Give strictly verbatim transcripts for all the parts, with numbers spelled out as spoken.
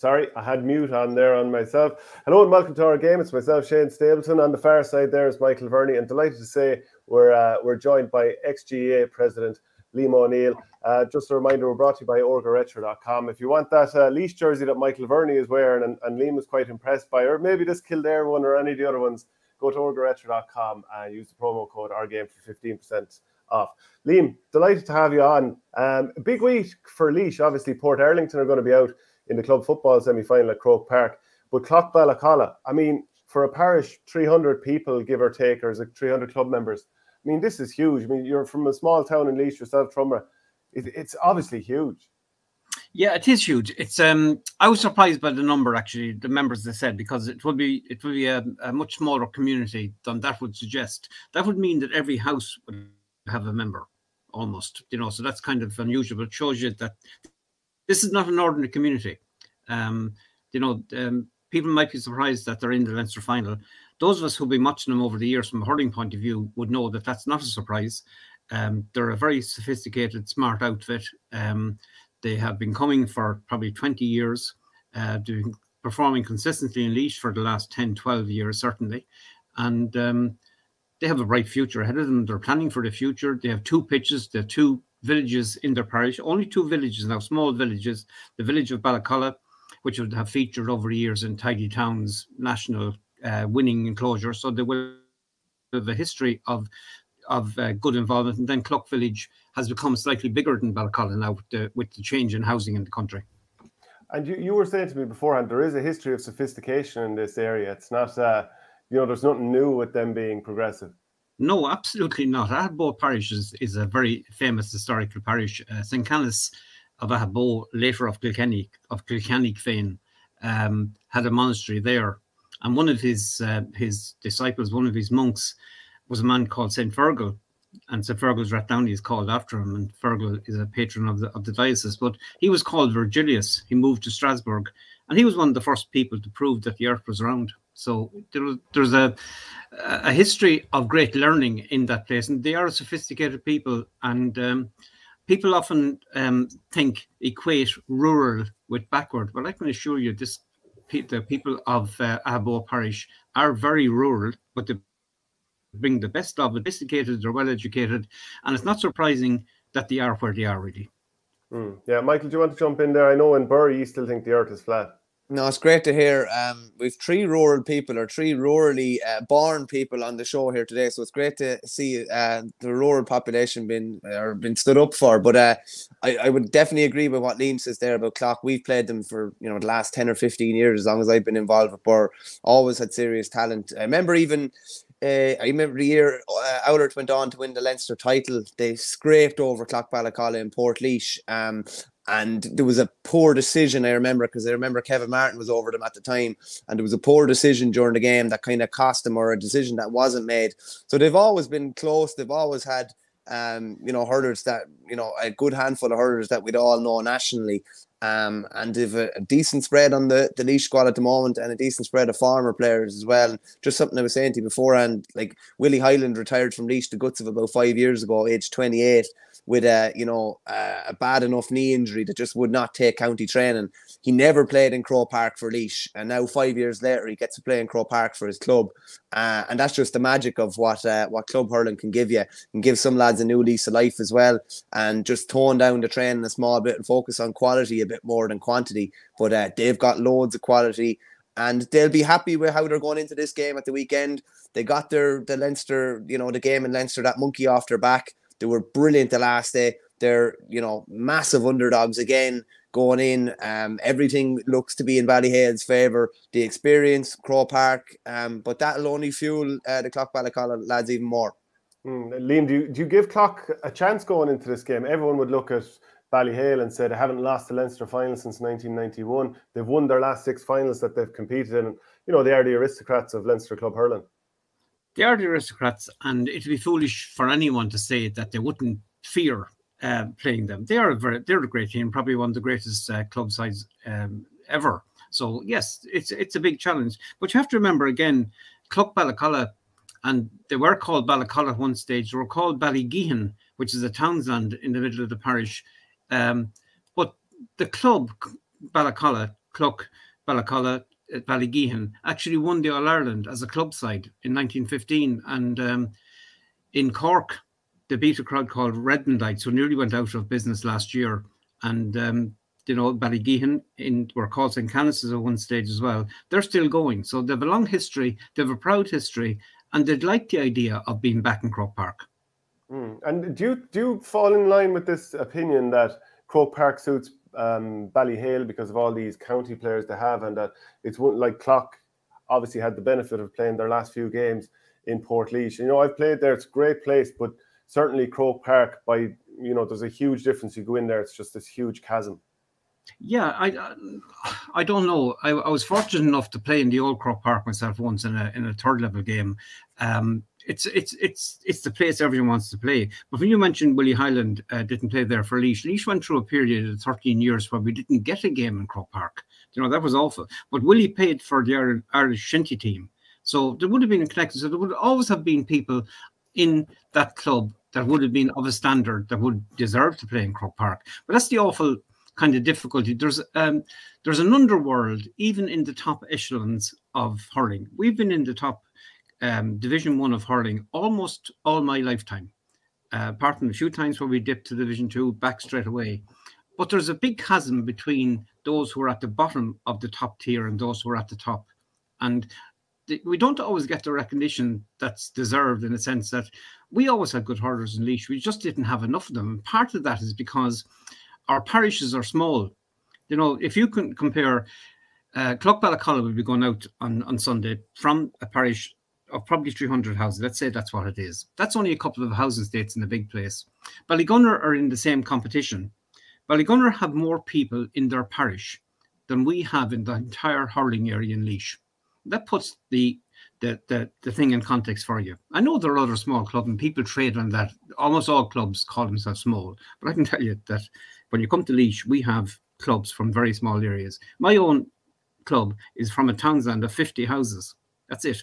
Sorry, I had mute on there on myself. Hello and welcome to our game. It's myself, Shane Stapleton. On the far side there is Michael Verney. And delighted to say we're uh, we're joined by ex G A A President Liam O'Neill. Uh, just a reminder, we're brought to you by orga retro dot com. If you want that uh, Leash jersey that Michael Verney is wearing and, and Liam was quite impressed by, or maybe this Kildare one or any of the other ones, go to orga retro dot com and use the promo code OurGame for fifteen percent off. Liam, delighted to have you on. Um, big week for Leash. Obviously, Port Arlington are going to be out in the club football semi-final at Croke Park. But Clough Ballacalla, I mean, for a parish, three hundred people, give or take, or is it three hundred club members? I mean, this is huge. I mean, you're from a small town in Leash yourself, Trummer. It, it's obviously huge. Yeah, it is huge. It's um, I was surprised by the number, actually, the members they said, because it will be it will be a, a much smaller community than that would suggest. That would mean that every house would have a member, almost. You know, so that's kind of unusual. It shows you that this is not an ordinary community. Um, you know, um, people might be surprised that they're in the Leinster final. Those of us who've been watching them over the years from a hurling point of view would know that that's not a surprise. Um, they're a very sophisticated, smart outfit. Um, they have been coming for probably twenty years, uh, doing performing consistently in Leash for the last ten, twelve years, certainly. And um, they have a bright future ahead of them. They're planning for the future. They have two pitches. They have two villages in their parish, only two villages now, small villages. The village of Ballacalla, which would have featured over the years in Tidy Town's national uh, winning enclosure, so they will have a history of of uh, good involvement. And then Clough Village has become slightly bigger than Ballacalla now with the, with the change in housing in the country. And you, you were saying to me beforehand, there is a history of sophistication in this area. It's not, uh, you know, there's nothing new with them being progressive. No, absolutely not. Ahaboe Parish is, is a very famous historical parish. Uh, Saint Canis of Ahaboe, later of Kilkenny, of Kilkenny fame, um, had a monastery there. And one of his uh, his disciples, one of his monks, was a man called Saint Fergal. And Saint Fergal's Rathdowney is called after him. And Fergal is a patron of the, of the diocese. But he was called Virgilius. He moved to Strasbourg. And he was one of the first people to prove that the earth was round. So there, there's a, a history of great learning in that place, and they are sophisticated people. And um, people often um, think, equate rural with backward. But I can assure you, this the people of uh, Ahaboe Parish are very rural, but they bring the best of it. They're sophisticated, they're well educated, and it's not surprising that they are where they are, really. Mm. Yeah, Michael, do you want to jump in there? I know in Bury you still think the earth is flat. No, it's great to hear. Um, we've three rural people or three rurally uh, born people on the show here today, so it's great to see uh, the rural population been or been stood up for. But uh, I, I would definitely agree with what Liam says there about Clough. We've played them for you know the last ten or fifteen years, as long as I've been involved with Burr. Always had serious talent. I remember even. Uh, I remember the year uh, Owlert went on to win the Leinster title. They scraped over Clough Ballacalla in Portlaoise, um, and there was a poor decision, I remember, because I remember Kevin Martin was over them at the time, and there was a poor decision during the game that kind of cost them, or a decision that wasn't made. So they've always been close. They've always had, um, you know, hurlers that, you know, a good handful of hurlers that we'd all know nationally. Um, and they've a, a decent spread on the, the Leash squad at the moment, and a decent spread of former players as well. Just something I was saying to you beforehand, like Willie Highland retired from Leash, the guts of about five years ago, age twenty-eight, with a, you know, a, a bad enough knee injury that just would not take county training. He never played in Croke Park for Leash, and now five years later he gets to play in Croke Park for his club. Uh, and that's just the magic of what uh, what club hurling can give you, and give some lads a new lease of life as well, and just tone down the training a small bit and focus on quality a bit more than quantity. But uh, they've got loads of quality, and they'll be happy with how they're going into this game at the weekend. They got their the Leinster, you know, the game in Leinster, that monkey off their back. They were brilliant the last day. They're, you know, massive underdogs again going in. Um, everything looks to be in Ballyhale's favour. The experience, Croke Park, um, but that'll only fuel uh, the Clough Ballacalla lads even more. Mm, Liam, do you, do you give Clough a chance going into this game? Everyone would look at Ballyhale and say they haven't lost the Leinster final since nineteen ninety-one. They've won their last six finals that they've competed in. You know, they are the aristocrats of Leinster club hurling. They are the aristocrats, and it'd be foolish for anyone to say that they wouldn't fear uh, playing them. They are a very, they're a great team, probably one of the greatest uh, club sides um, ever. So yes, it's it's a big challenge. But you have to remember again, Clough Ballacalla, and they were called Ballacalla at one stage. They were called Ballygeehan, which is a townsland in the middle of the parish. Um, but the club Ballacalla, Clough, Ballycollar, Ballygeehan actually won the All-Ireland as a club side in nineteen fifteen. And um, in Cork, they beat a crowd called Redondike, so nearly went out of business last year. And, um, you know, Ballygeehan in, were causing Canises at one stage as well. They're still going. So they have a long history. They have a proud history. And they'd like the idea of being back in Croke Park. Mm. And do you, do you fall in line with this opinion that Croke Park suits um, Ballyhale because of all these county players they have, and that it's like Clock obviously had the benefit of playing their last few games in Portlaoise? You know, I've played there. It's a great place, but certainly Croke Park, by, you know, there's a huge difference. You go in there, it's just this huge chasm. Yeah, I I don't know. I, I was fortunate enough to play in the old Croke Park myself once in a in a third level game. Um, it's it's it's it's the place everyone wants to play. But when you mentioned Willie Highland uh, didn't play there for Laois, Laois went through a period of thirteen years where we didn't get a game in Croke Park. You know, that was awful. But Willie played for the Irish Shinty team, so there would have been a connection. So there would always have been people in that club that would have been of a standard that would deserve to play in Croke Park. But that's the awful kind of difficulty. There's um, there's an underworld even in the top echelons of hurling. We've been in the top um, Division One of hurling almost all my lifetime, uh, apart from a few times where we dipped to Division Two back straight away. But there's a big chasm between those who are at the bottom of the top tier and those who are at the top, and th we don't always get the recognition that's deserved, in a sense that we always had good hurlers in Laois. We just didn't have enough of them. And part of that is because our parishes are small. You know, if you can compare, uh, Clough Ballycollar will be going out on, on Sunday from a parish of probably three hundred houses. Let's say that's what it is. That's only a couple of housing estates in a big place. Ballygunner are in the same competition. Ballygunner have more people in their parish than we have in the entire hurling area in Laois. That puts the The, the, the thing in context for you. I know there are other small clubs and people trade on that. Almost all clubs call themselves small, but I can tell you that when you come to Laois, we have clubs from very small areas. My own club is from a townsland of fifty houses. That's it.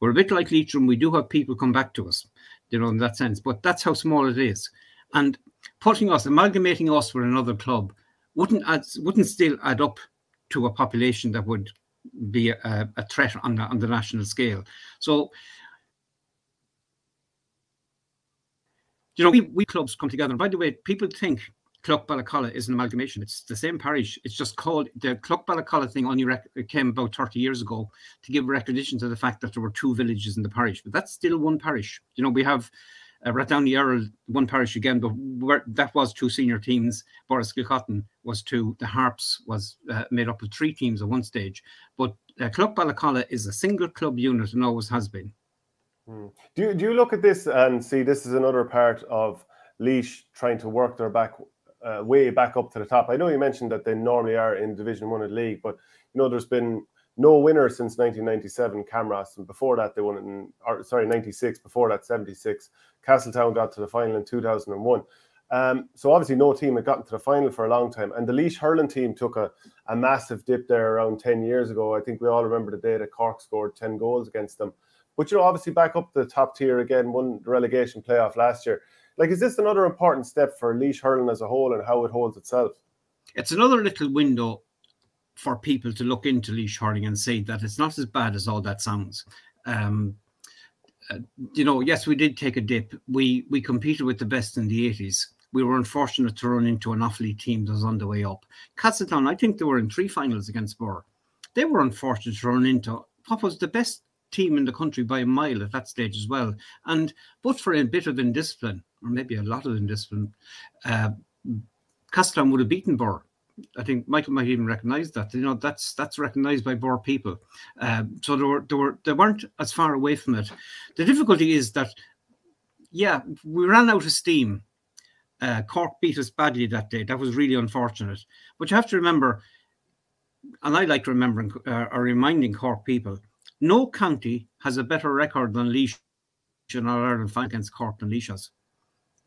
We're a bit like Leitrim. We do have people come back to us, you know, in that sense, but that's how small it is. And putting us, amalgamating us with another club wouldn't add, wouldn't still add up to a population that would be a, a threat on the, on the national scale. So, you know, we, we clubs come together. And by the way, people think Clough Ballycollar is an amalgamation. It's the same parish. It's just called, the Clough Ballycollar thing only came about thirty years ago to give recognition to the fact that there were two villages in the parish, but that's still one parish. You know, we have uh, Rathdowney Errol, one parish again, but where, that was two senior teams. Boris Kilcotton was two. The Harps was uh, made up of three teams at one stage. But uh, Clough Ballycollar is a single club unit and always has been. Mm. Do, you, do you look at this and see this is another part of Laois trying to work their back uh, way back up to the top? I know you mentioned that they normally are in Division One of the league, but you know there's been no winner since nineteen ninety-seven, Camross, and before that they won it in, or, sorry, ninety-six, before that seventy-six. Castletown got to the final in two thousand and one. Um, so obviously no team had gotten to the final for a long time, and the Laois hurling team took a, a massive dip there around ten years ago. I think we all remember the day that Cork scored ten goals against them. But, you know, obviously back up to the top tier again, won the relegation playoff last year. Like, is this another important step for Laois hurling as a whole and how it holds itself? It's another little window for people to look into Laois hurling and say that it's not as bad as all that sounds. Um, uh, you know, yes, we did take a dip. We we competed with the best in the eighties. We were unfortunate to run into an Offaly team that was on the way up. Castletown, I think they were in three finals against Burr. They were unfortunate to run into what was the best team in the country by a mile at that stage as well. And but for a bit of indiscipline, or maybe a lot of indiscipline, uh, Castletown would have beaten Burr. I think Michael might even recognise that. You know, that's that's recognised by Boer people. Um, so they were, they were they weren't as far away from it. The difficulty is that, yeah, we ran out of steam. Uh, Cork beat us badly that day. That was really unfortunate. But you have to remember, and I like remembering uh, or reminding Cork people, no county has a better record than Laois in our Ireland fight against Cork than Laois has.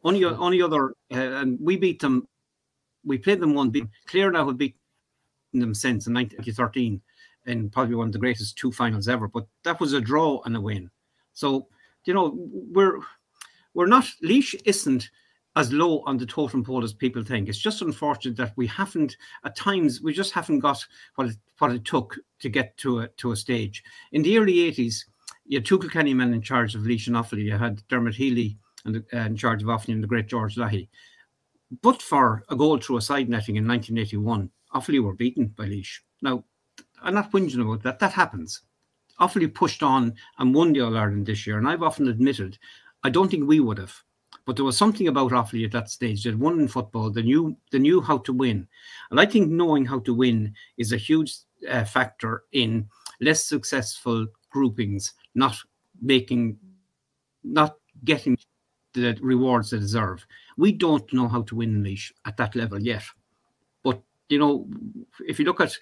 Only only other, uh, and we beat them. We played them one beat. Clare now have beaten them since in nineteen thirteen in probably one of the greatest two finals ever. But that was a draw and a win. So, you know, we're we're not, Laois isn't as low on the totem pole as people think. It's just unfortunate that we haven't, at times, we just haven't got what it, what it took to get to a, to a stage. In the early eighties, you had two Kilkenny men in charge of Laois and Offaly. You had Dermot Healy in, the, uh, in charge of Offaly and the great George Lahey. But for a goal through a side netting in nineteen eighty-one, Offaly were beaten by Laois. Now, I'm not whinging about that. That happens. Offaly pushed on and won the All-Ireland this year. And I've often admitted, I don't think we would have. But there was something about Offaly at that stage that won in football. They knew, they knew how to win. And I think knowing how to win is a huge uh, factor in less successful groupings, not making, not getting the rewards they deserve. We don't know how to win in Laois at that level yet. But, you know, if you look at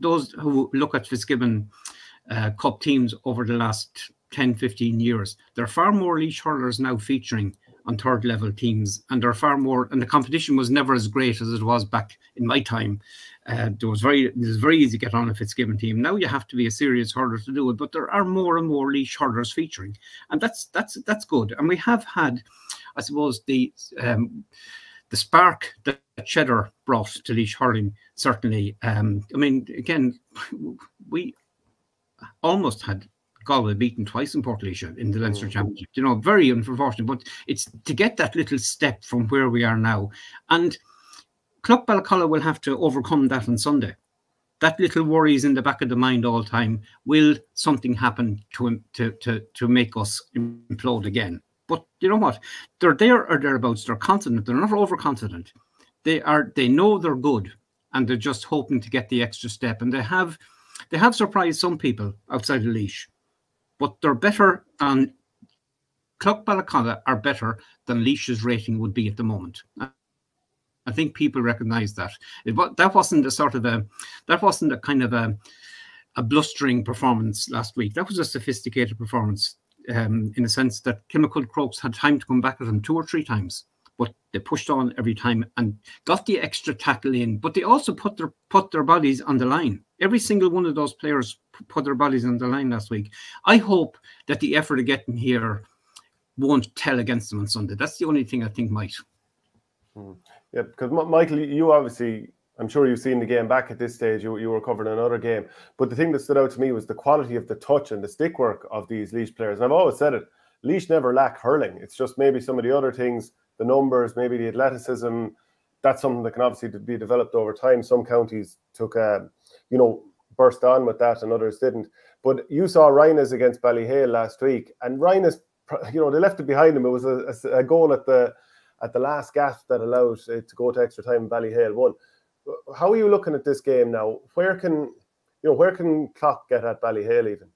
those who look at Fitzgibbon uh, Cup teams over the last ten, fifteen years, there are far more Laois hurlers now featuring on third level teams, and there are far more, and the competition was never as great as it was back in my time. Uh, there was very, it was very easy to get on a Fitzgibbon team. Now you have to be a serious hurler to do it, but there are more and more Laois hurlers featuring, and that's that's that's good. And we have had, I suppose, the um, the spark that Cheddar brought to Laois hurling. Certainly, um, I mean, again, we almost had Galway beaten twice in Portlaoise in the Leinster Championship. You know, very unfortunate, but it's to get that little step from where we are now. And Clough Ballincollig will have to overcome that on Sunday. That little worry is in the back of the mind all the time. Will something happen to to to, to make us implode again? But you know what? They're there or thereabouts. They're confident. They're not overconfident. They are. They know they're good, and they're just hoping to get the extra step. And they have, they have surprised some people outside of Laois. But they're better, and Clough Ballincollig are better than Laois's rating would be at the moment. I think people recognise that. It, that wasn't a sort of a, that wasn't a kind of a, a blustering performance last week. That was a sophisticated performance um, in the sense that Kilmacoud Crokes had time to come back at them two or three times, but they pushed on every time and got the extra tackle in. But they also put their put their bodies on the line. Every single one of those players put their bodies on the line last week. I hope that the effort of getting here won't tell against them on Sunday. That's the only thing I think might. Mm. Yeah, because Michael, you obviously, I'm sure you've seen the game back at this stage. You, you were covering another game. But the thing that stood out to me was the quality of the touch and the stick work of these Laois players. And I've always said it, Laois never lack hurling. It's just maybe some of the other things, the numbers, maybe the athleticism, that's something that can obviously be developed over time. Some counties took a, you know, burst on with that and others didn't. But you saw Rhinas against Ballyhale last week, and Rhinas, you know, they left it behind them. It was a, a goal at the at the last gasp that allowed it to go to extra time, and Ballyhale won. How are you looking at this game now? Where can, you know, where can Clough get at Ballyhale even?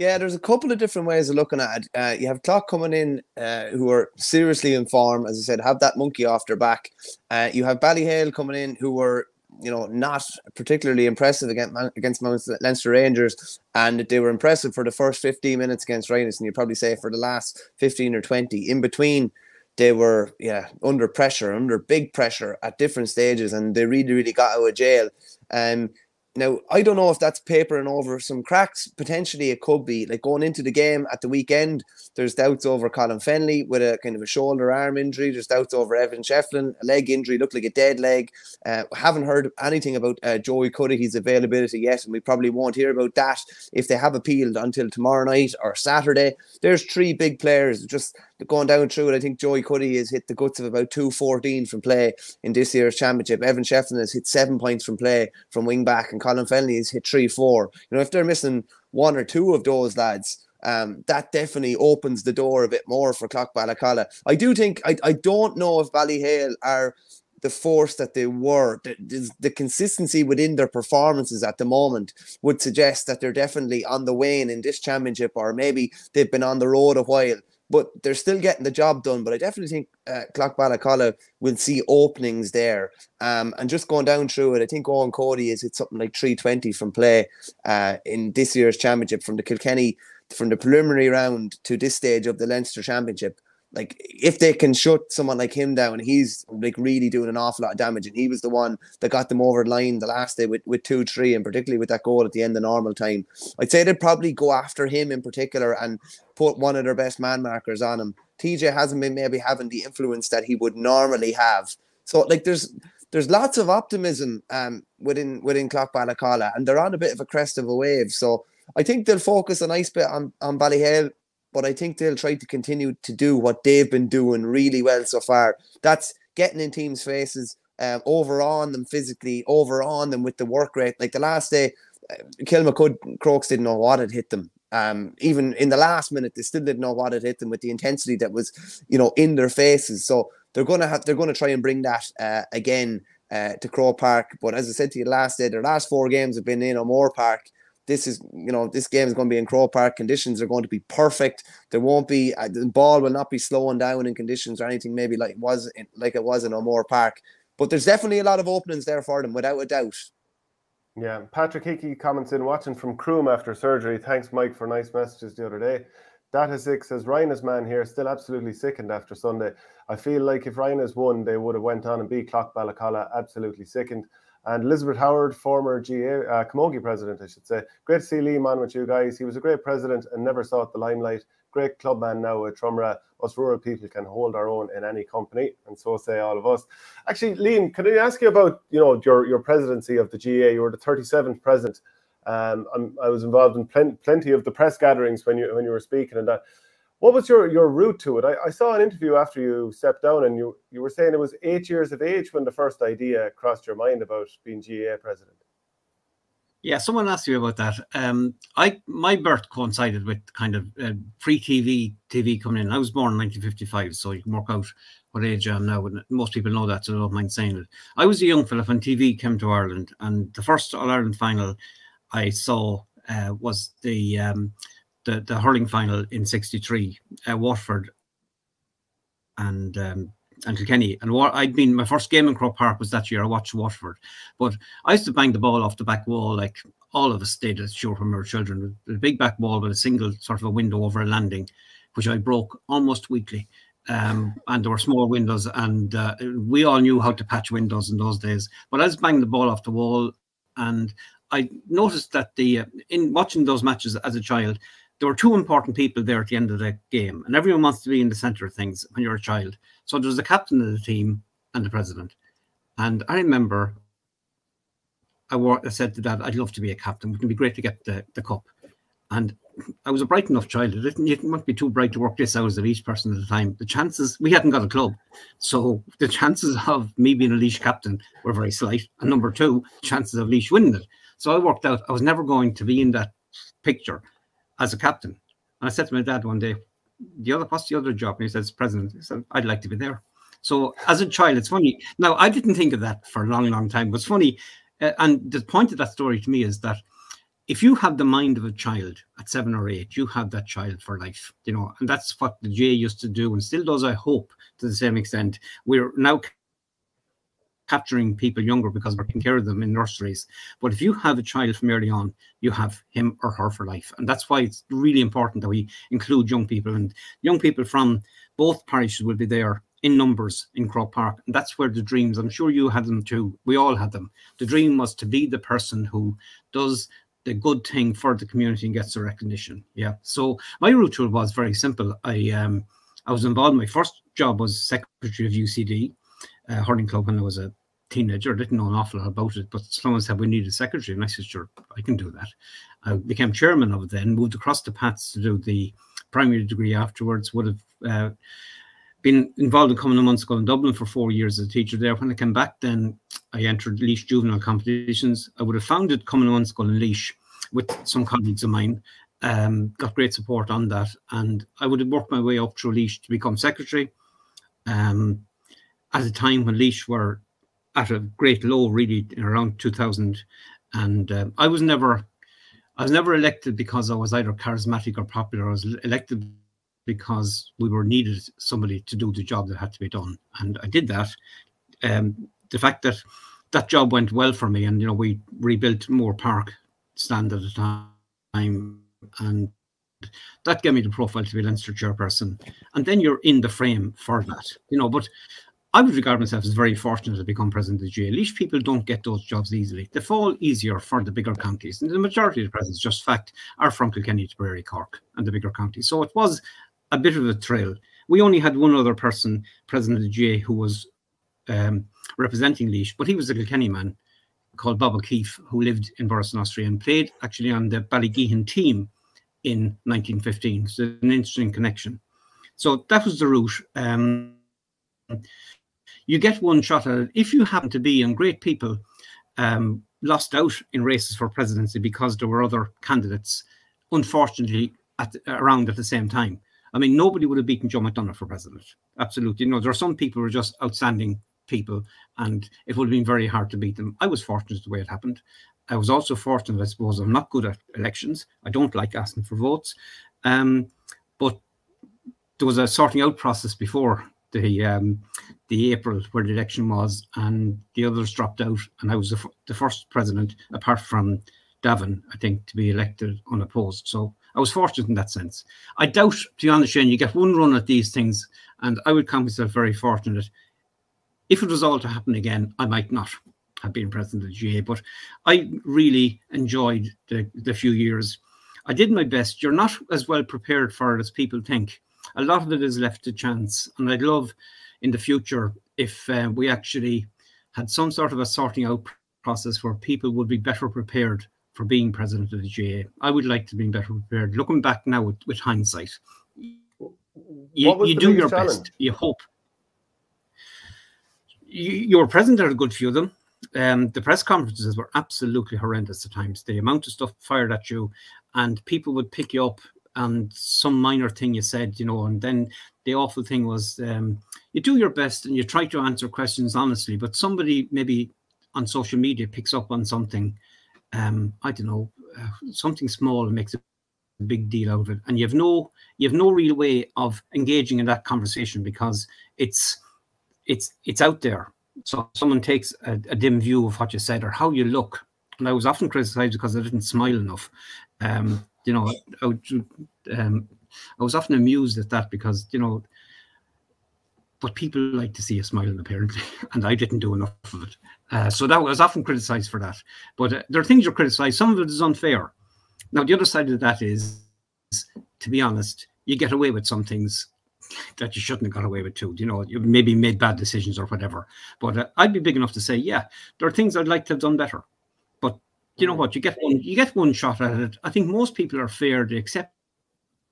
Yeah, there's a couple of different ways of looking at it. Uh, you have Clough coming in, uh, who are seriously in form, as I said, have that monkey off their back. Uh, you have Ballyhale coming in, who were, you know, not particularly impressive against, against Leinster Rangers, and they were impressive for the first fifteen minutes against Rhinos, and you'd probably say for the last fifteen or twenty. In between, they were, yeah, under pressure, under big pressure at different stages, and they really, really got out of jail. Um, now, I don't know if that's papering over some cracks. Potentially, it could be. Like, going into the game at the weekend, there's doubts over Colin Fenley with a kind of a shoulder arm injury. There's doubts over Evan Shefflin, a leg injury, looked like a dead leg. Uh, haven't heard anything about uh, Joey Cudahy's availability yet, and we probably won't hear about that if they have appealed until tomorrow night or Saturday. There's three big players just going down through it. I think Joey Cudahy has hit the guts of about two fourteen from play in this year's championship. Evan Shefflin has hit seven points from play from wing back, and Colin Fenley has hit three four. You know, if they're missing one or two of those lads, um, that definitely opens the door a bit more for Clough Ballincollig. I do think, I, I don't know if Ballyhale are the force that they were. The, the, the consistency within their performances at the moment would suggest that they're definitely on the wane in this championship, or maybe they've been on the road a while. But they're still getting the job done. But I definitely think uh, Clough Ballincollig will see openings there. Um, and just going down through it, I think Owen Cody has hit something like three twenty from play uh, in this year's championship, from the Kilkenny, from the preliminary round to this stage of the Leinster Championship. like if they can shut someone like him down, he's like really doing an awful lot of damage. And he was the one that got them over the line the last day with, with two, three, and particularly with that goal at the end of normal time. I'd say they'd probably go after him in particular and put one of their best man markers on him. T J hasn't been maybe having the influence that he would normally have. So like there's there's lots of optimism um within within Klopp Balotelli, and they're on a bit of a crest of a wave. So I think they'll focus a nice bit on, on Ballyhale, but I think they'll try to continue to do what they've been doing really well so far. That's getting in teams' faces, um, over on them physically, over on them with the work rate. Like the last day, uh, Kilmacud Crokes didn't know what had hit them. Um, even in the last minute, they still didn't know what had hit them with the intensity that was, you know, in their faces. So they're gonna have, they're gonna try and bring that uh, again uh, to Croke Park. But as I said to you last day, their last four games have been in O'More Park. This is, you know, this game is going to be in Croke Park. Conditions are going to be perfect. There won't be, uh, the ball will not be slowing down in conditions or anything maybe like it was in, like it was in O'More Park. But there's definitely a lot of openings there for them, without a doubt. Yeah, Patrick Hickey comments in, watching from Croom after surgery. Thanks, Mike, for nice messages the other day. Data six says, Rhina's man here, still absolutely sickened after Sunday. I feel like if Rhina's won, they would have went on and beat Klopp Balotelli, absolutely sickened. And Elizabeth Howard, former G A, uh, Camogie president, I should say. Great to see Liam on with you guys. He was a great president and never sought the limelight. Great clubman now at Trumra. Us rural people can hold our own in any company, and so say all of us. Actually, Liam, can I ask you about, you know, your, your presidency of the G A A? You were the thirty-seventh president. Um, I'm, I was involved in plen plenty of the press gatherings when you when you were speaking and that. What was your, your route to it? I, I saw an interview after you stepped down, and you, you were saying it was eight years of age when the first idea crossed your mind about being G A A president. Yeah, someone asked you about that. Um, I my birth coincided with kind of uh, pre-T V T V coming in. I was born in nineteen fifty-five, so you can work out what age I am now. And most people know that, so I don't mind saying it. I was a young fella when T V came to Ireland, and the first All-Ireland final I saw uh, was the... Um, The, the hurling final in sixty-three, uh, Waterford and um, and Kilkenny. And what I'd been, my first game in Croke Park was that year. I watched Waterford, but I used to bang the ball off the back wall like all of us did, as sure from our children. The big back wall with a single sort of a window over a landing, which I broke almost weekly. Um, and there were small windows, and uh, we all knew how to patch windows in those days. But I just banged the ball off the wall, and I noticed that the uh, in watching those matches as a child, there were two important people there at the end of the game, and everyone wants to be in the centre of things when you're a child. So there's the captain of the team and the president. And I remember I, wore, I said to Dad, I'd love to be a captain. It would be great to get the, the cup. And I was a bright enough child. It didn't, it must be too bright to work this hours of each person at a time. The chances, we hadn't got a club. So the chances of me being a Laois captain were very slight. And number two, chances of Laois winning it. So I worked out I was never going to be in that picture as a captain. And I said to my dad one day, the other, what's the other job? And he says, president. I said, I'd like to be there. So as a child, it's funny. Now, I didn't think of that for a long, long time, but it's funny. Uh, and the point of that story to me is that if you have the mind of a child at seven or eight, you have that child for life, you know, and that's what the G A A used to do and still does, I hope, to the same extent. We're now capturing people younger because we're taking care of them in nurseries. But if you have a child from early on, you have him or her for life. And that's why it's really important that we include young people. And young people from both parishes will be there in numbers in Croke Park. And that's where the dreams, I'm sure you had them too. We all had them. The dream was to be the person who does the good thing for the community and gets the recognition. Yeah. So my route was very simple. I, um, I was involved. My first job was secretary of U C D. Uh, hurling club when I was a teenager. I didn't know an awful lot about it, but someone said we need a secretary, and I said, sure, I can do that. I became chairman of it then, moved across the Pats to do the primary degree afterwards, would have uh, been involved in Common and Month School in Dublin for four years as a teacher there. When I came back then, I entered Laois juvenile competitions. I would have founded Common and Month School in Laois with some colleagues of mine, um, got great support on that, and I would have worked my way up through Laois to become secretary. Um, At a time when Laois were at a great low, really, around two thousand, and uh, I was never, I was never elected because I was either charismatic or popular. I was elected because we were needed somebody to do the job that had to be done, and I did that. Um, the fact that that job went well for me, and you know, we rebuilt Moore Park stand at a time, and That gave me the profile to be a Leinster chairperson. And then you're in the frame for that, you know. But I would regard myself as very fortunate to become president of the G A. Leash people don't get those jobs easily. They fall easier for the bigger counties. And the majority of the presidents, just fact, are from Kilkenny, Tipperary, Cork, and the bigger counties. So it was a bit of a thrill. We only had one other person, president of the G A, who was um, representing Leash, but he was a Kilkenny man called Bob O'Keefe, who lived in Boris-in-Austria and played actually on the Ballygeehan team in nineteen fifteen. So an interesting connection. So that was the route. Um, you get one shot at it. If you happen to be, and great people um, lost out in races for presidency because there were other candidates, unfortunately, at, around at the same time. I mean, nobody would have beaten Joe McDonough for president. Absolutely. You know, there are some people who are just outstanding people, and it would have been very hard to beat them. I was fortunate the way it happened. I was also fortunate, I suppose. I'm not good at elections. I don't like asking for votes. Um, but there was a sorting out process before the um, the April where the election was, and the others dropped out, and I was the, f the first president, apart from Davin, I think, to be elected unopposed. So I was fortunate in that sense. I doubt, to be honest, Shane, you get one run at these things, and I would count myself very fortunate. If it was all to happen again, I might not have been president of the G A A, but I really enjoyed the, the few years. I did my best. You're not as well prepared for it as people think. A lot of it is left to chance, and I'd love in the future if uh, we actually had some sort of a sorting out process where people would be better prepared for being president of the G A A. I would like to be better prepared. Looking back now with, with hindsight, you, you do your challenge? best, you hope. You, your president had a good few of them. Um, the press conferences were absolutely horrendous at times. The amount of stuff fired at you, and people would pick you up and some minor thing you said, you know, and then the awful thing was um, you do your best and you try to answer questions honestly, but somebody maybe on social media picks up on something, um, I don't know, uh, something small and makes a big deal out of it. And you have no, you have no real way of engaging in that conversation because it's, it's, it's out there. So someone takes a, a dim view of what you said or how you look. And I was often criticized because I didn't smile enough. Um, you know, I, I, um, I was often amused at that because, you know, but people like to see you smiling apparently, and I didn't do enough of it. Uh, so that was often criticized for that. But uh, there are things you're criticized. Some of it is unfair. Now, the other side of that is, is to be honest, you get away with some things that you shouldn't have got away with too. You know, you maybe made bad decisions or whatever. But uh, I'd be big enough to say, yeah, there are things I'd like to have done better. But you know what? You get one. You get one shot at it. I think most people are fair to accept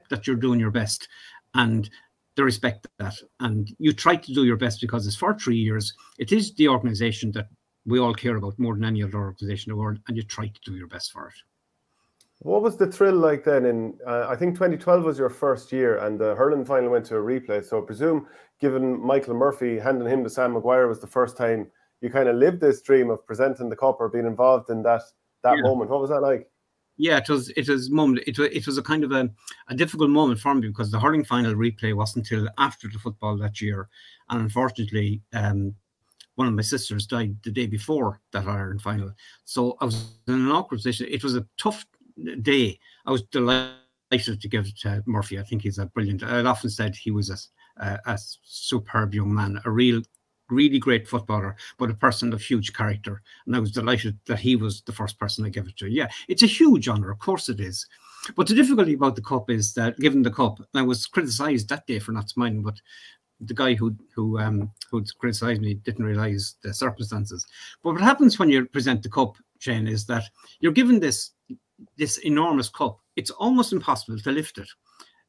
that you're doing your best, and they respect that. And you try to do your best because it's for three years. It is the organisation that we all care about more than any other organisation in the world, and you try to do your best for it. What was the thrill like then? In uh, I think twenty twelve was your first year, and the hurling final went to a replay. So I presume, given Michael Murphy handing him to Sam Maguire, was the first time you kind of lived this dream of presenting the cup or being involved in that that yeah. moment. What was that like? Yeah, it was it was moment. It was it was a kind of a, a difficult moment for me because the hurling final replay wasn't until after the football that year, and unfortunately, um, one of my sisters died the day before that Ireland final. So I was in an awkward position. It was a tough day. I was delighted to give it to Murphy. I think he's a brilliant. I'd often said he was a, a, a superb young man, a real, really great footballer, but a person of huge character. And I was delighted that he was the first person I gave it to. Yeah, it's a huge honour. Of course it is. But the difficulty about the cup is that, given the cup, and I was criticised that day for not smiling, but the guy who who um who'd criticised me didn't realise the circumstances. But what happens when you present the cup, Shane, is that you're given this this enormous cup. It's almost impossible to lift it,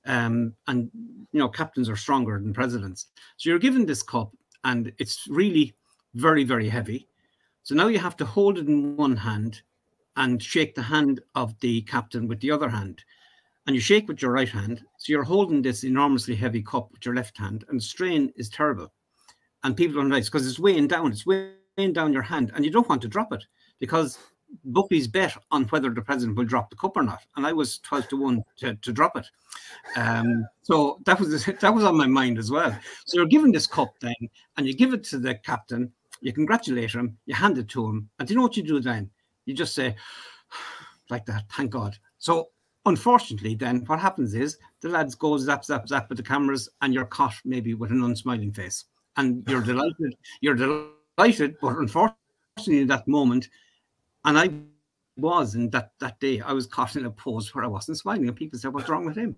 um and you know, captains are stronger than presidents, so you're given this cup and it's really very, very heavy. So now you have to hold it in one hand and shake the hand of the captain with the other hand, and you shake with your right hand, so you're holding this enormously heavy cup with your left hand, and the strain is terrible, and people don't realize because it's weighing down it's weighing down your hand, and you don't want to drop it because bookies bet on whether the president will drop the cup or not, and I was twelve to one to, to drop it. Um, so that was that was on my mind as well. So you're given this cup then, and you give it to the captain, you congratulate him, you hand it to him, and do you know what you do then? You just say, like that, thank God. So Unfortunately, then what happens is the lads go zap, zap, zap with the cameras, and you're caught maybe with an unsmiling face, and you're delighted. You're delighted, but unfortunately, in that moment, and I was in that that day, I was caught in a pose where I wasn't smiling, and people said, "What's wrong with him?"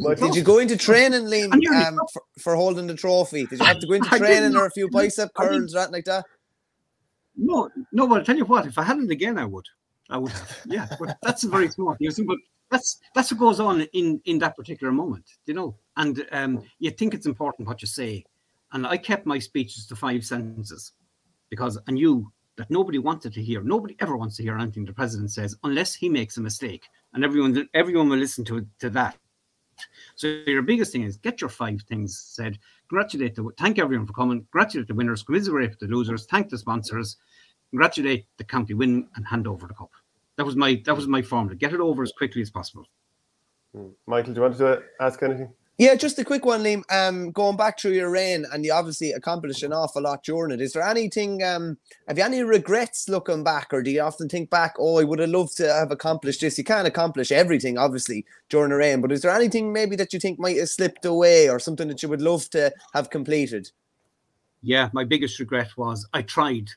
Well, did you go into training, Liam, um, for, for holding the trophy? Did you have to go into training or a few bicep curls or anything like that? No, no. Well, I'll tell you what, if I had it again, I would. I would have, yeah, but that's a very smart reason. But that's that's what goes on in in that particular moment, you know. And um, you think it's important what you say, and I kept my speeches to five sentences because I knew that nobody wanted to hear. Nobody ever wants to hear anything the president says unless he makes a mistake, and everyone everyone will listen to to that. So your biggest thing is get your five things said. Congratulate the thank everyone for coming. Congratulate the winners. Commiserate the losers. Thank the sponsors. Congratulate the county win and hand over the cup. That was my that was my formula. Get it over as quickly as possible. Michael, do you want to ask anything? Yeah, just a quick one, Liam. Um, going back through your reign, and you obviously accomplished an awful lot during it. Is there anything? Um, have you any regrets looking back, or do you often think back? Oh, I would have loved to have accomplished this. You can't accomplish everything, obviously, during a reign. But is there anything maybe that you think might have slipped away, or something that you would love to have completed? Yeah, my biggest regret was I tried.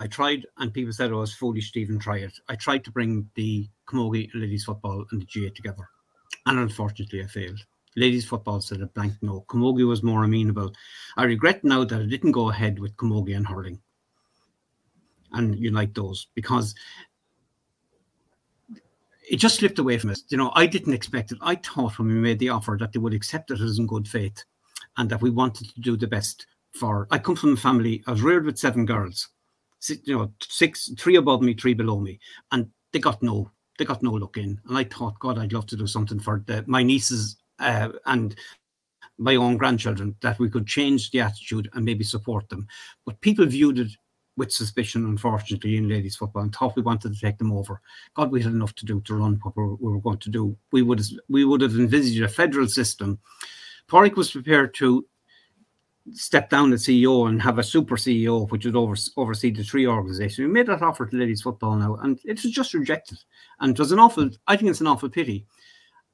I tried, and people said I was foolish to even try it. I tried to bring the Camogie ladies football and the G A together, and unfortunately I failed. Ladies football said a blank no. Camogie was more amenable. I regret now that I didn't go ahead with Camogie and hurling and unite those, because it just slipped away from us. You know, I didn't expect it. I thought when we made the offer that they would accept it as in good faith and that we wanted to do the best for... I come from a family, I was reared with seven girls. You know, six, three above me, three below me, and they got no, they got no look in. And I thought, God, I'd love to do something for the, my nieces uh, and my own grandchildren, that we could change the attitude and maybe support them. But people viewed it with suspicion, unfortunately, in ladies' football, and thought we wanted to take them over. God, we had enough to do to run what we were, we were going to do. We would, we would have envisaged a federal system. Pádraig was prepared to step down as C E O and have a super C E O, which would over, oversee the three organisations. We made that offer to ladies football now, and it was just rejected. And it was an awful, I think it's an awful pity.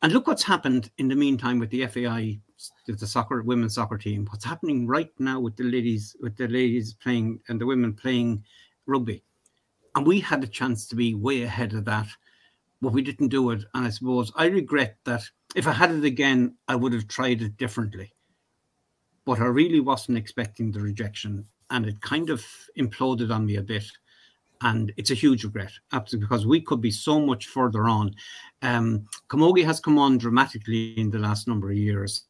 And look what's happened in the meantime with the F A I, with the soccer, women's soccer team. What's happening right now with the ladies, with the ladies playing and the women playing rugby. And we had a chance to be way ahead of that, but we didn't do it. And I suppose I regret that. If I had it again, I would have tried it differently. But I really wasn't expecting the rejection, and it kind of imploded on me a bit. And it's a huge regret, absolutely, because we could be so much further on. Um, Camogie has come on dramatically in the last number of years.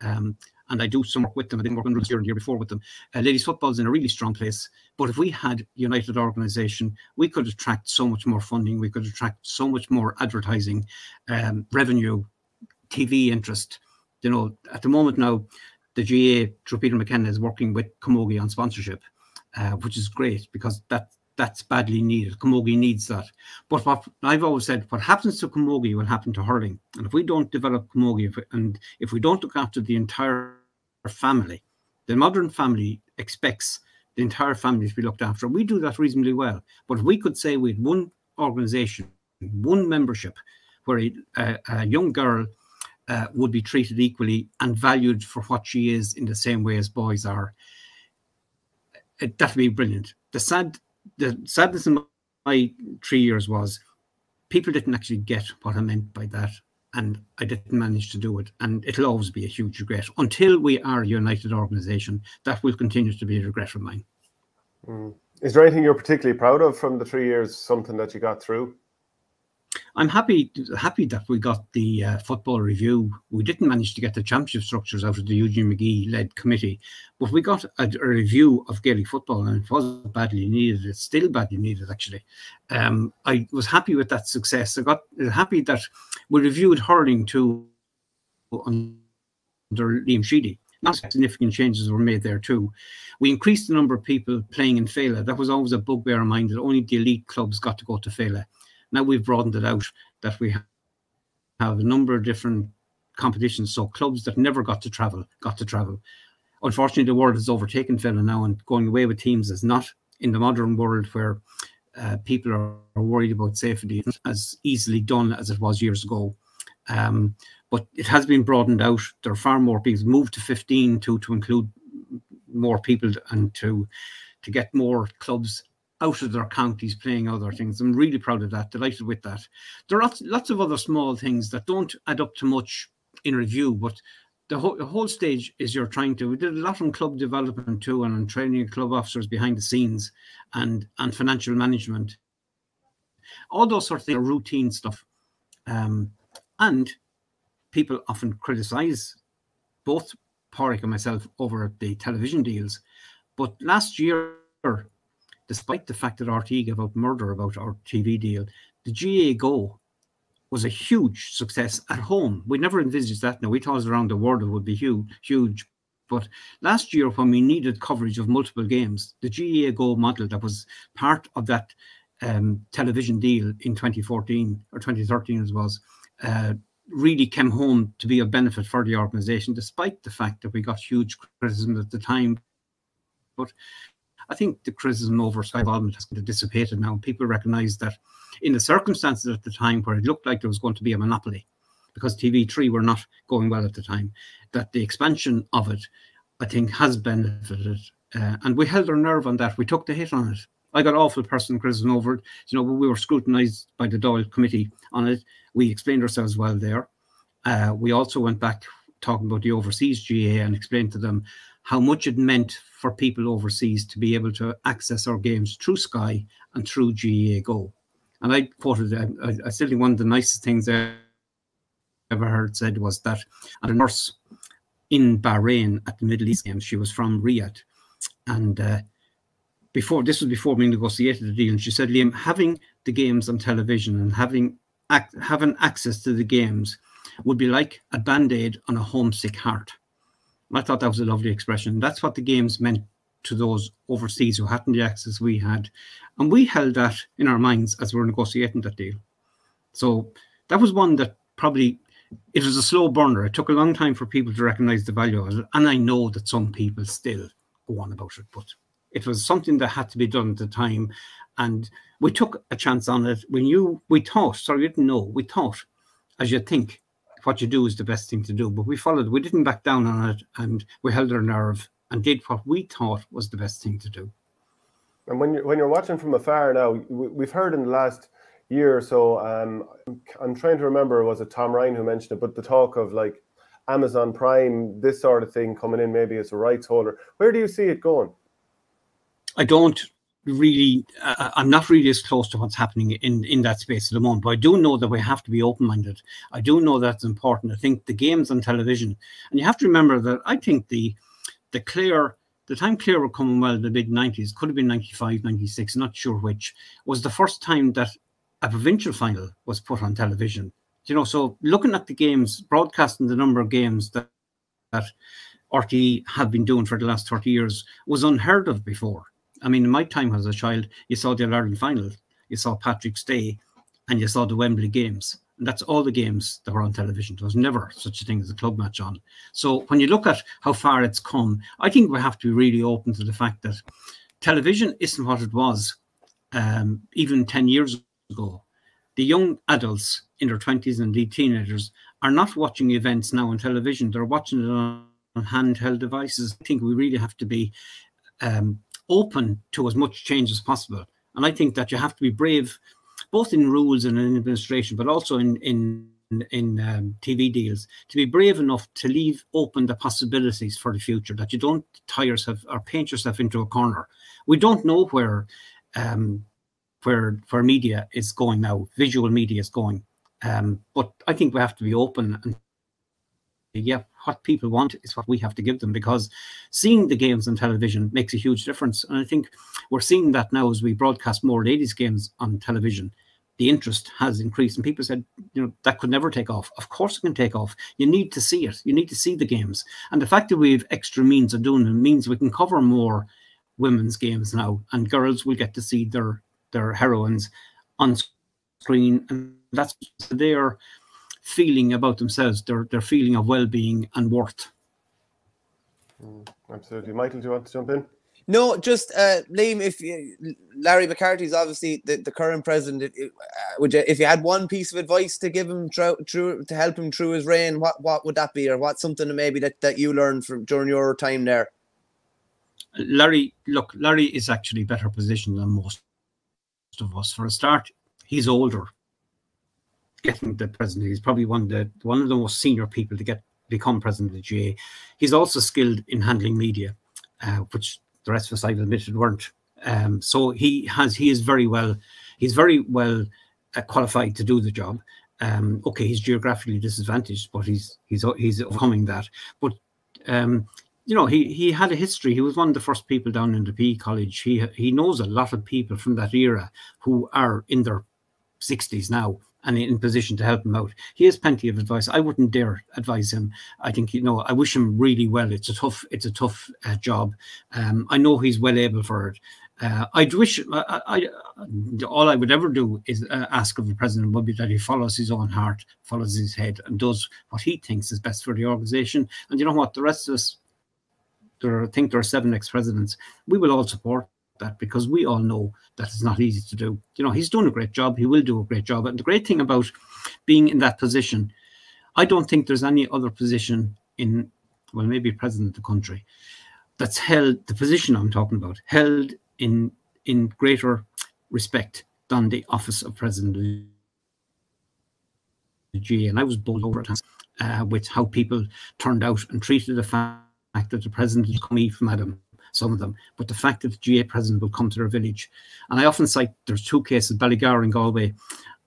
Um, and I do some work with them. I didn't work on the year before with them. Uh, ladies football is in a really strong place. But if we had united organisation, we could attract so much more funding. We could attract so much more advertising um, revenue, T V interest. You know, at the moment now, the G A through Peter McKenna is working with Camogie on sponsorship, uh, which is great, because that that's badly needed. Camogie needs that. But what I've always said, what happens to Camogie will happen to hurling. And if we don't develop Camogie, and if we don't look after the entire family, the modern family expects the entire family to be looked after. We do that reasonably well. But if we could say we had one organisation, one membership, where a, a, a young girl Uh, would be treated equally and valued for what she is in the same way as boys are. Uh, that would be brilliant. The sad, the sadness in my three years was people didn't actually get what I meant by that, and I didn't manage to do it. And it'll always be a huge regret. Until we are a united organisation, that will continue to be a regret of mine. Mm. Is there anything you're particularly proud of from the three years, something that you got through? I'm happy happy that we got the uh, football review. We didn't manage to get the championship structures out of the Eugene McGee-led committee, but we got a, a review of Gaelic football, and it was badly needed. It's still badly needed, actually. Um, I was happy with that success. I got happy that we reviewed hurling too under Liam Sheedy. Not significant changes were made there too. We increased the number of people playing in Fela. That was always a bugbear of mine, that only the elite clubs got to go to Fela. Now we've broadened it out, that we have a number of different competitions. So clubs that never got to travel, got to travel. Unfortunately, the world has overtaken Fela now, and going away with teams is not in the modern world where uh, people are, are worried about safety. It's not as easily done as it was years ago. Um, but it has been broadened out. There are far more people moved to fifteen to to include more people and to to get more clubs out of their counties playing other things. I'm really proud of that, delighted with that. There are lots, lots of other small things that don't add up to much in review, but the whole, the whole stage is you're trying to, we did a lot on club development too, and on training club officers behind the scenes, and, and financial management. All those sort of things are routine stuff. Um, and people often criticise both Pádraig and myself over the television deals. But last year, despite the fact that R T E gave out murder about our T V deal, the G A A Go was a huge success at home. We never envisaged that. Now, we thought around the world it would be huge, huge. But last year, when we needed coverage of multiple games, the G A A Go model that was part of that um, television deal in twenty fourteen or twenty thirteen, as was, uh, really came home to be of benefit for the organisation, despite the fact that we got huge criticism at the time. But I think the criticism over Sky involvement has kind of dissipated now. People recognise that in the circumstances at the time where it looked like there was going to be a monopoly, because T V three were not going well at the time, that the expansion of it, I think, has benefited. Uh, and we held our nerve on that. We took the hit on it. I got awful personal criticism over it. You know, we were scrutinised by the Dáil committee on it. We explained ourselves well there. Uh, we also went back talking about the overseas G A A and explained to them how much it meant for people overseas to be able to access our games through Sky and through G A A Go. And I quoted, I, I still think one of the nicest things I ever heard said was that at a nurse in Bahrain at the Middle East Games, she was from Riyadh. And uh, before, this was before we negotiated the deal, and she said, Liam, having the games on television and having, ac having access to the games would be like a Band-Aid on a homesick heart. I thought that was a lovely expression. That's what the games meant to those overseas who hadn't the access we had. And we held that in our minds as we were negotiating that deal. So that was one that probably, it was a slow burner. It took a long time for people to recognise the value of it. And I know that some people still go on about it, but it was something that had to be done at the time. And we took a chance on it. We knew, we thought, sorry, we didn't know, we thought, as you think, what you do is the best thing to do, but we followed, we didn't back down on it, and we held our nerve and did what we thought was the best thing to do. And when you're, when you're watching from afar now, we've heard in the last year or so, um, I'm trying to remember, was it Tom Ryan who mentioned it, but the talk of like Amazon Prime, this sort of thing coming in, maybe as a rights holder. Where do you see it going? I don't really, uh, I'm not really as close to what's happening in, in that space at the moment, but I do know that we have to be open-minded. I do know that's important. I think the games on television, and you have to remember that I think the the Clare, the time Clare were coming well in the mid nineties, could have been ninety-five, ninety-six, not sure which, was the first time that a provincial final was put on television. You know, so looking at the games, broadcasting the number of games that, that R T E have been doing for the last thirty years was unheard of before. I mean, in my time as a child, you saw the All-Ireland Final, you saw Patrick's Day, and you saw the Wembley Games. And that's all the games that were on television. There was never such a thing as a club match on. So when you look at how far it's come, I think we have to be really open to the fact that television isn't what it was um, even ten years ago. The young adults in their twenties and the teenagers are not watching events now on television. They're watching it on handheld devices. I think we really have to be Um, open to as much change as possible, and I think that you have to be brave, both in rules and in administration, but also in in in um, T V deals, to be brave enough to leave open the possibilities for the future. That you don't tie yourself or paint yourself into a corner. We don't know where um, where where media is going now. Visual media is going, um, but I think we have to be open and yeah. What people want is what we have to give them, because seeing the games on television makes a huge difference. And I think we're seeing that now as we broadcast more ladies' games on television. The interest has increased. And people said, you know, that could never take off. Of course it can take off. You need to see it. You need to see the games. And the fact that we have extra means of doing it means we can cover more women's games now. And girls will get to see their, their heroines on screen. And that's their feeling about themselves, their their feeling of well-being and worth. Absolutely. Michael, do you want to jump in? No, just uh, Liam. If you, Larry McCarthy is obviously the, the current president, it, it, uh, would you, if you had one piece of advice to give him through, through, to help him through his reign, what what would that be, or what's something maybe that that you learned from during your time there? Larry, look, Larry is actually better positioned than most of us. For a start, he's older. Getting the president, he's probably one of the one of the most senior people to get become president of the G A A. He's also skilled in handling media, uh, which the rest of us, I've admitted, weren't. Um, so he has, he is very well, he's very well uh, qualified to do the job. Um, okay, he's geographically disadvantaged, but he's he's he's overcoming that. But um, you know, he he had a history. He was one of the first people down in the P E college. He he knows a lot of people from that era who are in their sixties now and in position to help him out. He has plenty of advice. I wouldn't dare advise him. I think, you know, I wish him really well. It's a tough, it's a tough uh, job. Um, I know he's well able for it. Uh, I'd wish, I, I, all I would ever do is uh, ask of the president would be that he follows his own heart, follows his head, and does what he thinks is best for the organisation. And you know what, the rest of us, there are, I think there are seven ex-presidents, we will all support that, because we all know that it's not easy to do. You know, he's doing a great job. He will do a great job. And the great thing about being in that position, I don't think there's any other position in, well, maybe president of the country, that's held, the position I'm talking about, held in in greater respect than the office of president of the G A A. And I was bowled over uh, with how people turned out and treated the fact that the president was coming from Adam. Some of them, but the fact that the G A A president will come to their village, and I often cite there's two cases, Ballygar in Galway,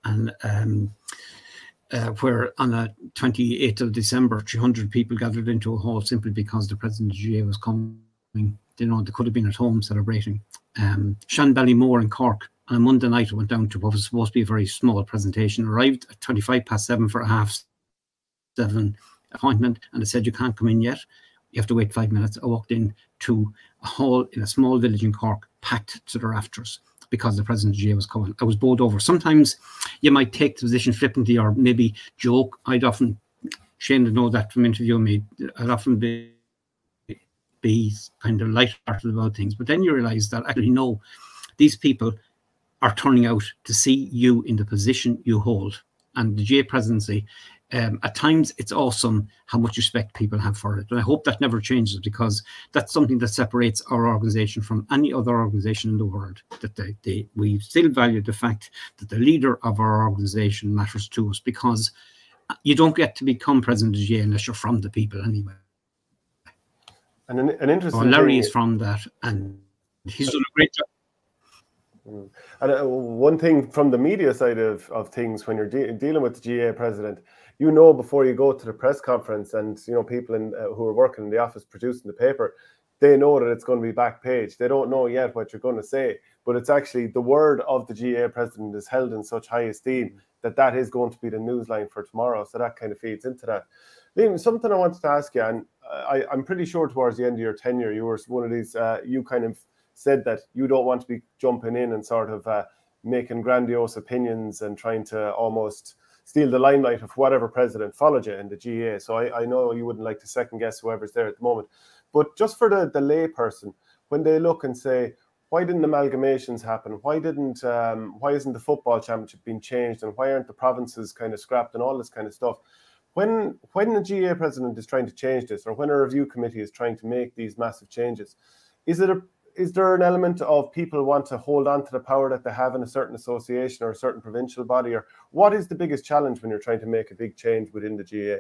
and um, uh, where on the twenty-eighth of December, three hundred people gathered into a hall simply because the president of the G A A was coming. You know, they could have been at home celebrating. Um, Shan Ballymore in Cork, on a Monday night, I went down to what was supposed to be a very small presentation. Arrived at twenty-five past seven for a half seven appointment, and they said you can't come in yet. You have to wait five minutes. I walked in to a hall in a small village in Cork, packed to the rafters, because the president of the G A A was coming. I was bowled over. Sometimes you might take the position flippantly or maybe joke. I'd often, Shane would know that from interviewing me, I'd often be, be kind of lighthearted about things. But then you realise that actually, no, these people are turning out to see you in the position you hold. And the G A A presidency, Um, at times, it's awesome how much respect people have for it. And I hope that never changes, because that's something that separates our organisation from any other organisation in the world, that they, they, we still value the fact that the leader of our organisation matters to us, because you don't get to become president of the G A A unless you're from the people anyway. And an, an interesting so Larry is from that, and he's done a great job. And uh, one thing from the media side of, of things, when you're de dealing with the G A A president, you know, before you go to the press conference, and you know, people in, uh, who are working in the office producing the paper, they know that it's going to be back page. They don't know yet what you're going to say, but it's actually the word of the G A A president is held in such high esteem that that is going to be the newsline for tomorrow. So that kind of feeds into that. Liam, something I wanted to ask you, and I, I'm pretty sure towards the end of your tenure, you were one of these, uh, you kind of said that you don't want to be jumping in and sort of uh, making grandiose opinions and trying to almost steal the limelight of whatever president followed you in the G A A. So I, I know you wouldn't like to second guess whoever's there at the moment. But just for the, the lay person, when they look and say, why didn't amalgamations happen? Why didn't, um, why isn't the football championship being changed? And why aren't the provinces kind of scrapped and all this kind of stuff? When, when the G A A president is trying to change this, or when a review committee is trying to make these massive changes, is it a Is there an element of people want to hold on to the power that they have in a certain association or a certain provincial body? Or what is the biggest challenge when you're trying to make a big change within the G A A?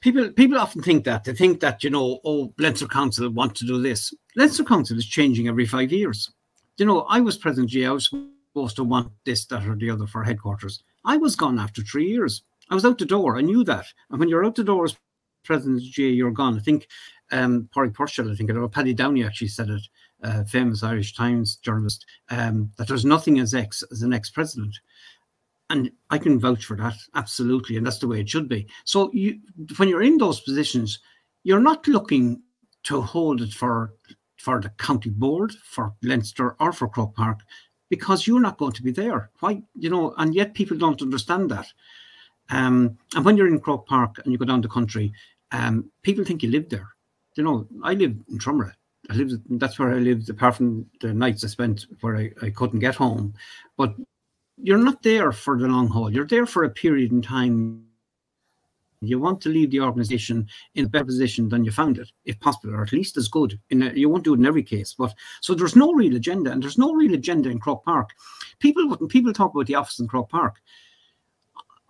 People, people often think that. They think that, you know, oh, Leinster Council want to do this. Leinster Council is changing every five years. You know, I was president of the G A A. I was supposed to want this, that or the other for headquarters. I was gone after three years. I was out the door. I knew that. And when you're out the door as president of the G A A, you're gone. I think... Um, Pádraig Purcell, I think, or Paddy Downey actually said it, uh, famous Irish Times journalist, um, that there's nothing as ex as an ex-president, and I can vouch for that absolutely, and that's the way it should be. So you, when you're in those positions, you're not looking to hold it for for the county board, for Leinster, or for Croke Park, because you're not going to be there. Why, you know? And yet people don't understand that. Um, and when you're in Croke Park and you go down the country, um, people think you live there. you know, I lived in Trumra. I lived, that's where I lived, apart from the nights I spent where I, I couldn't get home. But you're not there for the long haul. You're there for a period in time. You want to leave the organisation in a better position than you found it, if possible, or at least as good. In a, you won't do it in every case. But so there's no real agenda, and there's no real agenda in Croke Park. People wouldn't, people talk about the office in Croke Park.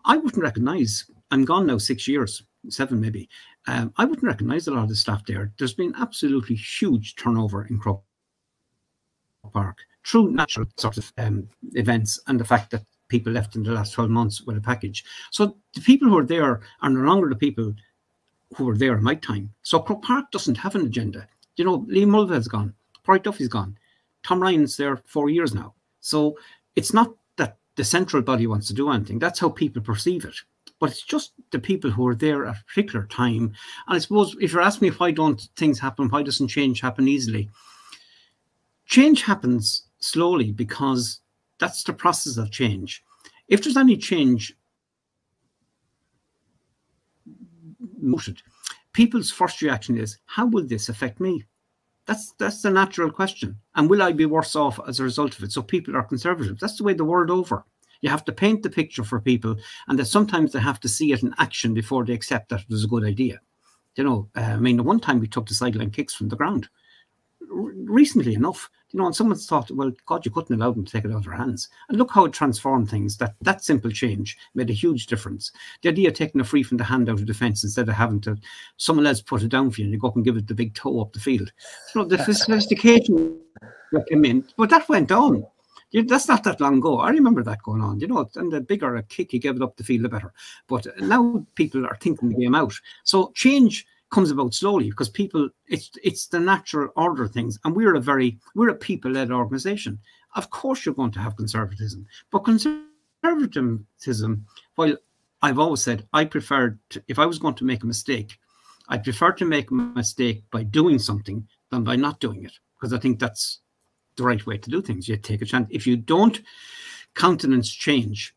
I wouldn't recognise, I'm gone now six years, seven maybe. Um, I wouldn't recognise a lot of the staff there. There's been absolutely huge turnover in Croke Park through natural sorts of um, events and the fact that people left in the last twelve months with a package. So the people who are there are no longer the people who were there in my time. So Croke Park doesn't have an agenda. You know, Lee Mulvihill's gone, Bright Duffy's gone, Tom Ryan's there four years now. So it's not that the central body wants to do anything. That's how people perceive it. But it's just the people who are there at a particular time. And I suppose if you're asking me why don't things happen, why doesn't change happen easily? Change happens slowly because that's the process of change. If there's any change mooted, people's first reaction is, how will this affect me? That's that's the natural question. And will I be worse off as a result of it? So people are conservative. That's the way the world over. You have to paint the picture for people, and that sometimes they have to see it in action before they accept that it was a good idea. You know, uh, I mean, the one time we took the sideline kicks from the ground, recently enough, you know, and someone's thought, well, God, you couldn't allow them to take it out of their hands. And look how it transformed things. That that simple change made a huge difference. The idea of taking a free from the hand out of defence instead of having to, someone else put it down for you and you go up and give it the big toe up the field. You know, the sophistication that came in, but that went on. That's not that long ago. I remember that going on, you know, and the bigger a kick you gave it up the field, the better. But now people are thinking the game out. So change comes about slowly because people, it's it's the natural order of things. And we're a very, we're a people-led organisation. Of course you're going to have conservatism. But conservatism, while I've always said, I preferred, to, if I was going to make a mistake, I prefer to make a mistake by doing something than by not doing it. Because I think that's the right way to do things. You take a chance. If you don't countenance change,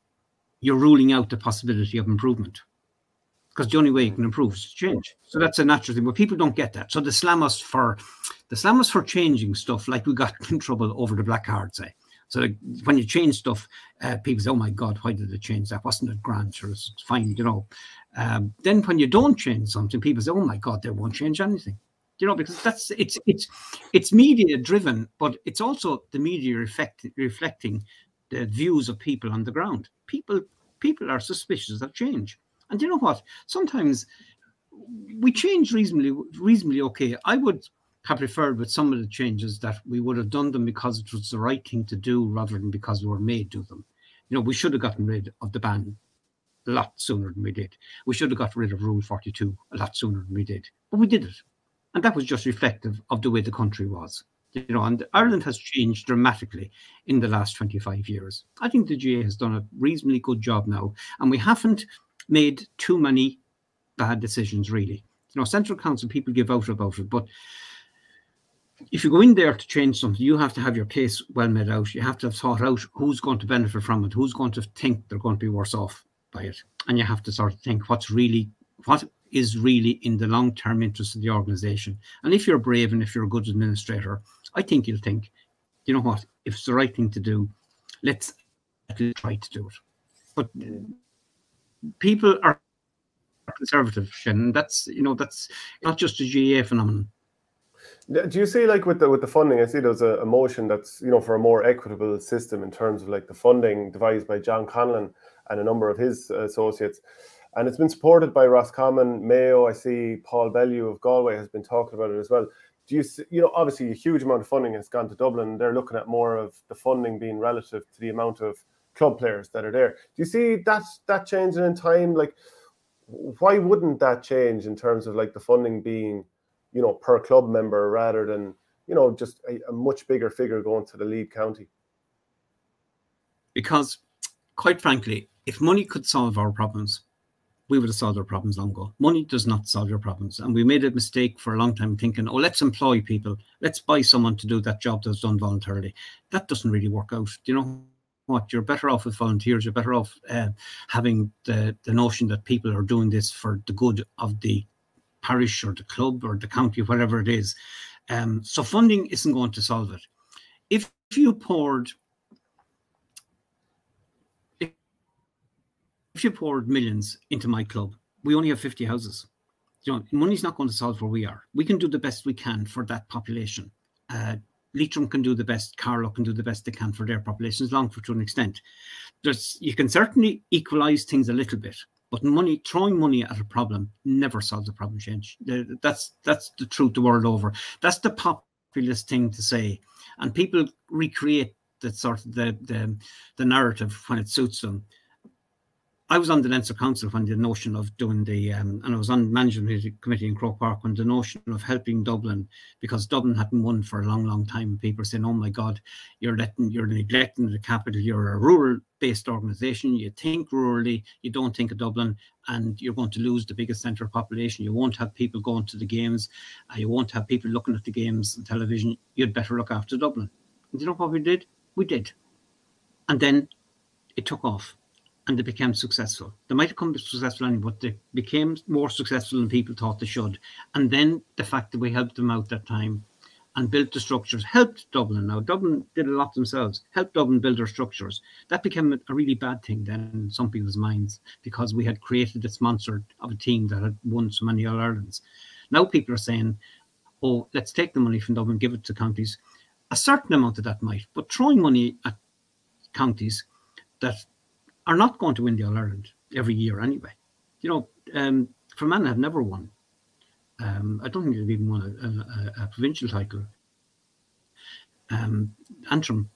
you're ruling out the possibility of improvement, because the only way you can improve is to change. So that's a natural thing, but people don't get that. So they slam us for they slam us for changing stuff, like we got in trouble over the black card, say. So like, when you change stuff, uh, people say, oh my God, why did they change that? Wasn't it grand? Sure, it's fine, you know. Um, then when you don't change something, people say, oh my God, they won't change anything. You know, because that's it's it's it's media driven, but it's also the media reflect, reflecting the views of people on the ground. People people are suspicious of change, and you know what? Sometimes we change reasonably reasonably okay. I would have preferred with some of the changes that we would have done them because it was the right thing to do, rather than because we were made to do them. You know, we should have gotten rid of the ban a lot sooner than we did. We should have got rid of Rule forty-two a lot sooner than we did, but we did it. And that was just reflective of the way the country was. You know, and Ireland has changed dramatically in the last twenty-five years. I think the G A A has done a reasonably good job now, and we haven't made too many bad decisions, really. You know, Central Council, people give out about it, but if you go in there to change something, you have to have your case well made out. You have to have thought out who's going to benefit from it, who's going to think they're going to be worse off by it. And you have to sort of think what's really... what. is really in the long-term interest of the organisation. And if you're brave and if you're a good administrator, I think you'll think, you know what, if it's the right thing to do, let's try to do it. But people are conservative, and that's, you know, that's not just a G A A phenomenon. Do you see, like, with the with the funding, I see there's a, a motion that's, you know, for a more equitable system in terms of, like, the funding devised by John Conlon and a number of his associates. And it's been supported by Roscommon, Mayo. I see Paul Bellew of Galway has been talking about it as well. Do you see, you know, obviously a huge amount of funding has gone to Dublin. They're looking at more of the funding being relative to the amount of club players that are there. Do you see that that changing in time? Like, why wouldn't that change in terms of, like, the funding being, you know, per club member rather than, you know, just a, a much bigger figure going to the lead county? Because, quite frankly, if money could solve our problems, we would have solved our problems long ago. Money does not solve your problems. And we made a mistake for a long time thinking, oh, let's employ people. Let's buy someone to do that job that's done voluntarily. That doesn't really work out. Do you know what? You're better off with volunteers. You're better off uh, having the, the notion that people are doing this for the good of the parish or the club or the county, whatever it is. Um, so funding isn't going to solve it. If you poured, if you poured millions into my club, we only have fifty houses. You know, money's not going to solve where we are. We can do the best we can for that population. Uh, Leitrim can do the best, Carlow can do the best they can for their populations, Longford to an extent. There's, you can certainly equalise things a little bit, but money, throwing money at a problem never solves the problem, change. That's, that's the truth the world over. That's the populist thing to say. And people recreate that sort of the, the, the narrative when it suits them. I was on the Leinster Council when the notion of doing the, um, and I was on management committee in Croke Park when the notion of helping Dublin, because Dublin hadn't won for a long, long time. People saying, "Oh my God, you're letting, you're neglecting the capital. You're a rural-based organisation. You think rurally. You don't think of Dublin, and you're going to lose the biggest centre of population. You won't have people going to the games. Uh, you won't have people looking at the games on television. You'd better look after Dublin." And you know what we did? We did, and then it took off. And they became successful. They might have come successful anyway, but they became more successful than people thought they should. And then the fact that we helped them out that time and built the structures helped Dublin. Now, Dublin did a lot themselves, helped Dublin build their structures. That became a really bad thing then in some people's minds, because we had created this monster of a team that had won so many All-Irelands. Now people are saying, "Oh, let's take the money from Dublin, give it to counties." A certain amount of that might, but throwing money at counties that are not going to win the All-Ireland every year anyway. You know, um, Fermanagh have never won. Um, I don't think they've even won a, a, a provincial title. Um, Antrim,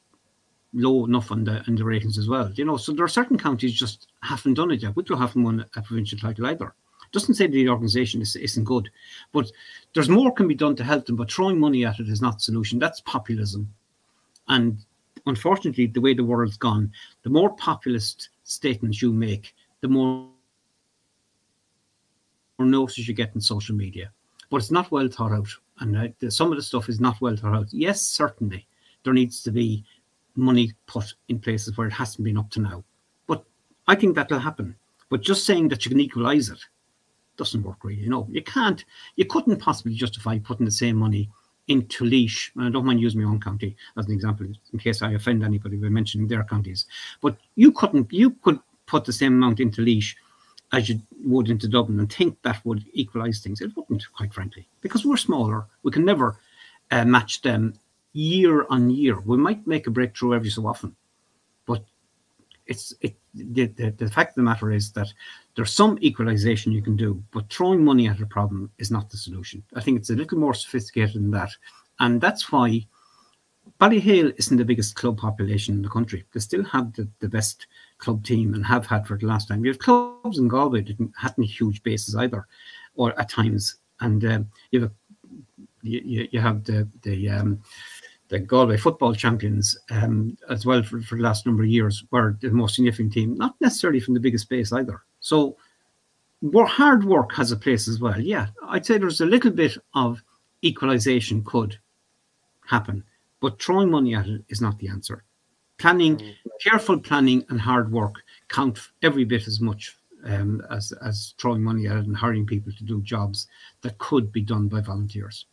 low enough on the, on the ratings as well. You know, so there are certain counties just haven't done it yet. Wicklow haven't won a provincial title either. Doesn't say the organisation is, isn't good, but there's more can be done to help them, but throwing money at it is not the solution. That's populism. And unfortunately, the way the world's gone, the more populist statements you make, the more notices you get in social media. But it's not well thought out, and uh, the, some of the stuff is not well thought out. Yes, certainly there needs to be money put in places where it hasn't been up to now, but I think that'll happen. But just saying that you can equalise it doesn't work really. You know, you can't, you couldn't possibly justify putting the same money into Leash, and I don't mind using my own county as an example in case I offend anybody by mentioning their counties, but you couldn't, you could put the same amount into Leash as you would into Dublin and think that would equalise things. It wouldn't, quite frankly, because we're smaller. We can never uh, match them year on year. We might make a breakthrough every so often, but it's it, the, the, the fact of the matter is that there's some equalisation you can do, but throwing money at a problem is not the solution. I think it's a little more sophisticated than that. And that's why Ballyhale isn't the biggest club population in the country. They still have the, the best club team and have had for the last time. You have clubs in Galway that hadn't huge bases either, or at times. And um, you have, a, you, you have the... the um, the Galway football champions um, as well for, for the last number of years were the most significant team, not necessarily from the biggest base either. So hard work has a place as well. Yeah, I'd say there's a little bit of equalisation could happen, but throwing money at it is not the answer. Planning, mm-hmm. careful planning and hard work count every bit as much um, as, as throwing money at it and hiring people to do jobs that could be done by volunteers.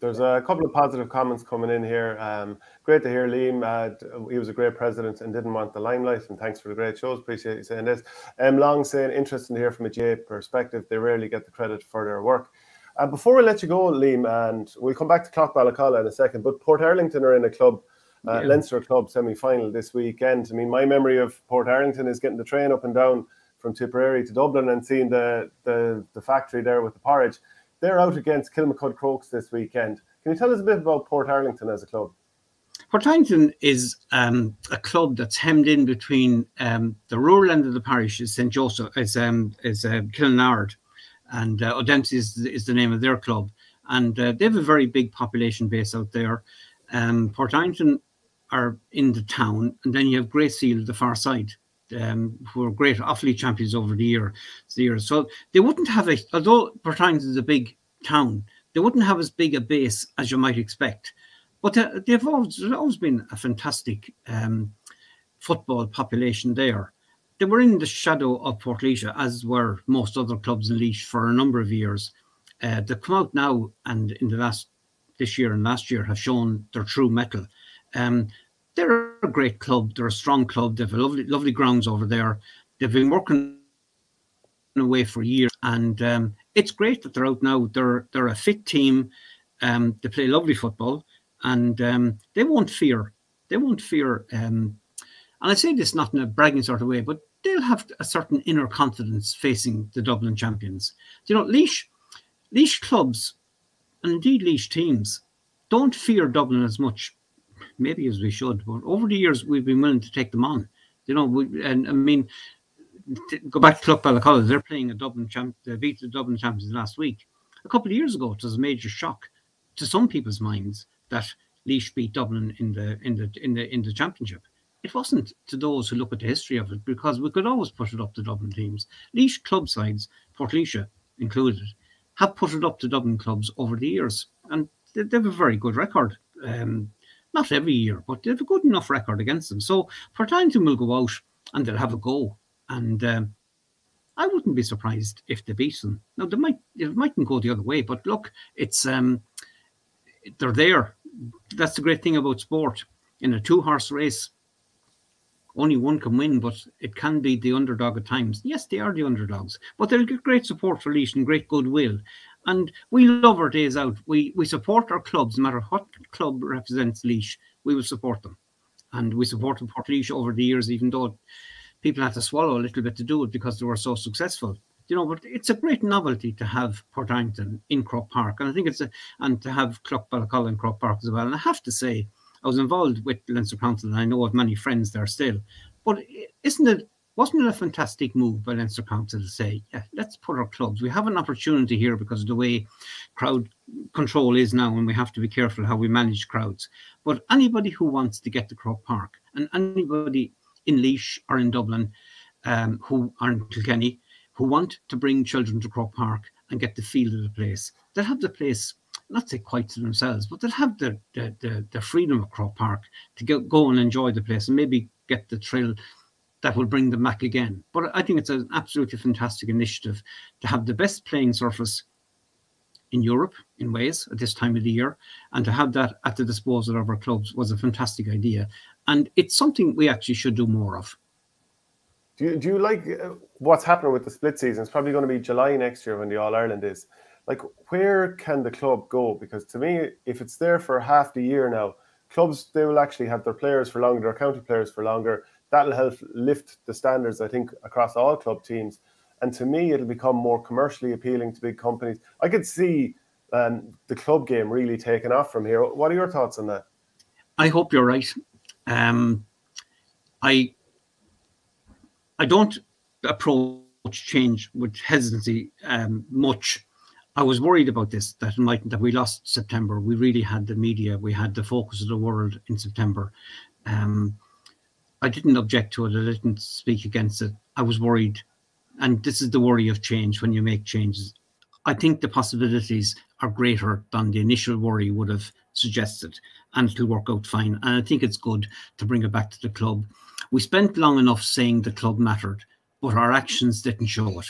There's a couple of positive comments coming in here. Um, great to hear Liam. Uh, he was a great president and didn't want the limelight. And thanks for the great shows. Appreciate you saying this. Um, Long saying, interesting to hear from a G A perspective. They rarely get the credit for their work. Uh, before we let you go, Liam, and we'll come back to Clockballacalla in a second, but Portarlington are in a club, uh, yeah. Leinster club semi-final this weekend. I mean, my memory of Portarlington is getting the train up and down from Tipperary to Dublin and seeing the, the, the factory there with the porridge. They're out against Kilmacud Crokes this weekend. Can you tell us a bit about Portarlington as a club? Portarlington is um, a club that's hemmed in between um, the rural end of the parish is Saint Joseph, is, um, is uh, Kilnard, and uh, O'Dempsey is, is the name of their club. And uh, they have a very big population base out there. Um, Portarlington are in the town, and then you have Greyseal, the far side, Um, who are great off-league champions over the year, the years. So they wouldn't have a, although Portarlington is a big town, they wouldn't have as big a base as you might expect. But uh, they've always, always been a fantastic um, football population there. They were in the shadow of Portlaoise, as were most other clubs in Laois for a number of years. Uh, they've come out now, and in the last this year and last year have shown their true metal. Um, they're a great club. They're a strong club. They have a lovely, lovely grounds over there. They've been working away for years, and um, it's great that they're out now. They're they're a fit team. Um, they play lovely football, and um, they won't fear. They won't fear. Um, and I say this not in a bragging sort of way, but they'll have a certain inner confidence facing the Dublin champions. You know, Laois, Laois clubs, and indeed Laois teams, don't fear Dublin as much, maybe as we should. But over the years, we've been willing to take them on. You know, we, and I mean, go back to Club Ballycollig. They're playing a Dublin champ. They beat the Dublin champions last week. A couple of years ago, it was a major shock to some people's minds that Laois beat Dublin in the in the in the in the championship. It wasn't to those who look at the history of it, because we could always put it up to Dublin teams. Laois club sides, Portlaoise included, have put it up to Dublin clubs over the years, and they, they have a very good record. Um, not every year, but they have a good enough record against them. So Portlaoise will go out and they'll have a go, and um, I wouldn't be surprised if they beat them. Now they might, it mightn't go the other way, but look, it's um, they're there. That's the great thing about sport. In a two-horse race, only one can win, but it can be the underdog at times. Yes, they are the underdogs, but they'll get great support for Laois and great goodwill. And we love our days out. We we support our clubs, no matter what club represents Laois. We will support them, and we supported Portlaoise over the years, even though people had to swallow a little bit to do it because they were so successful. You know, but it's a great novelty to have Portaington in Croke Park, and I think it's a, and to have Club Ballycollig in Croke Park as well. And I have to say, I was involved with Leinster Council, and I know of many friends there still. But isn't it, wasn't it a fantastic move by Leinster Council to say, yeah, let's put our clubs. We have an opportunity here because of the way crowd control is now, and we have to be careful how we manage crowds. But anybody who wants to get to Croke Park, and anybody in Laois or in Dublin um, who are in Kilkenny, who want to bring children to Croke Park and get the feel of the place, they'll have the place, not say quite to themselves, but they'll have the, the, the, the freedom of Croke Park to go, go and enjoy the place and maybe get the thrill that will bring them back again. But I think it's an absolutely fantastic initiative to have the best playing surface in Europe, in Wales, at this time of the year, and to have that at the disposal of our clubs was a fantastic idea. And it's something we actually should do more of. Do you, do you like what's happening with the split season? It's probably going to be July next year when the All-Ireland is. Like, where can the club go? Because to me, if it's there for half the year now, clubs, they will actually have their players for longer, their county players for longer. That'll help lift the standards, I think, across all club teams. And to me, it'll become more commercially appealing to big companies. I could see um, the club game really taking off from here. What are your thoughts on that? I hope you're right. Um, I... I don't approach change with hesitancy um, much. I was worried about this, that might, that we lost September. We really had the media. We had the focus of the world in September. Um, I didn't object to it. I didn't speak against it. I was worried. And this is the worry of change when you make changes. I think the possibilities are greater than the initial worry would have suggested. And it'll work out fine. And I think it's good to bring it back to the club. We spent long enough saying the club mattered, but our actions didn't show it.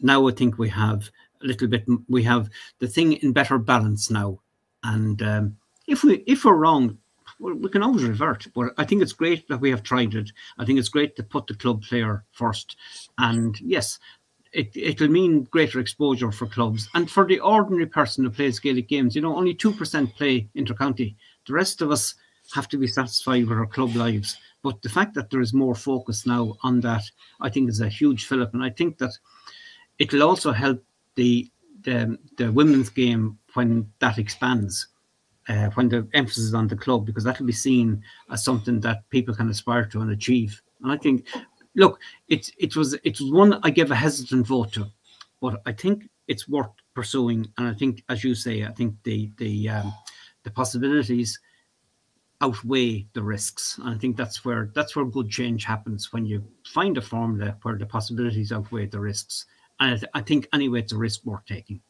Now I think we have a little bit, we have the thing in better balance now. And um, if, we, if we're wrong, we can always revert. But I think it's great that we have tried it. I think it's great to put the club player first. And yes, it, it'll mean greater exposure for clubs. And for the ordinary person who plays Gaelic games, you know, only two percent play inter-county. The rest of us have to be satisfied with our club lives. But the fact that there is more focus now on that, I think, is a huge fillip. And I think that it'll also help the the, the women's game when that expands, uh, when the emphasis is on the club, because that'll be seen as something that people can aspire to and achieve. And I think, look, it, it, was, it was one I gave a hesitant vote to, but I think it's worth pursuing. And I think, as you say, I think the, the, um, the possibilities outweigh the risks, and I think that's where that's where good change happens, when you find a formula where the possibilities outweigh the risks. And I, th I think anyway, it's a risk worth taking.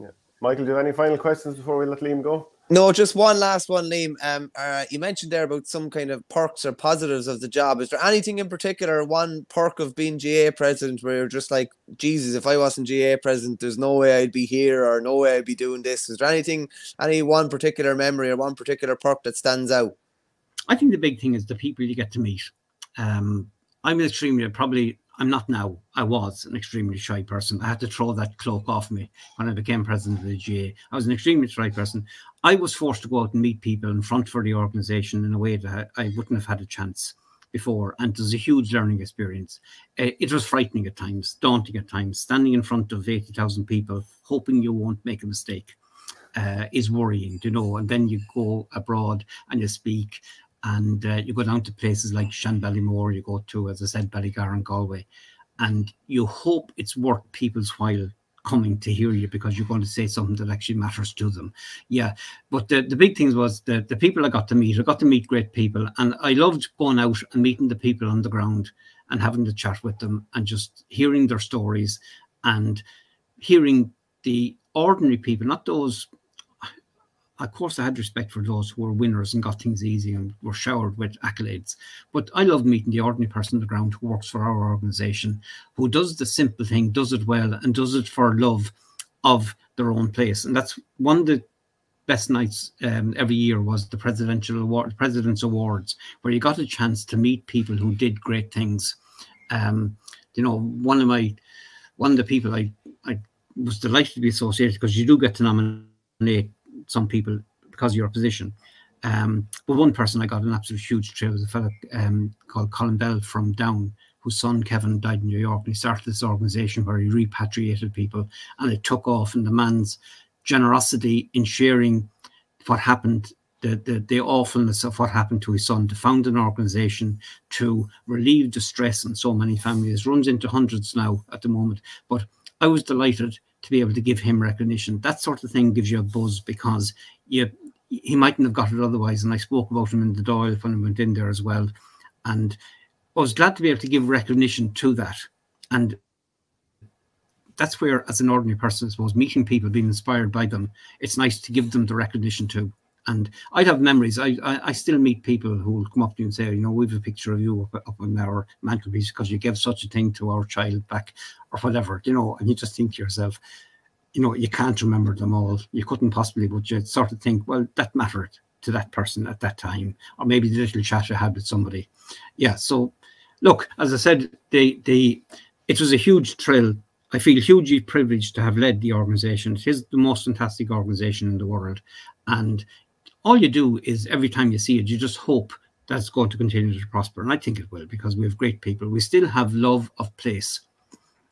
Yeah, Michael, do you have any final questions before we let Liam go? No, just one last one, Liam. Um, uh, you mentioned there about some kind of perks or positives of the job. Is there anything in particular, one perk of being G A A president where you're just like, Jesus, if I wasn't G A A president, there's no way I'd be here or no way I'd be doing this. Is there anything, any one particular memory or one particular perk that stands out? I think the big thing is the people you get to meet. Um, I'm an extremely, probably, I'm not now, I was an extremely shy person. I had to throw that cloak off me when I became president of the G A A. I was an extremely shy person. I was forced to go out and meet people in front for the organisation in a way that I wouldn't have had a chance before. And it was a huge learning experience. It was frightening at times, daunting at times. Standing in front of eighty thousand people, hoping you won't make a mistake, uh, is worrying, you know. And then you go abroad and you speak. And uh, you go down to places like Shanballymore, you go to, as I said, Ballygar and Galway, and you hope it's worth people's while coming to hear you because you're going to say something that actually matters to them. Yeah, but the, the big thing was the, the people I got to meet. I got to meet great people, and I loved going out and meeting the people on the ground and having the chat with them and just hearing their stories and hearing the ordinary people, not those. Of course, I had respect for those who were winners and got things easy and were showered with accolades. But I loved meeting the ordinary person on the ground who works for our organisation, who does the simple thing, does it well, and does it for love of their own place. And that's one of the best nights um, every year was the Presidential Award, President's Awards, where you got a chance to meet people who did great things. Um, you know, one of my, one of the people I, I was delighted to be associated because you do get to nominate some people because of your position. Um, but one person I got an absolute huge trip was a fellow um, called Colin Bell from Down, whose son Kevin died in New York. And he started this organisation where he repatriated people, and it took off. And the man's generosity in sharing what happened, the, the, the awfulness of what happened to his son, to found an organisation to relieve the stress in so many families, runs into hundreds now at the moment. But I was delighted to be able to give him recognition. That sort of thing gives you a buzz because you, he mightn't have got it otherwise. And I spoke about him in the Doyle when I went in there as well. And I was glad to be able to give recognition to that. And that's where, as an ordinary person, I suppose, meeting people, being inspired by them, it's nice to give them the recognition too. And I'd have memories. I, I, I still meet people who will come up to you and say, you know, we have a picture of you up, up on our mantelpiece because you gave such a thing to our child back or whatever, you know, and you just think to yourself, you know, you can't remember them all. You couldn't possibly, but you sort of think, well, that mattered to that person at that time, or maybe the little chat I had with somebody. Yeah. So, look, as I said, the, the, it was a huge thrill. I feel hugely privileged to have led the organisation. It is the most fantastic organisation in the world. And all you do is every time you see it, you just hope that's going to continue to prosper. And I think it will, because we have great people. We still have love of place.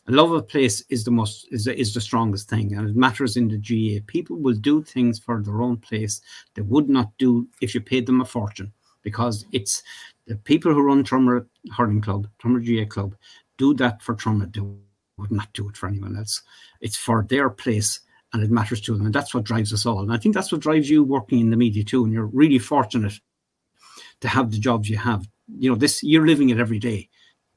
And love of place is the most is the, is the strongest thing. And it matters in the G A A. People will do things for their own place they would not do if you paid them a fortune, because it's the people who run Trummer Hurling Club, Trummer G A A Club, do that for Trummer. They would not do it for anyone else. It's for their place. And it matters to them. And that's what drives us all. And I think that's what drives you working in the media too. And you're really fortunate to have the jobs you have. You know, this, you're living it every day.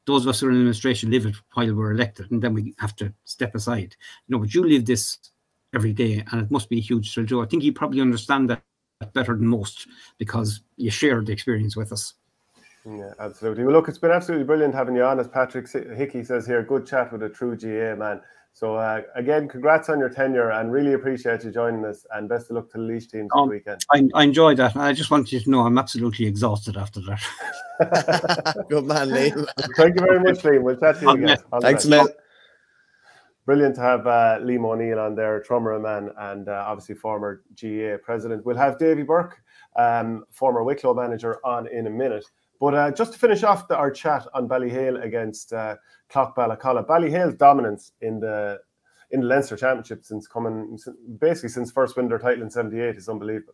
Those of us who are in administration live it while we're elected. And then we have to step aside. You know, but you live this every day. And it must be a huge thrill too. I think you probably understand that better than most because you share the experience with us. Yeah, absolutely. Well, look, it's been absolutely brilliant having you on. As Patrick Hickey says here, good chat with a true G A A man. So, uh, again, congrats on your tenure and really appreciate you joining us, and best of luck to the Laois team this um, weekend. I, I enjoyed that. I just wanted you to know I'm absolutely exhausted after that. Good man, Liam. Thank you very much, Liam. We'll chat to you um, again. Yeah. Thanks, man. Brilliant to have uh, Liam O'Neill on there, Trummer man, and uh, obviously former G A A president. We'll have Davy Burke, um, former Wicklow manager, on in a minute. But uh, just to finish off the, our chat on Ballyhale against uh, Cloghballacalla, Ballyhale's dominance in the in the Leinster Championship since coming basically since first winning their title in seventy-eight is unbelievable.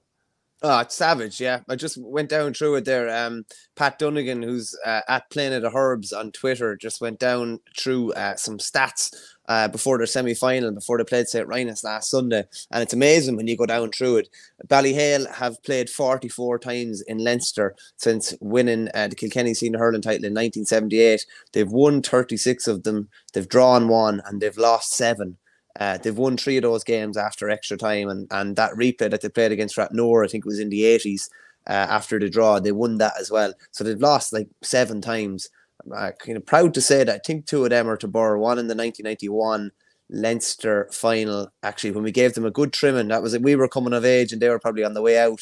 Oh, it's savage, yeah. I just went down through it there. Um, Pat Dunnigan, who's uh, at Playing of the Herbs on Twitter, just went down through uh, some stats uh, before their semi-final, before they played Saint Rhinus last Sunday. And it's amazing when you go down through it. Ballyhale have played forty-four times in Leinster since winning uh, the Kilkenny Senior Hurling title in nineteen seventy-eight. They've won thirty-six of them, they've drawn one, and they've lost seven. Uh, they've won three of those games after extra time, and, and that replay that they played against Ratnor, I think it was in the eighties, uh, after the draw, they won that as well. So they've lost like seven times. I'm kind of proud to say that I think two of them are to Borough, one in the nineteen ninety-one Leinster final, actually, when we gave them a good trimming. That was it. We were coming of age and they were probably on the way out.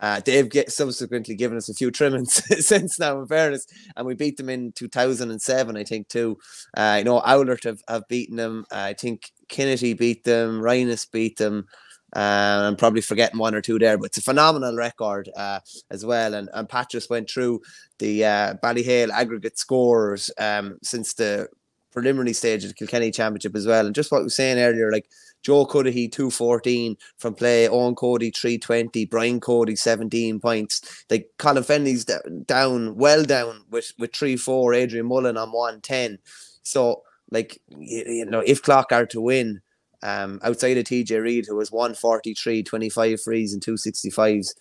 Uh, they've get, subsequently given us a few trimmings since now, in fairness, and we beat them in two thousand seven, I think, too. Uh, you know, Owlert have, have beaten them. Uh, I think Kinnity beat them. Rhinus beat them. Uh, I'm probably forgetting one or two there, but it's a phenomenal record uh, as well. And, and Pat just went through the uh, Ballyhale aggregate scorers um, since the preliminary stage of the Kilkenny Championship as well. And just what we were saying earlier, like, Joe Cudahy, two fourteen from play. Owen Cody, three twenty. Brian Cody, seventeen points. Like, Colin Fenley's down, well down with, with three four. Adrian Mullen on one ten. So, like, you, you know, if Clock are to win, um, outside of T J Reid, who was one forty-three, twenty-five frees and two sixty-fives,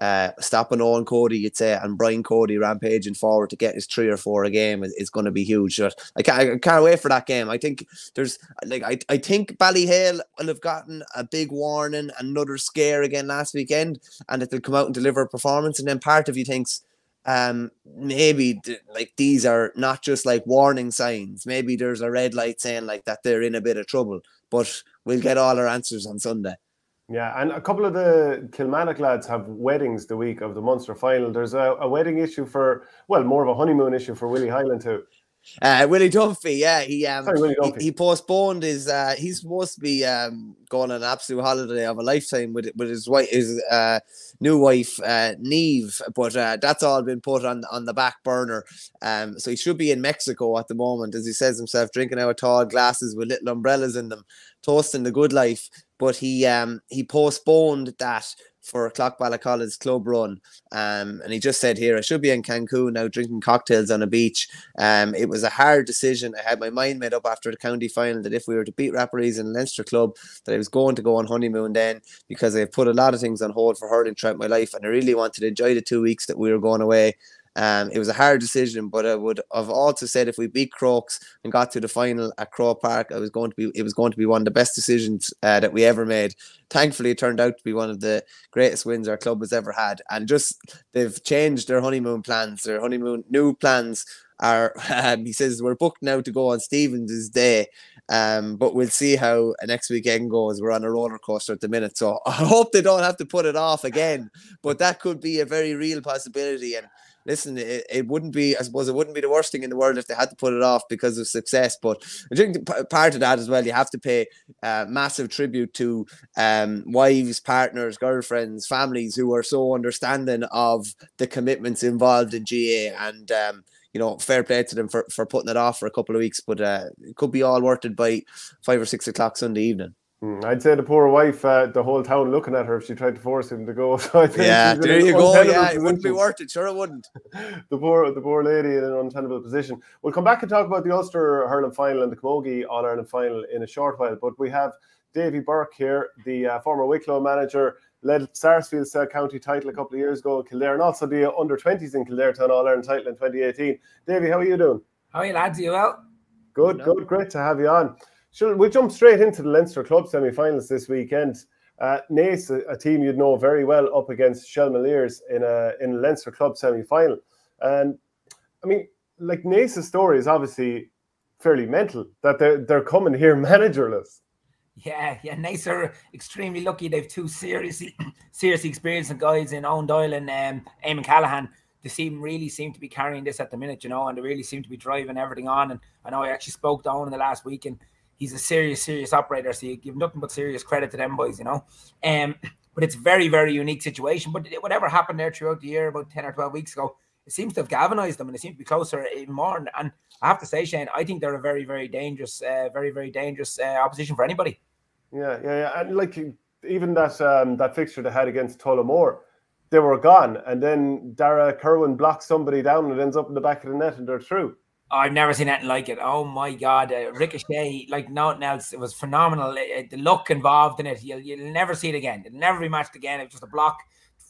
uh, stopping Owen Cody, you'd say, and Brian Cody rampaging forward to get his three or four a game is, is going to be huge. So I can't, I can't wait for that game. I think there's like I I think Ballyhale will have gotten a big warning, another scare again last weekend, and that they'll come out and deliver a performance. And then part of you thinks, um, maybe th like these are not just like warning signs. Maybe there's a red light saying like that they're in a bit of trouble. But we'll get all our answers on Sunday. Yeah, and a couple of the Kilmarnock lads have weddings the week of the Munster final. There's a, a wedding issue for, well, more of a honeymoon issue for Willie Hyland too. Uh, Willie Dunphy, yeah, he um, Sorry, Willie Dunphy. He, he postponed his. Uh, he's supposed to be um, going on an absolute holiday of a lifetime with with his wife, his uh, new wife, uh, Niamh. But uh, that's all been put on on the back burner. Um, so he should be in Mexico at the moment, as he says himself, drinking out of tall glasses with little umbrellas in them, toasting the good life. But he um he postponed that for Clockballacolla's club run. Um, and he just said here, I should be in Cancun now drinking cocktails on a beach. Um, it was a hard decision. I had my mind made up after the county final that if we were to beat Rapparees in Leinster club, that I was going to go on honeymoon then, because I've put a lot of things on hold for hurling throughout my life. And I really wanted to enjoy the two weeks that we were going away. Um, it was a hard decision, but I would have also said if we beat Crokes and got to the final at Croke Park, I was going to be it was going to be one of the best decisions uh, that we ever made. Thankfully, it turned out to be one of the greatest wins our club has ever had. And just they've changed their honeymoon plans. Their honeymoon new plans are, um, he says, we're booked now to go on Stevens' day. Um, but we'll see how next weekend goes. We're on a roller coaster at the minute, so I hope they don't have to put it off again. But that could be a very real possibility. And listen, it, it wouldn't be, I suppose, it wouldn't be the worst thing in the world if they had to put it off because of success. But I think part of that as well, you have to pay uh, massive tribute to um, wives, partners, girlfriends, families who are so understanding of the commitments involved in G A A. And um, you know, fair play to them for, for putting it off for a couple of weeks, but uh, it could be all worth it by five or six o'clock Sunday evening. Mm, I'd say the poor wife, uh, the whole town looking at her if she tried to force him to go. So I think yeah, there you go. Yeah, position. It wouldn't be worth it. Sure, it wouldn't. the poor, the poor lady in an untenable position. We'll come back and talk about the Ulster hurling final and the Camogie All Ireland final in a short while. But we have Davy Burke here, the uh, former Wicklow manager. Led Sarsfield's uh, county title a couple of years ago in Kildare, and also the under twenties in Kildare Town All-Ireland title in twenty eighteen. Davy, how are you doing? How are you, lads? Are you well? Good, no. good. Great to have you on. Shall we jump straight into the Leinster Club semi-finals this weekend? Uh, Naas, a, a team you'd know very well, up against Shelmaliers in a in a Leinster Club semi-final. And, I mean, like, Naas' story is obviously fairly mental, that they're, they're coming here managerless. Yeah, yeah, Naas are extremely lucky. They've two seriously, seriously experienced guys in Owen Doyle and um, Eamon Callaghan. They seem really seem to be carrying this at the minute, you know, and they really seem to be driving everything on. And I know I actually spoke to Owen in the last week, and he's a serious, serious operator. So you give nothing but serious credit to them boys, you know. Um, but it's a very, very unique situation. But whatever happened there throughout the year, about ten or twelve weeks ago, it seems to have galvanized them, and it seems to be closer even more. And I have to say, Shane, I think they're a very, very dangerous, uh, very, very dangerous uh, opposition for anybody. Yeah, yeah, yeah. And like even that um, that fixture they had against Tullamore, they were gone, and then Dara Kerwin blocks somebody down, and it ends up in the back of the net, and they're through. I've never seen anything like it. Oh my God, uh, Ricochet, like nothing else. It was phenomenal. Uh, the luck involved in it, you'll, you'll never see it again. It'll never be matched again. It's just a block.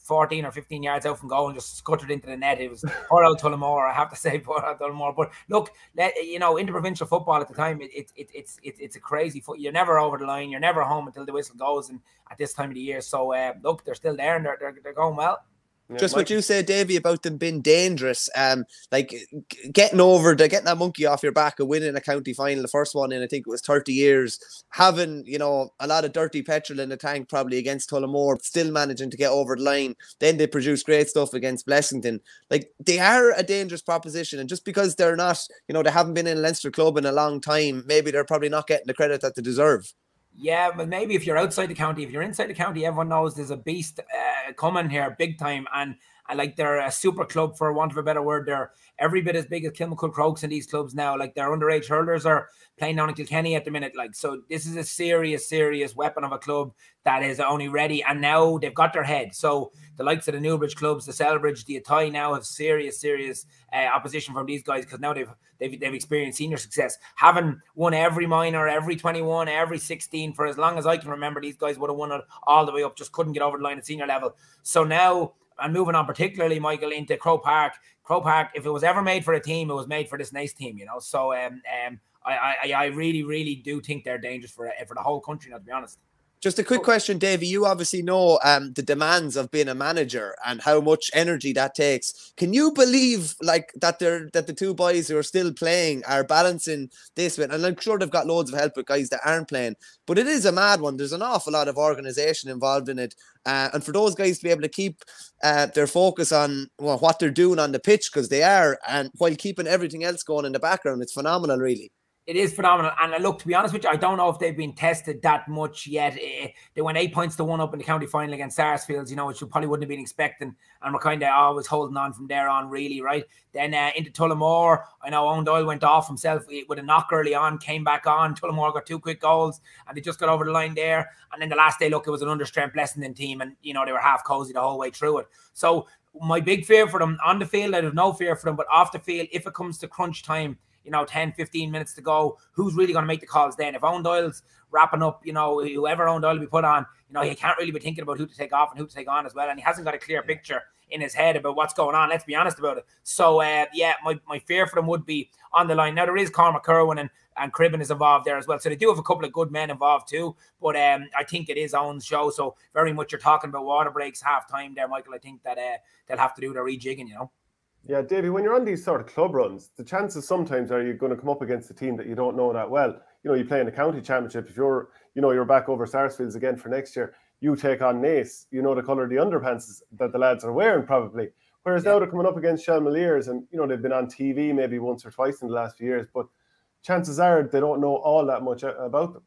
fourteen or fifteen yards out from goal and just scuttered into the net. It was poor old Tullamore, I have to say, poor old Tullamore. But look, let, you know, interprovincial football at the time, it, it, it, it's it, it's a crazy foot. You're never over the line. You're never home until the whistle goes, and at this time of the year. So, uh, look, they're still there and they're, they're, they're going well. Yeah, just what you said, Davey, about them being dangerous. Um, like getting over, the, getting that monkey off your back and winning a county final, the first one in, I think it was thirty years. Having, you know, a lot of dirty petrol in the tank probably against Tullamore, still managing to get over the line. Then they produce great stuff against Blessington. Like, they are a dangerous proposition. And just because they're not, you know, they haven't been in a Leinster club in a long time, maybe they're probably not getting the credit that they deserve. Yeah, but maybe if you're outside the county, if you're inside the county, everyone knows there's a beast uh, coming here big time. And I like, they're a super club, for want of a better word. They're every bit as big as Kilmacud Crokes in these clubs now. Like, their underage hurlers are playing down in Kilkenny at the minute. Like, so this is a serious, serious weapon of a club that is only ready. And now they've got their head. So the likes of the Newbridge clubs, the Selbridge, the Athy now have serious, serious uh, opposition from these guys, because now they've They've, they've experienced senior success. Having won every minor, every twenty-one, every sixteen, for as long as I can remember, these guys would have won it all the way up, just couldn't get over the line at senior level. So now, and moving on particularly, Michael, into Croke Park. Croke Park, if it was ever made for a team, it was made for this nice team, you know. So um, um, I, I, I really, really do think they're dangerous for, for the whole country, now, to be honest. Just a quick question, Davey. You obviously know um, the demands of being a manager and how much energy that takes. Can you believe, like, that they're that the two boys who are still playing are balancing this with? And I'm sure they've got loads of help with guys that aren't playing, but it is a mad one. There's an awful lot of organisation involved in it. Uh, and for those guys to be able to keep uh, their focus on well, what they're doing on the pitch, because they are, and while keeping everything else going in the background, it's phenomenal, really. It is phenomenal. And look, to be honest with you, I don't know if they've been tested that much yet. They went eight points to one up in the county final against Sarsfields, you know, which you probably wouldn't have been expecting. And we're kind of always holding on from there on, really, right? Then uh, into Tullamore, I know Owen Doyle went off himself with a knock early on, came back on. Tullamore got two quick goals, and they just got over the line there. And then the last day, look, it was an understrength Blessington team, and, you know, they were half cozy the whole way through it. So my big fear for them on the field, I have no fear for them, but off the field, if it comes to crunch time, you know, ten, fifteen minutes to go, who's really going to make the calls then? If Owen Doyle's wrapping up, you know, whoever Owen Doyle will be put on, you know, he can't really be thinking about who to take off and who to take on as well. And he hasn't got a clear picture in his head about what's going on. Let's be honest about it. So, uh, yeah, my, my fear for them would be on the line. Now, there is Cormac Curwin and, and Cribben is involved there as well. So they do have a couple of good men involved too. But um, I think it is Owen's show. So very much you're talking about water breaks, half time there, Michael. I think that uh, they'll have to do their rejigging, you know. Yeah, Davey, when you're on these sort of club runs, the chances sometimes are you're going to come up against a team that you don't know that well. You know, you play in the county championship. If you're, you know, you're back over Sarsfields again for next year, you take on Naas. You know the colour of the underpants that the lads are wearing probably. Whereas yeah. now they're coming up against Shelmaliers, and, you know, they've been on T V maybe once or twice in the last few years, but chances are they don't know all that much about them.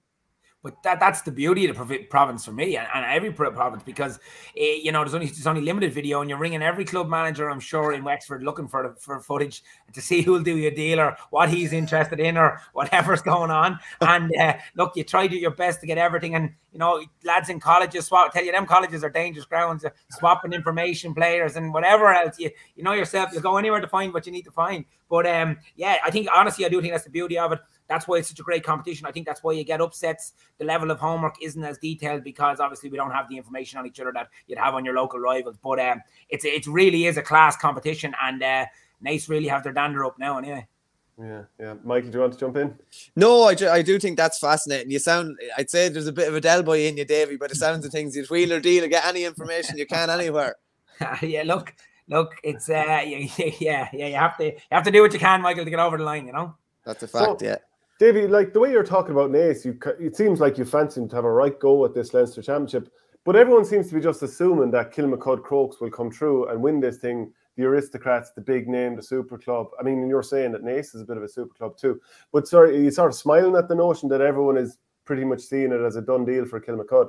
But that, that's the beauty of the province for me, and, and every province, because, eh, you know, there's only there's only limited video, and you're ringing every club manager, I'm sure, in Wexford looking for for footage to see who'll do your deal or what he's interested in or whatever's going on. And uh, look, you try to do your best to get everything. And, you know, lads in colleges, swap, tell you, them colleges are dangerous grounds, uh, swapping information, players and whatever else. You, you know yourself, you'll go anywhere to find what you need to find. But, um, yeah, I think, honestly, I do think that's the beauty of it. That's why it's such a great competition. I think that's why you get upsets. The level of homework isn't as detailed because obviously we don't have the information on each other that you'd have on your local rivals. But um, it's it really is a class competition, and uh, Naas really have their dander up now anyway. Yeah, yeah. Michael, do you want to jump in? No, I, I do think that's fascinating. You sound, I'd say there's a bit of a Del Boy in you, Davey, but it sounds of things, you'd wheel or deal or get any information you can anywhere. yeah, look, look, it's, uh, yeah, yeah, yeah. You have to, you have to do what you can, Michael, to get over the line, you know? That's a fact, so, yeah. Davey, like the way you're talking about Naas, you, it seems like you fancy him to have a right go at this Leinster Championship, but everyone seems to be just assuming that Kilmacud Crokes will come through and win this thing, the aristocrats, the big name, the super club. I mean, and you're saying that Naas is a bit of a super club too, but sorry, you're sort of smiling at the notion that everyone is pretty much seeing it as a done deal for Kilmacud.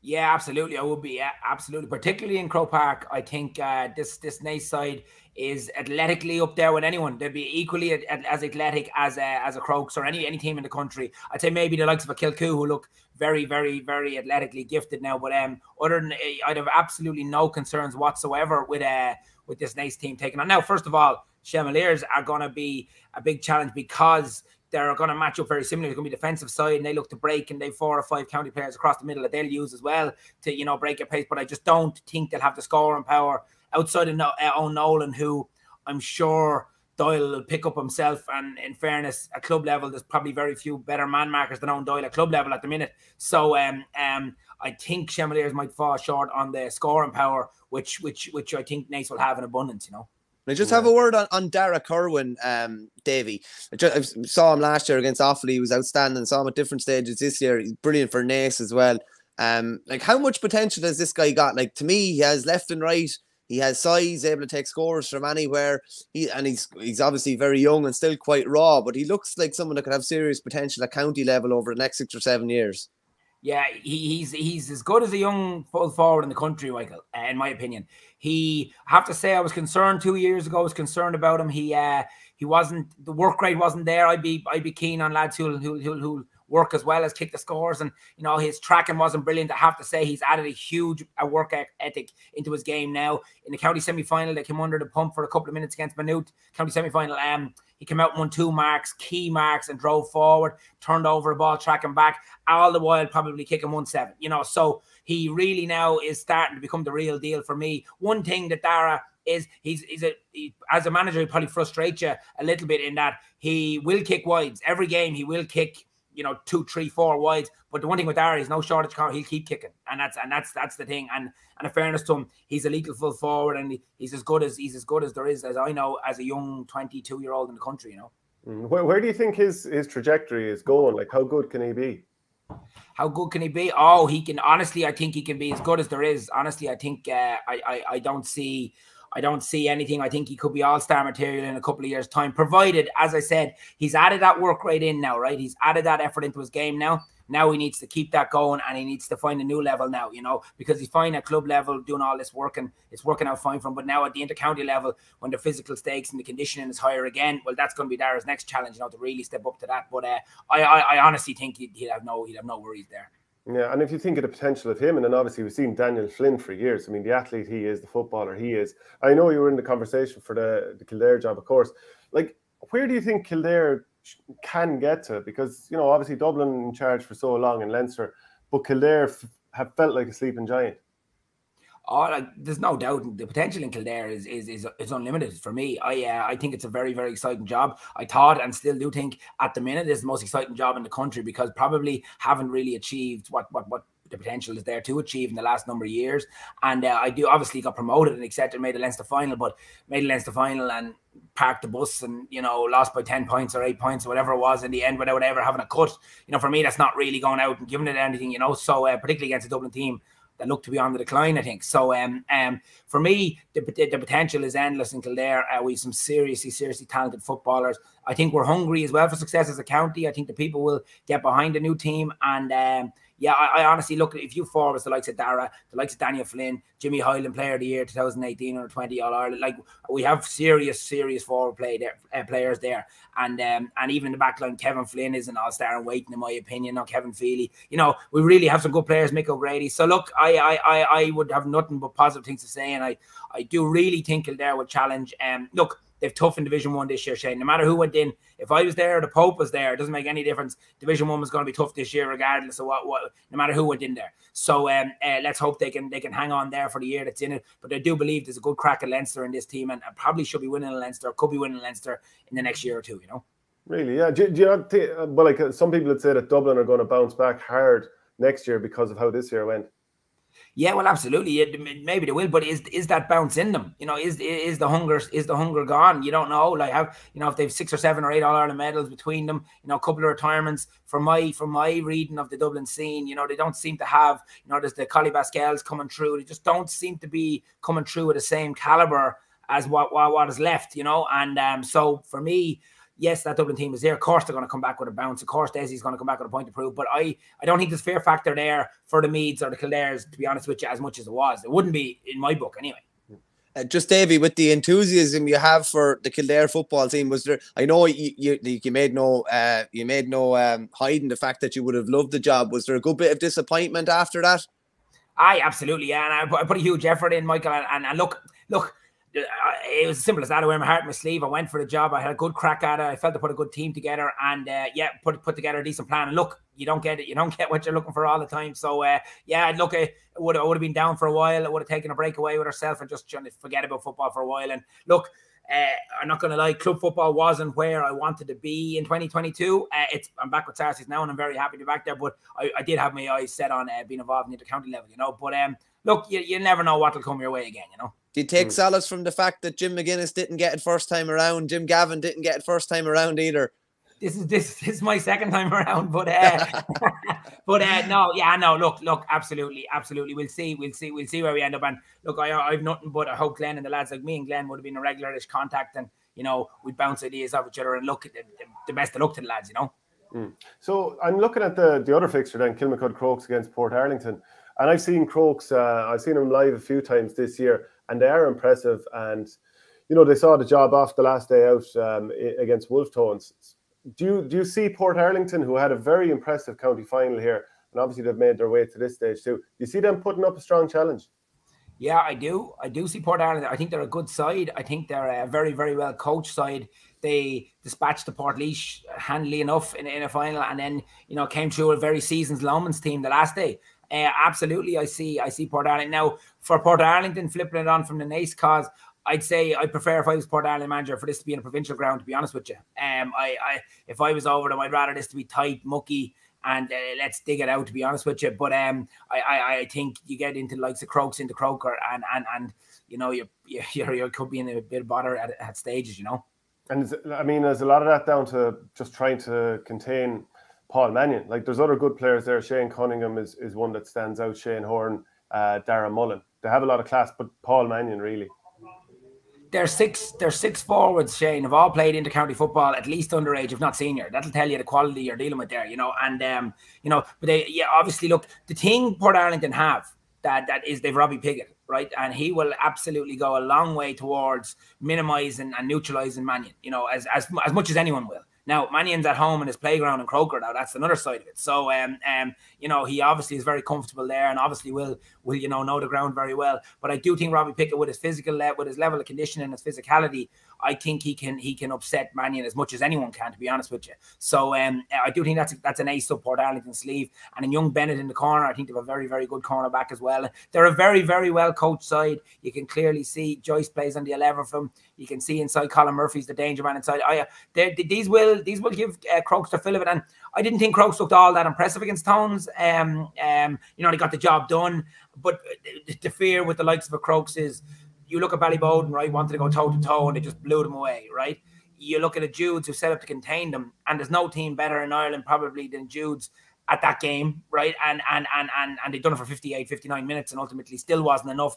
Yeah, absolutely. I would be, yeah, absolutely. Particularly in Croke Park, I think uh, this, this Naas side is athletically up there with anyone. They'd be equally a, a, as athletic as a, as a Crokes or any any team in the country. I'd say maybe the likes of a Kilku, who look very, very, very athletically gifted now. But um, other than, I'd have absolutely no concerns whatsoever with uh with this Naas team taking on. Now, first of all, Chamaliers are going to be a big challenge because they're going to match up very similarly. It's going to be defensive side, and they look to break, and they have four or five county players across the middle that they'll use as well to, you know, break your pace. But I just don't think they'll have the scoring power outside of O'Nolan, who I'm sure Doyle will pick up himself. And in fairness, at club level, there's probably very few better man markers than Owen Doyle at club level at the minute. So um, um, I think Chamaliers might fall short on the scoring power, which which which I think Naas will have in abundance, you know. I just have a word on, on Dara Curwin, um, Davy. I, just, I saw him last year against Offaly. He was outstanding. I saw him at different stages this year. He's brilliant for Naas as well. Um, like, how much potential has this guy got? Like, to me, he has left and right. He has size, able to take scores from anywhere. He, and he's he's obviously very young and still quite raw, but he looks like someone that could have serious potential at county level over the next six or seven years. Yeah, he, he's he's as good as a young full forward in the country, Michael, in my opinion. He, I have to say, I was concerned two years ago. I was concerned about him. He uh, he wasn't, the work rate wasn't there. I'd be I'd be keen on lads who'll who'll who'll work as well as kick the scores, and you know, his tracking wasn't brilliant. I have to say, he's added a huge a work ethic into his game now. In the county semi-final, they came under the pump for a couple of minutes against Maynooth. County semi-final, um. He came out and won two marks, key marks, and drove forward, turned over a ball, tracking back, all the while probably kicking one seven. You know, so he really now is starting to become the real deal for me. One thing that Dara is, he's, he's a, he, as a manager, he probably frustrates you a little bit in that he will kick wides. Every game he will kick, you know, two, three, four wides. But the one thing with Dara is no shortage car, he'll keep kicking. And that's and that's that's the thing. And and in fairness to him, he's a lethal full forward, and he, he's as good as he's as good as there is, as I know, as a young twenty-two year old in the country, you know. Where where do you think his his trajectory is going? Like, how good can he be? How good can he be? Oh, he can, honestly, I think he can be as good as there is. Honestly, I think uh, I, I I don't see I don't see anything. I think he could be all-star material in a couple of years' time, provided, as I said, he's added that work right in now, right? He's added that effort into his game now. Now he needs to keep that going, and he needs to find a new level now, you know, because he's fine at club level doing all this work, and it's working out fine for him. But now at the inter-county level, when the physical stakes and the conditioning is higher again, well, that's going to be Dara's next challenge, you know, to really step up to that. But uh, I, I, I honestly think he'd, he'd have no, he'd have no worries there. Yeah, and if you think of the potential of him, and then obviously we've seen Daniel Flynn for years. I mean, the athlete he is, the footballer he is. I know you were in the conversation for the, the Kildare job, of course. Like, where do you think Kildare can get to? Because, you know, obviously Dublin in charge for so long, in Leinster, but Kildare f have felt like a sleeping giant. Oh, like, there's no doubt the potential in Kildare is is is, is unlimited for me. I uh, I think it's a very, very exciting job. I thought, and still do think, at the minute it's the most exciting job in the country, because probably haven't really achieved what what what the potential is there to achieve in the last number of years. And uh, I do obviously got promoted and accepted, made a Leinster final, but made a Leinster final and parked the bus, and, you know, lost by ten points or eight points or whatever it was in the end without ever having a cut. You know, for me, that's not really going out and giving it anything, you know. So uh, particularly against a Dublin team that look to be on the decline, I think. So um, um, for me, the, the, the potential is endless in Kildare. Uh, we have some seriously, seriously talented footballers. I think we're hungry as well for success as a county. I think the people will get behind the new team. And um, yeah, I, I honestly look at, if you forwards the likes of Dara, the likes of Daniel Flynn, Jimmy Hyland, Player of the Year twenty eighteen or twenty All Ireland, like, we have serious, serious forward play there, uh, players there. And um, and even in the back line, Kevin Flynn is an all-star in waiting, in my opinion, or Kevin Feely. You know, we really have some good players, Mick O'Grady. So look, I I I, I would have nothing but positive things to say, and I, I do really think Kildare would challenge. Um, look, they've tough in Division One this year, Shane. No matter who went in, if I was there, or the Pope was there, it doesn't make any difference. Division One was going to be tough this year, regardless of what, what no matter who went in there. So um, uh, let's hope they can they can hang on there for the year that's in it. But I do believe there's a good crack at Leinster in this team, and, and probably should be winning Leinster, could be winning Leinster in the next year or two. You know, really, yeah. Do, do you not think, well, like, some people would say that Dublin are going to bounce back hard next year because of how this year went. Yeah, well, absolutely. It, maybe they will, but is is that bounce in them? You know, is is the hunger is the hunger gone? You don't know. Like, have you know if they've six or seven or eight All Ireland medals between them? You know, a couple of retirements. From my from my reading of the Dublin scene, you know, they don't seem to have. You know, there's the Colibascals coming through. They just don't seem to be coming through with the same caliber as what what, what is left. You know, and um, so for me, yes, that Dublin team is there. Of course, they're going to come back with a bounce. Of course, Desi's going to come back with a point to prove. But I, I don't think there's fear factor there for the Meads or the Kildares, to be honest with you, as much as it was. It wouldn't be in my book anyway. Uh, just, Davy, with the enthusiasm you have for the Kildare football team, was there? I know you you, you made no uh, you made no um, hiding the fact that you would have loved the job. Was there a good bit of disappointment after that? Aye, absolutely. Yeah, and I put, I put a huge effort in, Michael. And, and, and look, look. it was as simple as that. I wear my heart in my sleeve. I went for the job. I had a good crack at it. I felt to put a good team together, and uh, yeah, put put together a decent plan. And look, you don't get it. You don't get what you're looking for all the time. So uh, yeah, look, I would I would have been down for a while. I would have taken a break away with herself and just trying to forget about football for a while. And look, uh, I'm not going to lie, club football wasn't where I wanted to be in twenty twenty-two. Uh, it's I'm back with Saracens now, and I'm very happy to be back there. But I, I did have my eyes set on uh, being involved in the county level, you know. But um, look, you you never know what'll come your way again, you know. Do you take mm. solace from the fact that Jim McGuinness didn't get it first time around? Jim Gavin didn't get it first time around either. This is this, this is my second time around, but uh, but uh, no, yeah, no, look, look, absolutely, absolutely, we'll see, we'll see, we'll see where we end up. And look, I I've nothing but I hope Glenn and the lads like me and Glenn would have been a regularish contact, and you know we'd bounce ideas off each other and look at the, the best of luck to the lads, you know. Mm. So I'm looking at the the other fixture then, Kilmacud Crokes against Port Arlington, and I've seen Crokes, uh, I've seen them live a few times this year, and they are impressive. And you know they saw the job off the last day out um, against Wolftones. Do you do you see Port Arlington, who had a very impressive county final here, and obviously they've made their way to this stage too? Do you see them putting up a strong challenge? Yeah, I do. I do see Port Arlington. I think they're a good side. I think they're a very, very well coached side. They dispatched the Portlaoise handily enough in, in a final, and then you know came through a very seasoned Lomans team the last day. Uh, absolutely, I see. I see Port Arlington now. For Port Arlington, flipping it on from the Naas cause, I'd say I prefer if I was Port Arlington manager for this to be in a provincial ground, to be honest with you. Um, I, I, if I was over them, I'd rather this to be tight, mucky, and uh, let's dig it out, to be honest with you. But um, I, I, I think you get into the likes of Crokes into Croker, and and and you know you you you could be in a bit of bother at, at stages, you know. And is, I mean, there's a lot of that down to just trying to contain Paul Mannion. Like there's other good players there. Shane Cunningham is is one that stands out. Shane Horn, uh, Dara Mullen. They have a lot of class, but Paul Mannion really. Their six, their six forwards, Shane, have all played inter-county football, at least underage, if not senior. That'll tell you the quality you're dealing with there, you know. And um, you know, but they, yeah, obviously, look, the thing Port Arlington have that that is they've Robbie Piggott, right, and he will absolutely go a long way towards minimising and neutralising Mannion, you know, as as as much as anyone will. Now, Mannion's at home in his playground in Croker now. That's another side of it. So, um, um, you know, he obviously is very comfortable there, and obviously will, will you know, know the ground very well. But I do think Robbie Pickett, with his physical, with his level of conditioning and his physicality, I think he can he can upset Mannion as much as anyone can, to be honest with you. So, um, I do think that's a, that's an ace up Port Arlington's sleeve. And in young Bennett in the corner, I think they have a very, very good cornerback as well. They're a very, very well-coached side. You can clearly see Joyce plays on the eleven for them. You can see inside Colin Murphy's the danger man inside. I, they, these will These will give uh, Crokes the fill of it, and I didn't think Crokes looked all that impressive against Towns. Um, um, you know, they got the job done, but the, the fear with the likes of a Crokes is, you look at Ballyboden, right, wanted to go toe to toe, and they just blew them away, right. You look at the Judes, who set up to contain them, and there's no team better in Ireland probably than Judes at that game, right, and and and and and they've done it for fifty-eight, fifty-nine minutes, and ultimately still wasn't enough.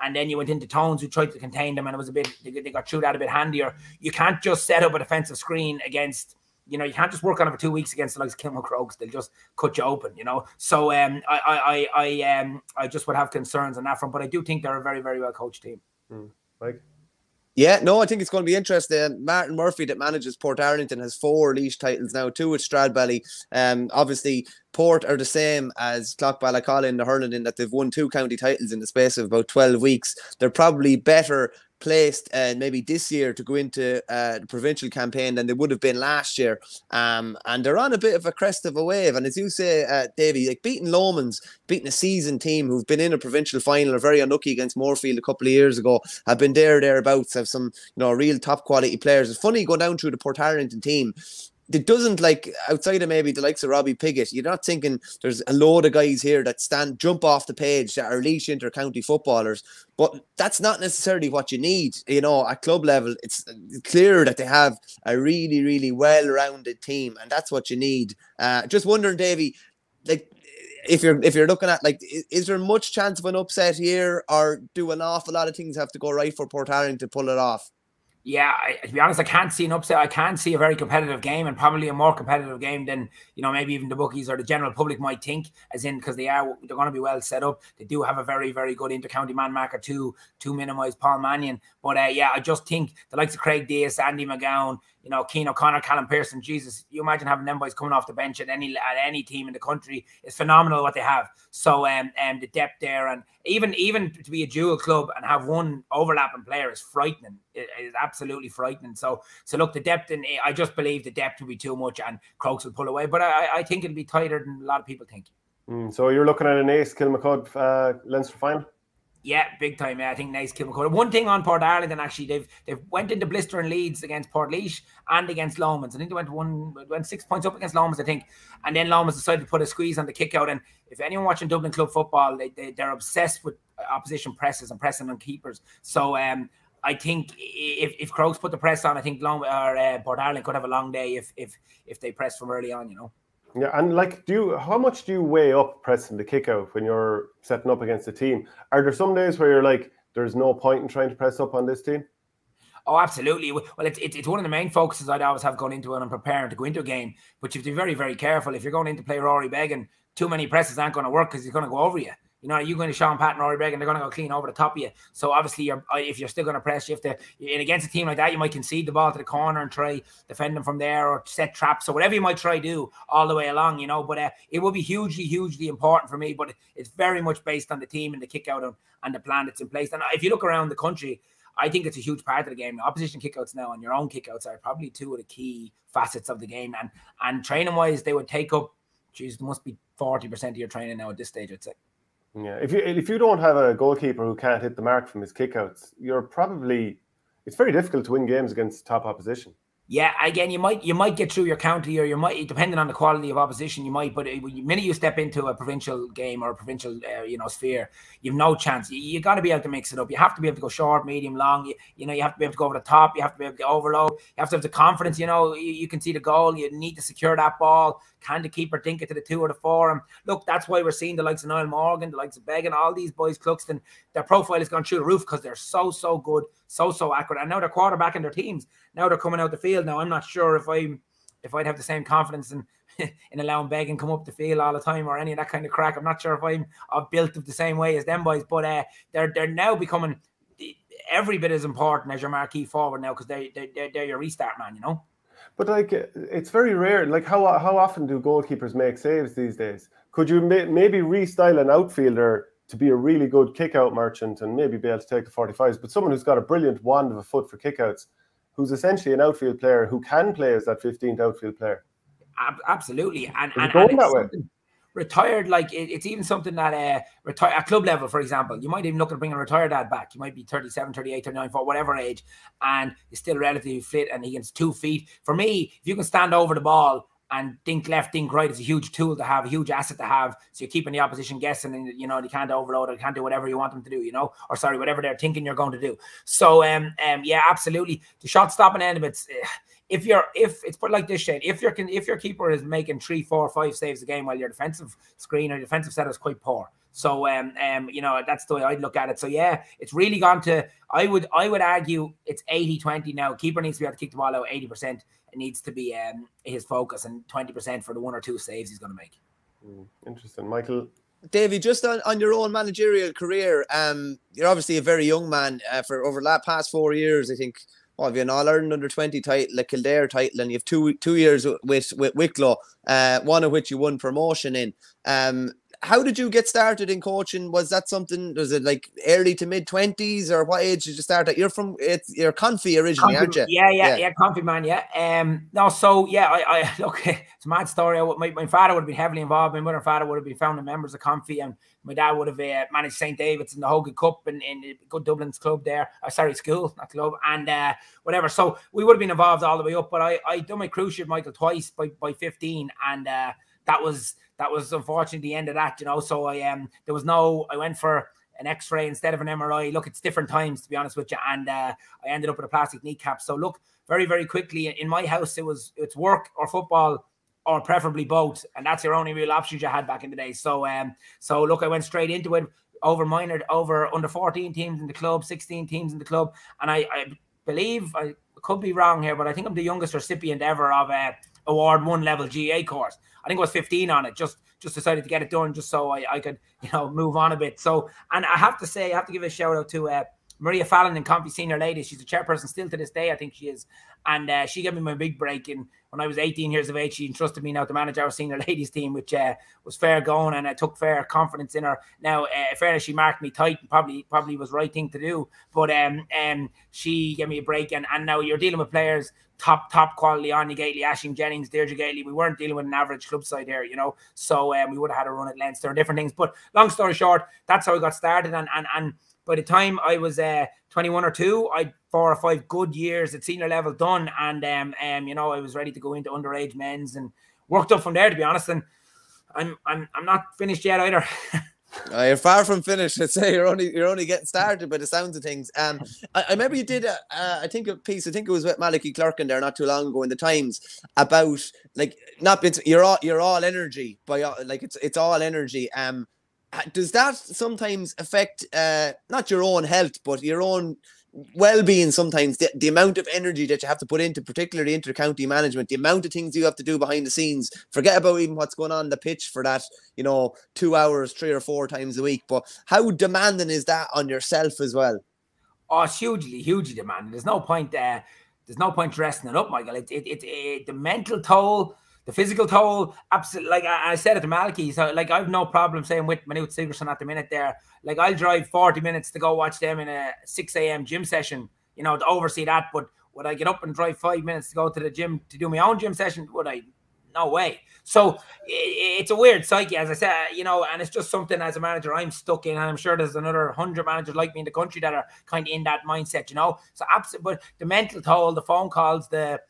And then you went into Tones, who tried to contain them, and it was a bit, they, they got through that a bit handier. You can't just set up a defensive screen against, you know, you can't just work on it for two weeks against the likes of Kilmacud Crokes. They'll just cut you open, you know. So um, I, I, I, um, I just would have concerns on that front, but I do think they're a very, very well coached team. Mm. Mike? Yeah, no, I think it's going to be interesting. Martin Murphy, that manages Port Arlington, has four Laois titles now, two with Stradbally. Um, obviously, Port are the same as Clockballacalla in the hurling, in that they've won two county titles in the space of about twelve weeks. They're probably better placed and uh, maybe this year to go into uh, the provincial campaign than they would have been last year. Um, and they're on a bit of a crest of a wave. And as you say, uh, Davey, like beating Lomans, beating a seasoned team who've been in a provincial final, are very unlucky against Moorfield a couple of years ago, have been there, thereabouts, have some, you know, real top quality players. It's funny going down through the Port Arlington team. It doesn't, like, outside of maybe the likes of Robbie Piggott, you're not thinking there's a load of guys here that stand, jump off the page, that are Laois inter-county footballers. But that's not necessarily what you need, you know, at club level. It's clear that they have a really, really well-rounded team, and that's what you need. Uh, just wondering, Davey, like, if you're if you're looking at, like, is, is there much chance of an upset here, or do an awful lot of things have to go right for Port Arlington to pull it off? Yeah, I, to be honest, I can't see an upset. I can't see a very competitive game, and probably a more competitive game than, you know, maybe even the bookies or the general public might think, as in, because they are, they're going to be well set up. They do have a very, very good inter-county man marker to, to minimise Paul Mannion. But uh, yeah, I just think the likes of Craig Davis, Andy McGowan, you know, Keane O'Connor, Callum Pearson, Jesus, you imagine having them boys coming off the bench at any at any team in the country. It's phenomenal what they have. So um, um, the depth there, and even even to be a dual club and have one overlapping player is frightening. It is absolutely frightening. So so look, the depth, and I just believe the depth will be too much and Crokes will pull away. But I, I think it'll be tighter than a lot of people think. Mm, so you're looking at an ace Kilmacud uh, Leinster final? Yeah, big time. Yeah, I think nice Kilmacud. One thing on Port Arlington, actually, they've they've went into blistering leads against Portlaoise and against Lomans. I think they went one went six points up against Lomans, I think, and then Lomans decided to put a squeeze on the kick out. And if anyone watching Dublin club football, they, they they're obsessed with opposition presses and pressing on keepers. So um, I think if if Crokes put the press on, I think Lom or uh, Port Arlington could have a long day if if if they press from early on, you know. Yeah, and like, do you, how much do you weigh up pressing the kick out when you're setting up against a team? Are there some days where you're like, there's no point in trying to press up on this team? Oh, absolutely. Well, it's, it's one of the main focuses I'd always have going into when I'm preparing to go into a game. But you have to be very, very careful. If you're going in to play Rory Began, too many presses aren't going to work because he's going to go over you. You know, you're going to Sean Patton, Rory Began, they're going to go clean over the top of you. So obviously, you're, if you're still going to press, you have to, and against a team like that, you might concede the ball to the corner and try defend them from there, or set traps or whatever you might try to do all the way along, you know. But uh, it will be hugely, hugely important for me. But it's very much based on the team and the kick out and, and the plan that's in place. And if you look around the country, I think it's a huge part of the game. The opposition kickouts now and your own kickouts are probably two of the key facets of the game. And, and training wise, they would take up, geez, there must be forty percent of your training now at this stage, I'd say. Yeah, if you if you don't have a goalkeeper who can't hit the mark from his kickouts, you're probably it's very difficult to win games against top opposition. Yeah, again, you might you might get through your county, or you might, depending on the quality of opposition, you might. But the minute you step into a provincial game or a provincial uh, you know sphere, you've no chance. You, you got to be able to mix it up. You have to be able to go short, medium, long. You, you know, you have to be able to go over the top. You have to be able to overload. You have to have the confidence. You know, you, you can see the goal. You need to secure that ball. Can the keeper dink it to the two or the four? And look, that's why we're seeing the likes of Niall Morgan, the likes of Began, all these boys, Cluxton. Their profile has gone through the roof because they're so so good, so so accurate. And now they're quarterbacking their teams. Now they're coming out the field. Now I'm not sure if I'm if I'd have the same confidence in in allowing Began come up the field all the time or any of that kind of crack. I'm not sure if I'm, I'm built up the same way as them boys, but uh, they're they're now becoming every bit as important as your marquee forward now because they they they're, they're your restart man, you know. But like it's very rare. Like how how often do goalkeepers make saves these days? Could you may, maybe restyle an outfielder to be a really good kick-out merchant and maybe be able to take the forty-fives? But someone who's got a brilliant wand of a foot for kickouts, who's essentially an outfield player who can play as that fifteenth outfield player. Absolutely, and and, going and that way? Retired, like it, it's even something that uh, retire at club level, for example, you might even look at bringing a retired dad back. You might be thirty-seven, thirty-eight, thirty-nine, for whatever age, and he's still relatively fit and he gets two feet. For me, if you can stand over the ball and think left, think right, is a huge tool to have, a huge asset to have. So you're keeping the opposition guessing, and you know they can't overload, they can't do whatever you want them to do, you know, or sorry, whatever they're thinking you're going to do. So um, um, yeah, absolutely. The shot stopping end of it's if you're if it's put like this, Shane. If your can if your keeper is making three, four, five saves a game while your defensive screen or defensive set is quite poor. So um um you know that's the way I'd look at it. So yeah, it's really gone to I would I would argue it's eighty twenty now. Keeper needs to be able to kick the ball out eighty percent. It needs to be um, his focus, and twenty percent for the one or two saves he's going to make. Mm, interesting. Michael? Davey, just on, on your own managerial career, um, you're obviously a very young man. Uh, for over the past four years, I think, well, you've an All-Ireland under twenty title, a Kildare title, and you have two two years with, with Wicklow, uh, one of which you won promotion in. Um, how did you get started in coaching? Was that something, was it like early to mid twenties, or what age did you start at? You're from, it's, you're Confi originally, Confi, aren't you? Yeah, yeah, yeah, yeah, Confi man, yeah. Um, no, so, yeah, I, I look, it's a mad story. I, my, my father would have been heavily involved. My mother and father would have been founding members of Confi, and my dad would have uh, managed Saint David's in the Hogan Cup and in good Dublin's club there. Uh, sorry, school, not club, and uh, whatever. So we would have been involved all the way up, but I, I done my cruise ship, Michael, twice by, by fifteen, and uh, that was... That was unfortunately the end of that, you know. So I um there was no I went for an X-ray instead of an M R I. Look, it's different times, to be honest with you. And uh, I ended up with a plastic kneecap. So look, very, very quickly in my house, it was it's work or football or preferably both, and that's your only real options you had back in the day. So um, so look, I went straight into it over minor, over under fourteen teams in the club, sixteen teams in the club, and I, I believe I could be wrong here, but I think I'm the youngest recipient ever of a Award One level G A course. I think I was fifteen on it. Just just decided to get it done just so I, I could, you know, move on a bit. So, and I have to say, I have to give a shout out to uh, Maria Fallon in Comfy Senior Lady. She's a chairperson still to this day. I think she is. And uh, she gave me my big break. And when I was eighteen years of age, she entrusted me now to manage our senior ladies team, which uh, was fair going. And I took fair confidence in her. Now, uh, fair, she marked me tight and probably probably was the right thing to do. But um, um, she gave me a break. And, and now you're dealing with players, top, top quality, Anya Gately, Aisling Jennings, Deirdre Gately. We weren't dealing with an average club side here, you know. So um, we would have had a run at Leinster and different things. But long story short, that's how I got started. And, and, and, by the time I was uh, twenty-one or two, I'd four or five good years at senior level done. And, um, um, you know, I was ready to go into underage men's and worked up from there, to be honest. And I'm I'm, I'm not finished yet either. uh, you're far from finished. I'd say you're only, you're only getting started by the sounds of things. Um, I, I remember you did, a, uh, I think, a piece, I think it was with Malachy Clerkin there not too long ago in the Times about, like, not it's, you're, all, you're all energy. By all, like, it's, it's all energy. Um. Does that sometimes affect uh, not your own health, but your own well-being sometimes? The, the amount of energy that you have to put into, particularly into county management, the amount of things you have to do behind the scenes, forget about even what's going on the pitch for that, you know, two hours, three or four times a week. But how demanding is that on yourself as well? Oh, it's hugely, hugely demanding. There's no point, uh, there's no point dressing it up, Michael. It, it, it, it, the mental toll... The physical toll, absolutely. Like I said at the Malachy, so like I've no problem saying with Manute Sigerson at the minute there. Like I'll drive forty minutes to go watch them in a six A M gym session, you know, to oversee that. But would I get up and drive five minutes to go to the gym to do my own gym session? Would I? No way. So it's a weird psyche, as I said, you know, and it's just something as a manager I'm stuck in. And I'm sure there's another hundred managers like me in the country that are kind of in that mindset, you know. So absolutely, but the mental toll, the phone calls, the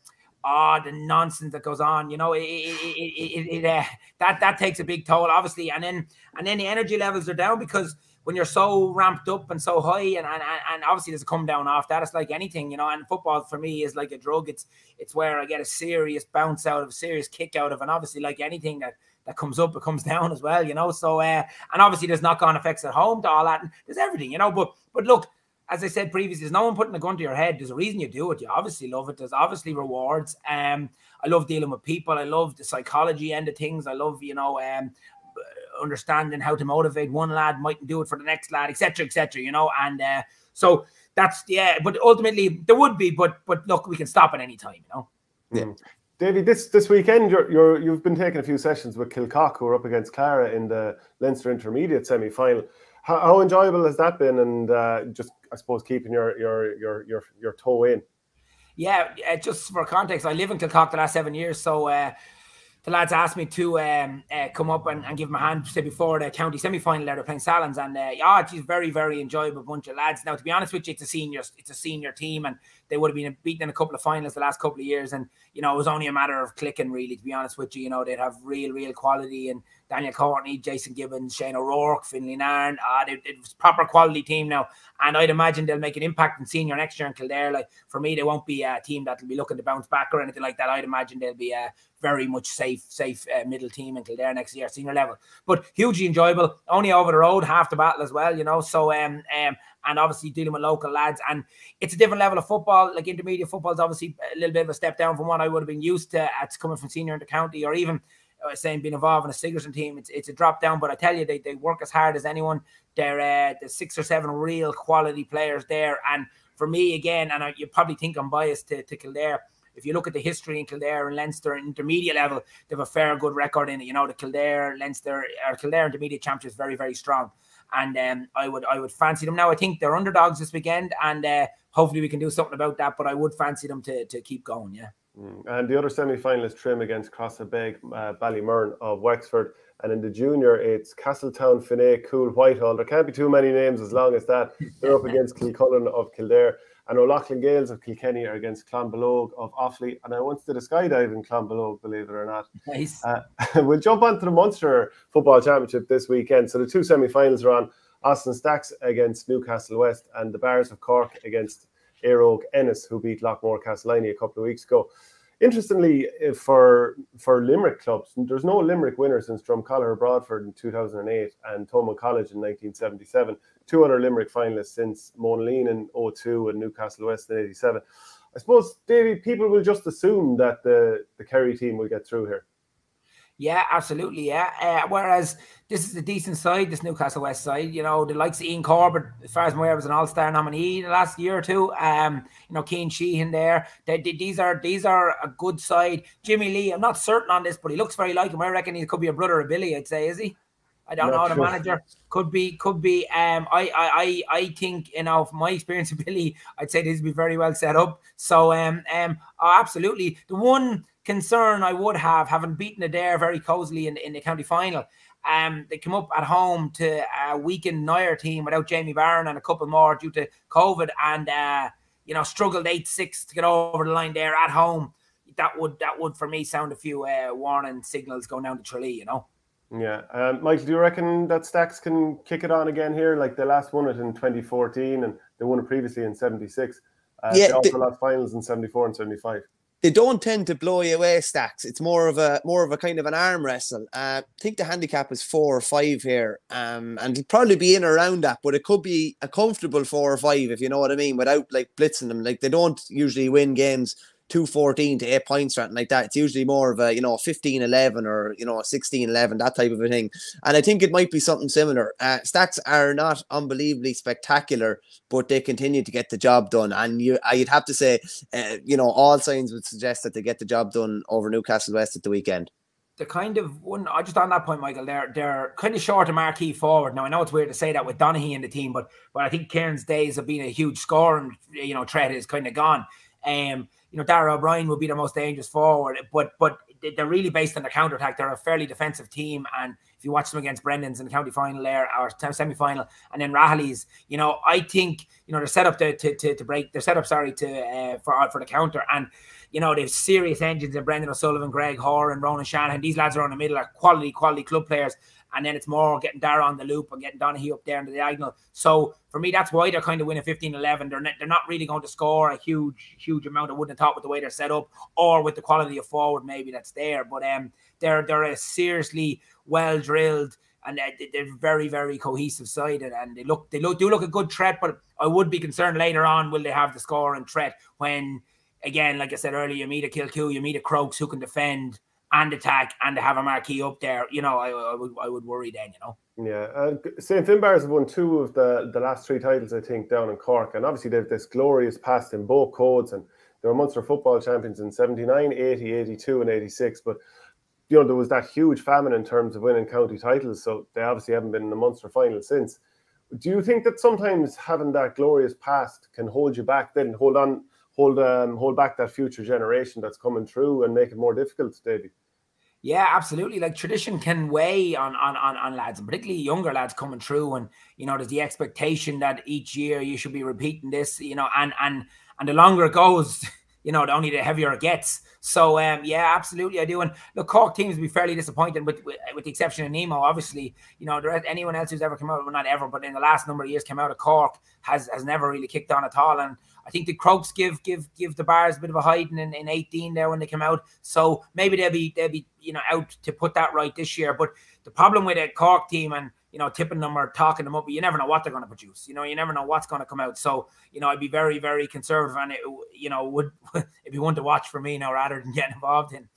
Ah, oh, the nonsense that goes on, you know, it, it, it, it, it uh, that that takes a big toll, obviously, and then and then the energy levels are down because when you're so ramped up and so high, and and and obviously there's a come down off that. It's like anything, you know. And football for me is like a drug. It's it's where I get a serious bounce out of, a serious kick out of, and obviously like anything that. That comes up, it comes down as well, you know. So uh, and obviously there's knock-on effects at home to all that, and there's everything, you know. But but look. As I said previously, there's no one putting a gun to your head. There's a reason you do it. You obviously love it. There's obviously rewards. Um, I love dealing with people. I love the psychology end of things. I love, you know, um, understanding how to motivate one lad, mightn't do it for the next lad, et cetera, et cetera. You know, and uh, so that's yeah. But ultimately, there would be. But but look, we can stop at any time. You know. Yeah. Davy, this this weekend you're you're you've been taking a few sessions with Kilcock, who are up against Clara in the Leinster Intermediate semi final. How, how enjoyable has that been? And uh, just, I suppose, keeping your your your your your toe in. Yeah, uh, just for context, I live in Kilcock the last seven years, so uh, the lads asked me to um, uh, come up and, and give them a hand. Say before the county semi-final, they're playing Salins, and uh, yeah, it's a very very enjoyable bunch of lads. Now, to be honest with you, it's a senior it's a senior team, and they would have been beaten in a couple of finals the last couple of years, and you know it was only a matter of clicking really. To be honest with you, you know they'd have real real quality and. Daniel Courtney, Jason Gibbons, Shane O'Rourke, Finlay Nairn. Ah, it, it was a proper quality team now. And I'd imagine they'll make an impact in senior next year in Kildare. Like, for me, they won't be a team that'll be looking to bounce back or anything like that. I'd imagine they'll be a very much safe, safe uh, middle team in Kildare next year, senior level. But hugely enjoyable. Only over the road, half the battle as well, you know. So, um, um, and obviously dealing with local lads. And it's a different level of football. Like, intermediate football is obviously a little bit of a step down from what I would have been used to at coming from senior into county or even... saying being involved in a Sigerson team, it's it's a drop down, but I tell you, they, they work as hard as anyone. They're uh, the six or seven real quality players there, and for me again, and I, you probably think I'm biased to, to Kildare. If you look at the history in Kildare and Leinster and intermediate level, they have a fair good record in it. You know, the Kildare Leinster or Kildare intermediate championship is very very strong, and um, I would I would fancy them now. I think they're underdogs this weekend, and uh, hopefully we can do something about that. But I would fancy them to to keep going. Yeah. And the other semi-final is Trim against Crossabeagh, uh, Ballymourne of Wexford. And in the junior, it's Castletown, Finnay, Coole, Whitehall. There can't be too many names as long as that. They're up against Kilcullen of Kildare. And O'Loughlin Gales of Kilkenny are against Clonbelogue of Offaly. And I once did a skydive in Clonbelogue, believe it or not. Nice. Uh, we'll jump on to the Munster Football Championship this weekend. So the two semi-finals are on. Austin Stacks against Newcastle West and the Bears of Cork against Éireog Ennis, who beat Lochmore Castellini a couple of weeks ago. Interestingly, for for Limerick clubs, there's no Limerick winner since Drumcolliher Broadford in two thousand eight and Thomond College in nineteen seventy-seven. Two other Limerick finalists since Monaleen in oh two and Newcastle West in eighty-seven. I suppose, Davy, people will just assume that the, the Kerry team will get through here. Yeah, absolutely. Yeah. Uh, whereas this is a decent side, this Newcastle West side. You know, the likes of Ian Corbett, as far as Moyer was an all-star nominee the last year or two. Um, you know, Keane Sheehan there. They, they, these are these are a good side. Jimmy Lee, I'm not certain on this, but he looks very like him. I reckon he could be a brother of Billy, I'd say, is he? I don't not know. The sure. manager could be, could be. Um, I, I, I, I think, you know, from my experience with Billy, I'd say this would be very well set up. So, um, um, oh, absolutely. The one concern I would have, having beaten Adair very cozily in, in the county final, um, they came up at home to a weakened Nair team without Jamie Barron and a couple more due to COVID, and uh, you know, struggled eight six to get over the line there at home. That would, that would for me sound a few uh, warning signals going down to Tralee, you know. Yeah, um, Michael, do you reckon that Stags can kick it on again here? Like they last won it in twenty fourteen, and they won it previously in seventy-six. Uh, yeah, they also they, lost finals in seventy-four and seventy-five. They don't tend to blow you away, Stags. It's more of a more of a kind of an arm wrestle. Uh, I think the handicap is four or five here, um, and it'll probably be in or around that, but it could be a comfortable four or five, if you know what I mean, without like blitzing them. Like they don't usually win games two fourteen to eight points or anything like that. It's usually more of a, you know, fifteen eleven or, you know, sixteen eleven, that type of a thing. And I think it might be something similar. Uh, Stags are not unbelievably spectacular, but they continue to get the job done. And you, I'd have to say, uh, you know, all signs would suggest that they get the job done over Newcastle West at the weekend. They're kind of one. I just on that point, Michael. They're they're kind of short a marquee forward now. I know it's weird to say that with Donaghy in the team, but but I think Cairns' days of being a huge scoring, you know, threat is kind of gone. Um, you know, Dara O'Brien would be the most dangerous forward, but but they're really based on their counter-attack. They're a fairly defensive team, and if you watch them against Brendan's in the county final there, or semi-final, and then Rahalee's, you know, I think, you know, they're set up to to, to, to break, they're set up, sorry, to uh, for, for the counter, and, you know, they've serious engines in Brendan O'Sullivan, Greg Horan, Ronan Shanahan. These lads are in the middle, are quality, quality club players, and then it's more getting Dara on the loop and getting Donaghy up there in the diagonal. So for me, that's why they're kind of winning fifteen eleven. They're not, they're not really going to score a huge, huge amount. I wouldn't have thought with the way they're set up or with the quality of forward maybe that's there. But um, they're they're a seriously well drilled and they're very, very cohesive side, and they look they look do look a good threat. But I would be concerned later on, will they have the scoring threat when, again, like I said earlier, you meet a Kilku, you meet a Crokes who can defend and attack, and to have a marquee up there, you know, I, I would I would worry then, you know. Yeah, uh, Saint Finbarrs have won two of the the last three titles, I think, down in Cork, and obviously they've this glorious past in both codes, and they were Munster football champions in seventy-nine, eighty, eighty-two, and eighty-six. But you know, there was that huge famine in terms of winning county titles, so they obviously haven't been in the Munster final since. Do you think that sometimes having that glorious past can hold you back? Then hold on, hold um, hold back that future generation that's coming through and make it more difficult, Davey? Yeah, absolutely. Like tradition can weigh on, on on on lads, and particularly younger lads coming through. And you know, there's the expectation that each year you should be repeating this. You know, and and and the longer it goes, you know, the only the heavier it gets. So um, yeah, absolutely, I do. And look, Cork teams will be fairly disappointed, with, with with the exception of Nemo, obviously. You know, there, anyone else who's ever come out, well, not ever, but in the last number of years, came out of Cork has has never really kicked on at all. And I think the Crokes give give give the Bars a bit of a hiding in, in eighteen there when they come out. So maybe they'll be they'll be you know out to put that right this year. But the problem with a Cork team and you know tipping them or talking them up, you never know what they're going to produce. You know, you never know what's going to come out. So you know, I'd be very very conservative, and it you know would it'd be one to watch for me now rather than getting involved in.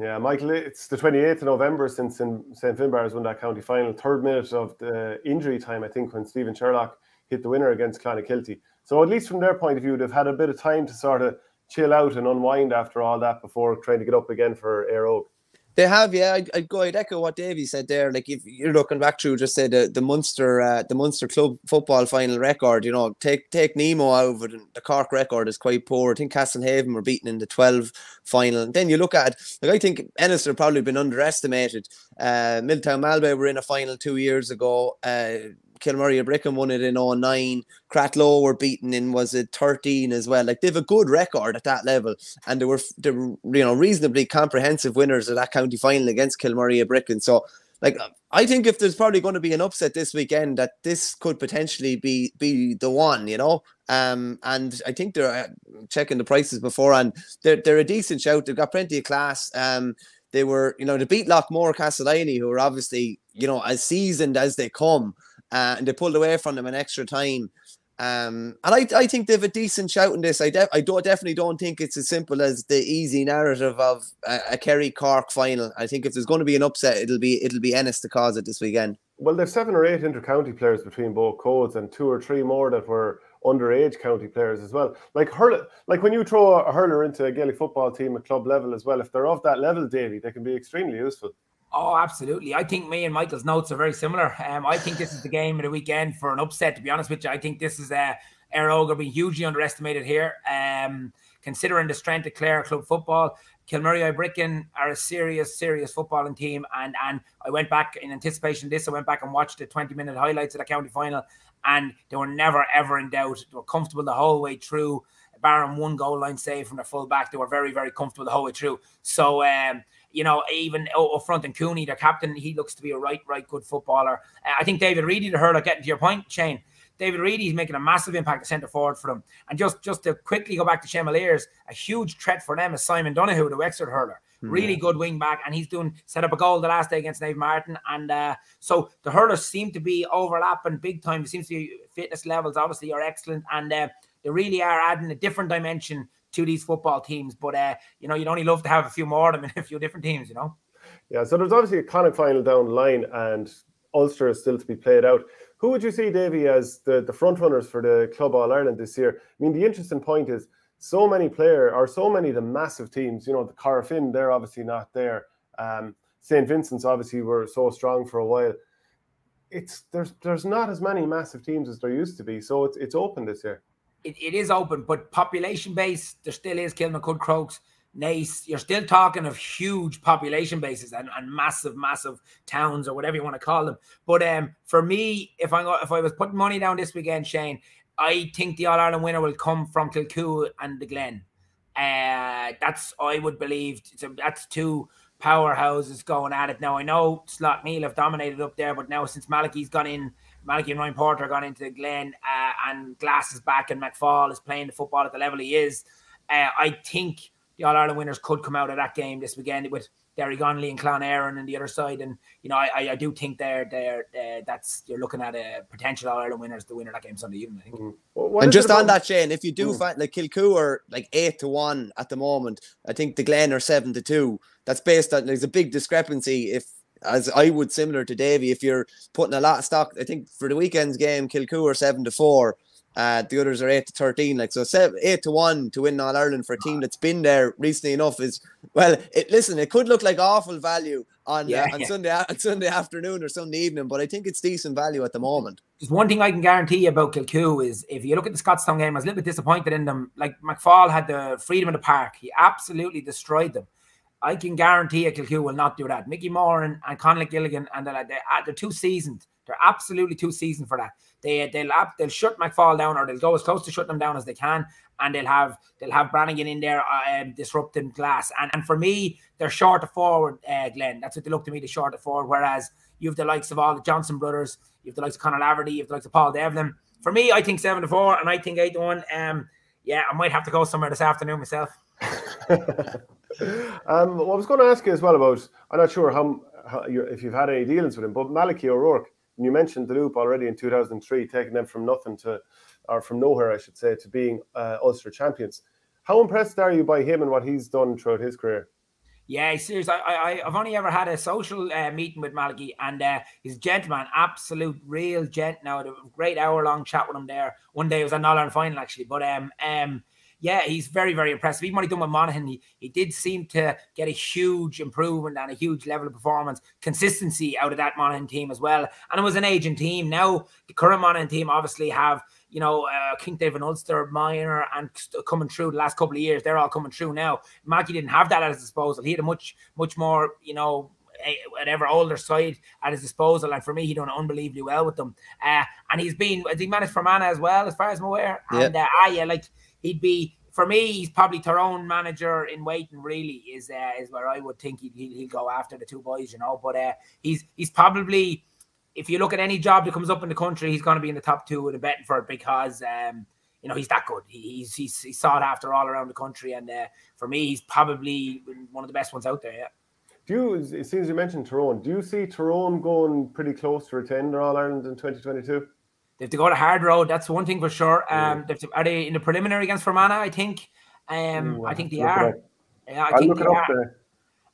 Yeah, Michael, it's the twenty-eighth of November since Saint Finbarrs won that county final. Third minute of the injury time, I think, when Stephen Sherlock hit the winner against Clonakilty. So at least from their point of view, they've had a bit of time to sort of chill out and unwind after all that before trying to get up again for Ayr Oak. They have, yeah. I'd, I'd go. I'd echo what Davey said there. Like if you're looking back through, just say the the Munster, uh, the Munster club football final record. You know, take take Nemo out of it, and the Cork record is quite poor. I think Castlehaven were beaten in the twelve final. And then you look at, like I think Ennis have probably been underestimated. Uh, Milltown Malbay were in a final two years ago. Uh, Kilmurray O'Brien won it in oh nine. Cratlow were beaten in, was it thirteen as well? Like they have a good record at that level, and they were, they were you know reasonably comprehensive winners of that county final against Kilmurray O'Brien. So like I think if there's probably going to be an upset this weekend, that this could potentially be be the one, you know. Um, and I think they're uh, checking the prices beforehand. They're they're a decent shout. They've got plenty of class. Um, they were you know they beat Lochmore Castellini, who are obviously you know as seasoned as they come. Uh, and they pulled away from them in extra time. Um, and I, I think they have a decent shout in this. I, def I do, definitely don't think it's as simple as the easy narrative of a, a Kerry-Cork final. I think if there's going to be an upset, it'll be it'll be Ennis to cause it this weekend. Well, they've seven or eight inter-county players between both codes, and two or three more that were underage county players as well. Like hurler, like when you throw a hurler into a Gaelic football team at club level as well, if they're of that level, Davy, they can be extremely useful. Oh, absolutely. I think me and Michael's notes are very similar. Um, I think this is the game of the weekend for an upset, to be honest with you. I think this is uh, Airog are being hugely underestimated here. Um, considering the strength of Clare club football, Kilmurray O'Brien are a serious, serious footballing team. And and I went back in anticipation of this. I went back and watched the twenty minute highlights of the county final, and they were never, ever in doubt. They were comfortable the whole way through. Barring one goal line save from the full back, they were very, very comfortable the whole way through. So, um, you know, even up front and Cooney, their captain, he looks to be a right, right good footballer. Uh, I think David Reedy, the hurler, getting to your point, Shane, David Reedy is making a massive impact at centre forward for them. And just, just to quickly go back to Chemaliers, a huge threat for them is Simon Donoghue, the Wexford hurler. Really good wing back, and he's doing set up a goal the last day against Nave Martin. And uh, so the hurlers seem to be overlapping big time. It seems to be fitness levels obviously are excellent, and uh, they really are adding a different dimension to these football teams. But uh, you know, you'd only love to have a few more of them in a few different teams, you know. Yeah, so there's obviously a Connacht final down the line, and Ulster is still to be played out. Who would you see, Davy, as the, the front runners for the Club All Ireland this year? I mean, the interesting point is, so many player, or so many of the massive teams, you know, the Corrafin, they're obviously not there. Um, Saint Vincent's obviously were so strong for a while. It's there's there's not as many massive teams as there used to be, so it's it's open this year. It, it is open, but population base there still is. Kilmacud, Crokes, Naas. You're still talking of huge population bases and, and massive, massive towns or whatever you want to call them. But um, for me, if I if I was putting money down this weekend, Shane, I think the All-Ireland winner will come from Kilcoole and the Glen. Uh, that's, I would believe, it's a, that's two powerhouses going at it. Now, I know Slot Neil have dominated up there, but now since Malachy's gone in, Malachy and Ryan Porter gone into the Glen, uh, and Glass is back and McFall is playing the football at the level he is, uh, I think the All-Ireland winners could come out of that game this weekend with Derry Gonley and Clon Aaron on the other side. And, you know, I, I do think they're, they're, uh, that's, you're looking at a potential All-Ireland winners to win that game Sunday evening, I think. Mm. Well, and just on that, Shane, if you do mm. find, like, Kilcoole are, like, eight to one at the moment. I think the Glen are seven to two. That's based on, there's a big discrepancy if, as I would, similar to Davey, if you're putting a lot of stock, I think for the weekend's game, Kilcoole are seven to four. Uh, the others are eight to thirteen, like, so seven, eight to one to win All Ireland for a team that's been there recently enough is, well, it, listen, it could look like awful value on, yeah, uh, on yeah. Sunday on Sunday afternoon or Sunday evening, but I think it's decent value at the moment. There's one thing I can guarantee you about Kilcoole is if you look at the Scottstown game, I was a little bit disappointed in them. Like, McFall had the freedom of the park, he absolutely destroyed them. I can guarantee you Kilcoole will not do that. Mickey Moran and Conley Gilligan, and they're, they're, they're too seasoned. They're absolutely too seasoned for that. They they'll they'll shut McFall down, or they'll go as close to shutting them down as they can, and they'll have they'll have Brannigan in there um, disrupting Glass. And and for me, they're short of forward, uh, Glenn. That's what they look to me, the short of forward. Whereas you've the likes of all the Johnson brothers, you've the likes of Conor Laverty, you've the likes of Paul Devlin. For me, I think seven to four, and I think eight to one. Um, yeah, I might have to go somewhere this afternoon myself. um, well, I was going to ask you as well about, I'm not sure how, how you're, if you've had any dealings with him, but Malachy O'Rourke. And you mentioned Duloop already in two thousand three, taking them from nothing to, or from nowhere, I should say, to being uh, Ulster champions. How impressed are you by him and what he's done throughout his career? Yeah, seriously, I, I, I've only ever had a social uh, meeting with Malachy, and uh, he's a gentleman, absolute real gent. Now, a great hour-long chat with him there. One day it was an All-Ireland final, actually, but um, um, yeah, he's very, very impressive. Even when he done with Monaghan, he, he did seem to get a huge improvement and a huge level of performance, consistency out of that Monaghan team as well. And it was an aging team. Now, the current Monaghan team obviously have, you know, uh, King David Ulster, Minor, and coming through the last couple of years. They're all coming through now. Malachy didn't have that at his disposal. He had a much, much more, you know, whatever older side at his disposal, and for me, he done unbelievably well with them. Uh, and he's been, he managed Fermanagh as well, as far as I'm aware. Yep. And uh, ah, yeah, like he'd be, for me, he's probably Tyrone manager in waiting. Really, is uh, is where I would think he'd, he'll go after the two boys, you know. But uh, he's he's probably, if you look at any job that comes up in the country, he's going to be in the top two in the betting for it, because um, you know, he's that good. He, he's, he's he's sought after all around the country, and uh, for me, he's probably one of the best ones out there. Yeah. Do you, it seems you mentioned Tyrone, do you see Tyrone going pretty close to retain their All Ireland in twenty twenty-two? If they go to hard road, that's one thing for sure. Um, yeah. Are they in the preliminary against Fermanagh? I think. Um, Ooh, I think they are. Yeah, I I'll think they are. There.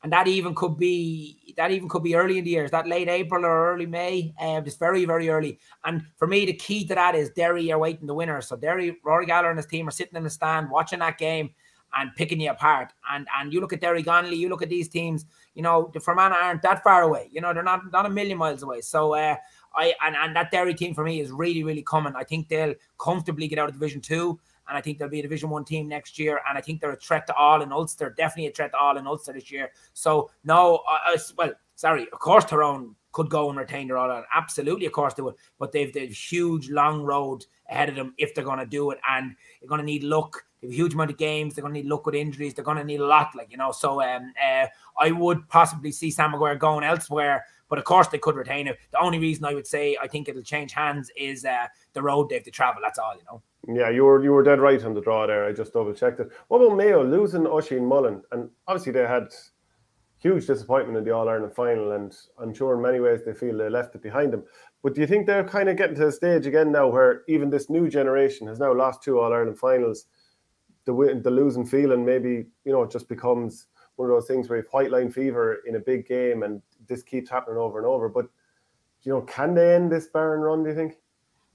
And that even could be that even could be early in the year. Is that late April or early May? Um, it's very very early. And for me, the key to that is Derry are waiting the winner. So Derry, Rory Gallagher and his team are sitting in the stand watching that game and picking you apart. And and you look at Derry Gonnelly, you look at these teams. You know the Fermanagh aren't that far away. You know they're not not a million miles away. So. Uh, I, and, and that Derry team for me is really, really coming. I think they'll comfortably get out of Division two, and I think they'll be a Division one team next year, and I think they're a threat to all in Ulster, definitely a threat to all in Ulster this year. So, no, I, I, well, sorry, of course Tyrone could go and retain their All-Ireland. Absolutely, of course they would, but they've a huge, long road ahead of them if they're going to do it, and they're going to need luck. They have a huge amount of games. They're going to need luck with injuries. They're going to need a lot, like, you know. So um, uh, I would possibly see Sam Maguire going elsewhere, but of course they could retain it. The only reason I would say I think it'll change hands is uh, the road they have to travel. That's all, you know. Yeah, you were you were dead right on the draw there. I just double-checked it. What about Mayo losing Oisin Mullen? And obviously they had huge disappointment in the All-Ireland final, and I'm sure in many ways they feel they left it behind them. But do you think they're kind of getting to a stage again now where even this new generation has now lost two All-Ireland finals? The, the losing feeling maybe, you know, it just becomes one of those things where you have white line fever in a big game and this keeps happening over and over. But, you know, can they end this barren run, do you think?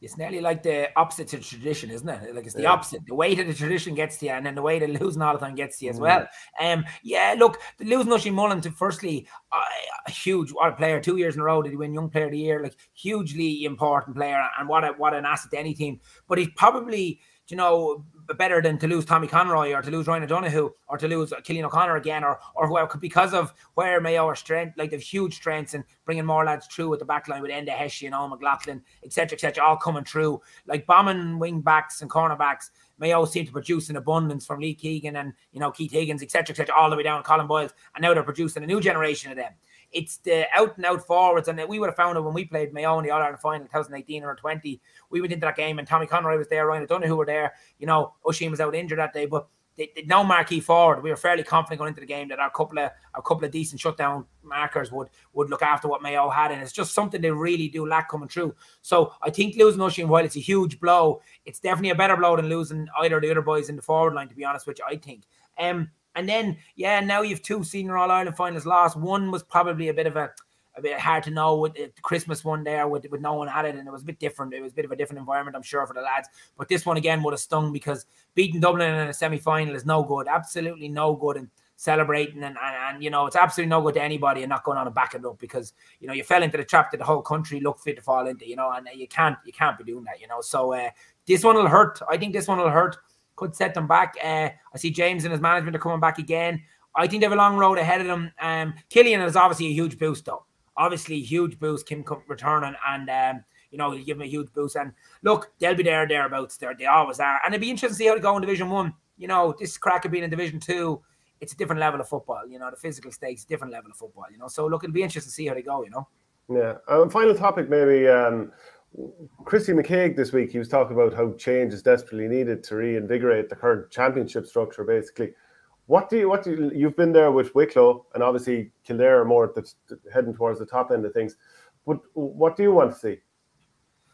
It's nearly like the opposite to tradition, isn't it? Like it's the yeah. opposite. The way that the tradition gets to you, and then the way that losing all the time gets to you as mm -hmm. well. Um, yeah, look, the losing Oisin Mullen to firstly, uh, a huge what a player, two years in a row did he win Young Player of the Year, like hugely important player, and what a, what an asset to any team. But he's probably, you know, better than to lose Tommy Conroy or to lose Ryan O'Donoghue or to lose Killian O'Connor again or or whoever, because of where Mayo are strength, like the huge strengths and bringing more lads through at the back line with Enda Heshey and Owen McLaughlin, et cetera, et cetera, all coming through. Like bombing wing backs and cornerbacks, Mayo seem to produce in abundance from Lee Keegan and, you know, Keith Higgins, et cetera, et cetera, all the way down, Colin Boyles, and now they're producing a new generation of them. It's the out and out forwards, and we would have found it when we played Mayo in the All Ireland final twenty eighteen or twenty. We went into that game, and Tommy Conroy was there, Ryan O'Donoghue were there. You know, Oisin was out injured that day, but they, they, no marquee forward. We were fairly confident going into the game that our couple of our couple of decent shutdown markers would would look after what Mayo had, and it's just something they really do lack coming through. So I think losing Oisin, while it's a huge blow, it's definitely a better blow than losing either of the other boys in the forward line, to be honest, which I think. Um. And then, yeah, now you've two senior All-Ireland finals lost. One was probably a bit of a, a bit hard to know with the Christmas one there with, with no one at it, and it was a bit different. It was a bit of a different environment, I'm sure, for the lads. But this one, again, would have stung because beating Dublin in a semi-final is no good, absolutely no good, and celebrating and, and, and, you know, it's absolutely no good to anybody and not going on and backing up because, you know, you fell into the trap that the whole country looked fit to fall into, you know, and you can't, you can't be doing that, you know. So uh, this one will hurt. I think this one will hurt. Could set them back. Uh, I see James and his management are coming back again. I think they have a long road ahead of them. Um, Killian is obviously a huge boost, though. Obviously, huge boost. Kim returning, and um, you know, you give him a huge boost. And look, they'll be there, thereabouts. There, they always are. And it'd be interesting to see how they go in Division One. You know, this crack of being in Division Two, it's a different level of football. You know, the physical stakes, different level of football. You know, so look, it'll be interesting to see how they go. You know. Yeah. Um, final topic, maybe. Um... Christy McCaig this week, he was talking about how change is desperately needed to reinvigorate the current championship structure, basically. What do you, what do you, you've been there with Wicklow and obviously Kildare are more that's heading towards the top end of things. But what do you want to see?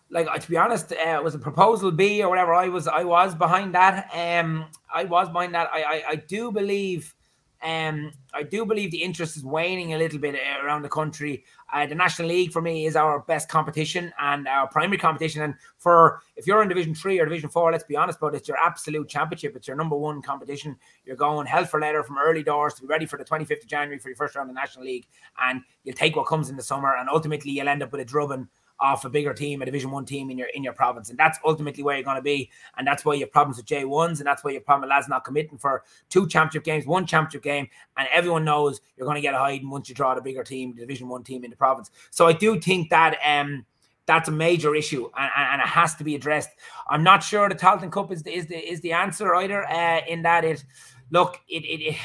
Like, to be honest, uh, it was a proposal B or whatever. I was, I was behind that. Um, I was behind that. I, I, I do believe. Um, I do believe the interest is waning a little bit around the country. Uh, the National League for me is our best competition and our primary competition. And for if you're in Division Three or Division Four, let's be honest, but it's your absolute championship. It's your number one competition. You're going hell for leather from early doors to be ready for the twenty-fifth of January for your first round of the National League, and you'll take what comes in the summer. And ultimately, you'll end up with a drubbing off a bigger team, a Division One team in your in your province, and that's ultimately where you're going to be, and that's why you have problems with J ones, and that's why you have problems with lads not committing for two championship games, one championship game, and everyone knows you're going to get a hiding once you draw the bigger team, the Division One team in the province. So I do think that um that's a major issue, and, and it has to be addressed. I'm not sure the Talton Cup is the is the is the answer either. Uh, in that it, look, it it, it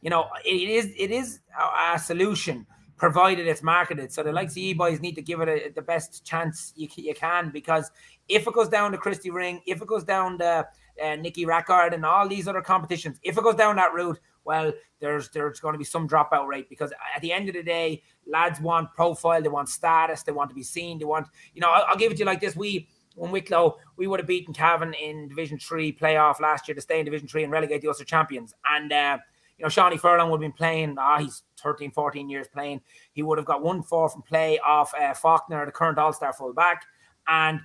you know it is it is a, a solution, provided it's marketed. So the likes of E-Boys need to give it a, the best chance you, you can, because if it goes down to Christy Ring, if it goes down to uh, Nicky Rackard and all these other competitions, if it goes down that route, well, there's there's going to be some dropout rate, because at the end of the day, lads want profile, they want status, they want to be seen, they want, you know, I'll, I'll give it to you like this. We one Wicklow. We would have beaten Cavan in Division three playoff last year to stay in Division three and relegate the Ulster champions. And, uh, you know, Shawnee Furlong would have been playing. Ah, he's thirteen, fourteen years playing. He would have got one four from play off uh, Faulkner, the current All-Star full-back. And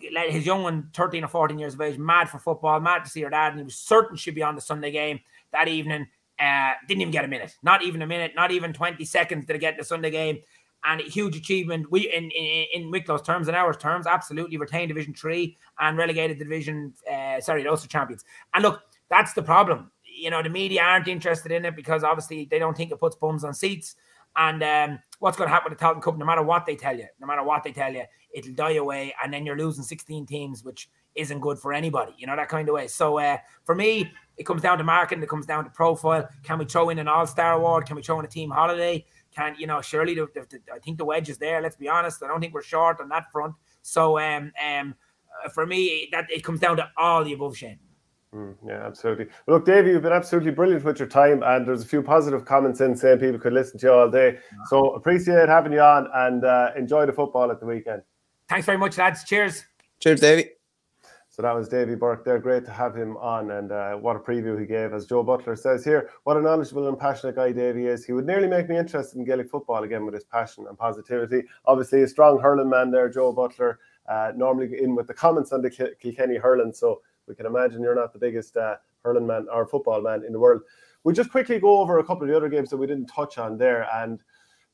his young one, thirteen or fourteen years of age, mad for football, mad to see her dad. And he was certain she'd be on the Sunday game that evening. Uh, didn't even get a minute. Not even a minute. Not even twenty seconds to get the Sunday game. And a huge achievement. We in, in, in Wicklow's terms and ours terms, absolutely retained Division three and relegated the Division, uh, sorry, the Ulster champions. And look, that's the problem. You know, the media aren't interested in it because obviously they don't think it puts bums on seats. And um, what's going to happen with the Talton Cup, no matter what they tell you, no matter what they tell you, it'll die away. And then you're losing sixteen teams, which isn't good for anybody, you know, that kind of way. So uh, for me, it comes down to marketing. It comes down to profile. Can we throw in an all-star award? Can we throw in a team holiday? Can, you know, surely the, the, the, I think the wedge is there. Let's be honest. I don't think we're short on that front. So um, um, for me, that it comes down to all the above, Shane. Mm, yeah, absolutely. Well, look, Davey, you've been absolutely brilliant with your time, and there's a few positive comments in saying people could listen to you all day. So appreciate having you on, and uh, enjoy the football at the weekend. Thanks very much, lads. Cheers. Cheers, Davey. So that was Davey Burke there. Great to have him on, and uh, what a preview he gave. As Joe Butler says here, what a knowledgeable and passionate guy Davey is. He would nearly make me interested in Gaelic football again with his passion and positivity. Obviously a strong hurling man there, Joe Butler, uh, normally in with the comments on the Kil Kilkenny hurling. So we can imagine you're not the biggest uh, hurling man or football man in the world. We'll just quickly go over a couple of the other games that we didn't touch on there, and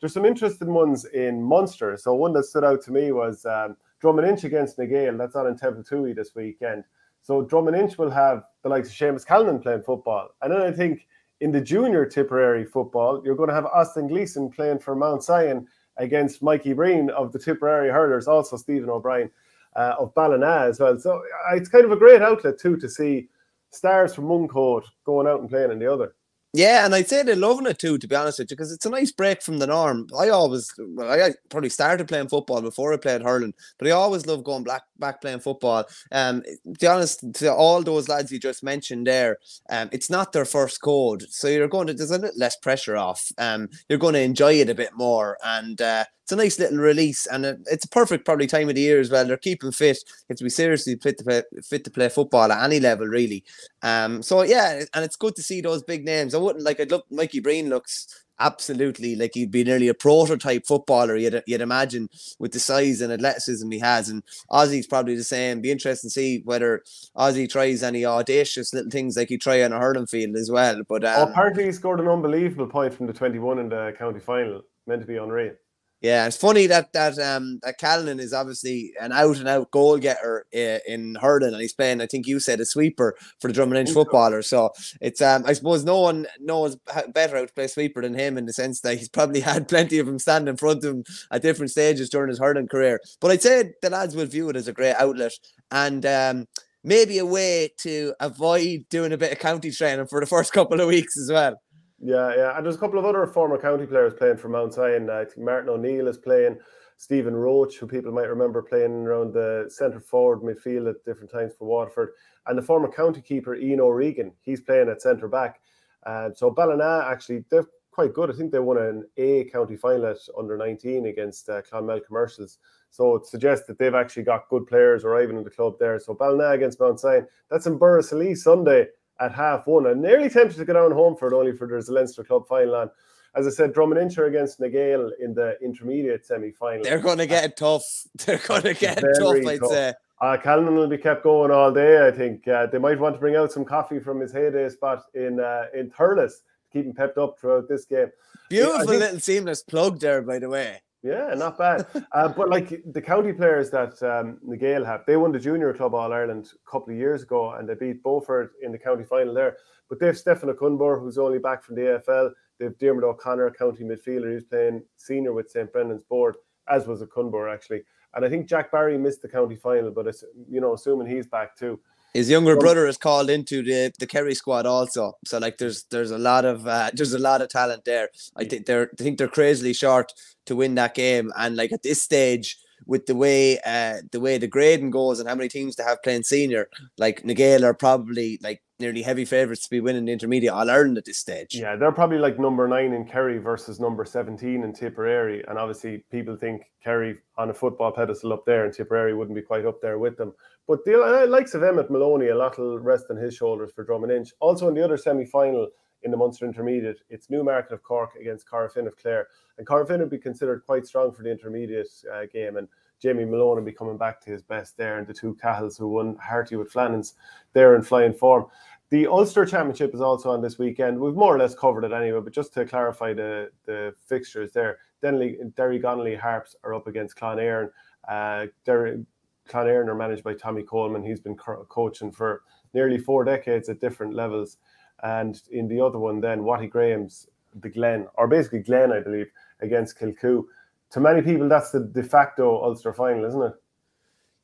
there's some interesting ones in Munster. So one that stood out to me was um, Drummond-Inch against Naegale. That's on in Templetui this weekend. So Drummond-Inch will have the likes of Seamus Callan playing football. And then I think in the junior Tipperary football, you're going to have Austin Gleeson playing for Mount Sion against Mikey Breen of the Tipperary Hurlers, also Stephen O'Brien uh, of Ballina as well. So it's kind of a great outlet too to see stars from one court going out and playing in the other. Yeah, and I'd say they're loving it too, to be honest with you, because it's a nice break from the norm. I always, well, I probably started playing football before I played hurling, but I always loved going back, back playing football. Um, to be honest, to all those lads you just mentioned there, um, it's not their first code, so you're going to, there's a little less pressure off. Um, you're going to enjoy it a bit more, and uh, it's a nice little release, and a, it's a perfect probably time of the year as well. They're keeping fit. It's to be seriously fit to play, fit to play football at any level, really. Um, so yeah, and it's good to see those big names. I wouldn't like. I'd look. Mikey Breen looks absolutely like he'd be nearly a prototype footballer. You'd you'd imagine with the size and athleticism he has, and Ozzy's probably the same. Be interesting to see whether Ozzy tries any audacious little things like he try on a hurling field as well. But um, oh, apparently he scored an unbelievable point from the twenty-one in the county final. Meant to be unreal. Yeah, it's funny that that um that Callanan is obviously an out and out goal getter in, in hurling, and he's playing, I think you said, a sweeper for the Drummond-Inch footballer. So it's um I suppose no one knows better how to play sweeper than him, in the sense that he's probably had plenty of them stand in front of him at different stages during his hurling career. But I'd say the lads will view it as a great outlet, and um maybe a way to avoid doing a bit of county training for the first couple of weeks as well. Yeah, yeah, and there's a couple of other former county players playing for Mount Sion. I think Martin O'Neill is playing, Stephen Roach, who people might remember playing around the centre forward midfield at different times for Waterford, and the former county keeper Ian O'Regan, he's playing at centre back. Uh, so Ballina, actually, they're quite good. I think they won an A county final at under nineteen against uh, Clonmel Commercials. So it suggests that they've actually got good players arriving in the club there. So Ballina against Mount Sion, that's in Burra Salee Sunday at half one. I'm nearly tempted to go down home for it, only for there's a Leinster Club final on. As I said, Drummond-Inch against Naegale in the intermediate semi-final. They're going to get uh, tough. They're going to get tough, I'd tough. say. Uh, Callan will be kept going all day, I think. Uh, they might want to bring out some coffee from his heyday spot in uh, in Thurles to keep him pepped up throughout this game. Beautiful yeah, think, little seamless plug there, by the way. Yeah, not bad. uh, but like the county players that um, Naegale have, they won the Junior Club All-Ireland a couple of years ago, and they beat Beaufort in the county final there. But they've Stephen O'Cunbar, who's only back from the A F L. They've Dermot O'Connor, county midfielder, who's playing senior with Saint Brendan's Board, as was O'Cunbar, actually. And I think Jack Barry missed the county final, but it's, you know, assuming he's back too. His younger brother is called into the the Kerry squad also, so like there's there's a lot of uh, there's a lot of talent there. I think they're I think they're crazily short to win that game, and like at this stage with the way uh, the way the grading goes and how many teams they have playing senior, like Nagal are probably like nearly heavy favourites to be winning the Intermediate All-Ireland at this stage. Yeah, they're probably like number nine in Kerry versus number seventeen in Tipperary, and obviously people think Kerry on a football pedestal up there and Tipperary wouldn't be quite up there with them. But the likes of Emmett Maloney, a lot will rest on his shoulders for Drummond Inch. Also in the other semi-final in the Munster Intermediate, it's Newmarket of Cork against Corrafin of Clare. And Corrafin would be considered quite strong for the Intermediate uh, game, and Jamie Malone will be coming back to his best there, and the two Cahills who won Harty with Flannans, they're in flying form. The Ulster Championship is also on this weekend. We've more or less covered it anyway, but just to clarify the, the fixtures there, Derry Gonnelly Harps are up against Clonairon. Uh, Derry Clonairon are managed by Tommy Coleman. He's been co coaching for nearly four decades at different levels. And in the other one then, Watty Graham's the Glen, or basically Glen, I believe, against Kilcoo. To many people, that's the de facto Ulster final, isn't it?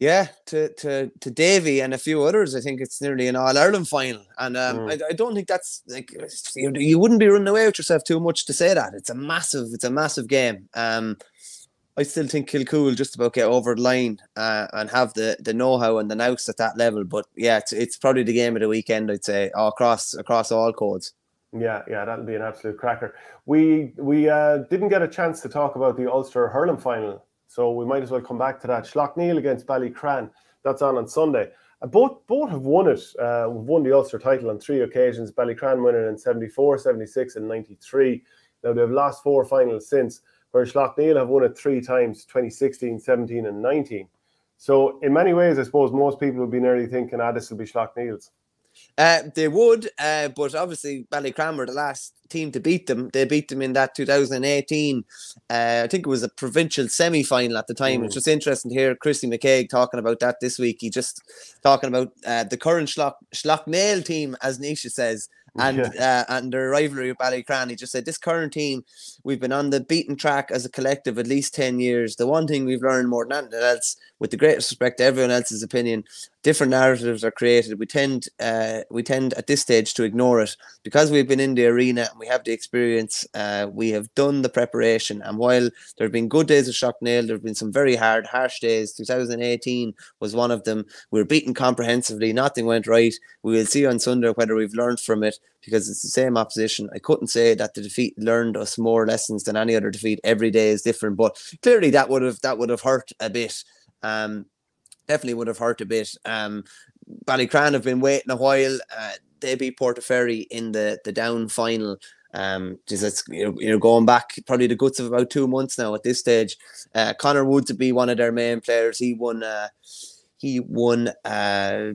Yeah, to to to Davy and a few others, I think it's nearly an All Ireland final, and um, mm. I, I don't think that's like you, you wouldn't be running away with yourself too much to say that it's a massive, it's a massive game. Um, I still think Kilcoo will just about get over the line uh, and have the the know how and the nous at that level. But yeah, it's it's probably the game of the weekend, I'd say, across across all codes. Yeah, yeah, that'll be an absolute cracker. We we uh, didn't get a chance to talk about the Ulster hurling final, so we might as well come back to that. Schlockneil against Ballycran, that's on on Sunday. Uh, both both have won it. Uh, we've won the Ulster title on three occasions. Ballycran winning in seventy-four, seventy-six and ninety-three. Now they've lost four finals since, where Schlockneil have won it three times, twenty sixteen, seventeen and nineteen. So in many ways, I suppose most people would be nearly thinking, ah, this will be Schlockneil's. Uh, they would, uh, but obviously Ballycran were the last team to beat them. They beat them in that two thousand eighteen, uh, I think it was a provincial semi-final at the time. Mm. It's just interesting to hear Christy McCaig talking about that this week. He just talking about uh, the current Schlock, Schlocknail team, as Nisha says, and yeah. uh, and their rivalry with Ballycran. He just said, this current team, we've been on the beaten track as a collective at least ten years. The one thing we've learned more than anything else, with the greatest respect to everyone else's opinion, different narratives are created. We tend uh, we tend at this stage to ignore it. Because we've been in the arena and we have the experience, uh, we have done the preparation. And while there have been good days of Schlocknail, there have been some very hard, harsh days. two thousand eighteen was one of them. We were beaten comprehensively. Nothing went right. We will see on Sunday whether we've learned from it, because it's the same opposition. I couldn't say that the defeat learned us more lessons than any other defeat. Every day is different, but clearly that would have that would have hurt a bit. Um, definitely would have hurt a bit. Um, Ballycran have been waiting a while. Uh, they beat Portaferry in the the down final. Um, just it's, you know, going back probably the guts of about two months now at this stage. Uh, Connor Woods would be one of their main players. He won. Uh, He won uh,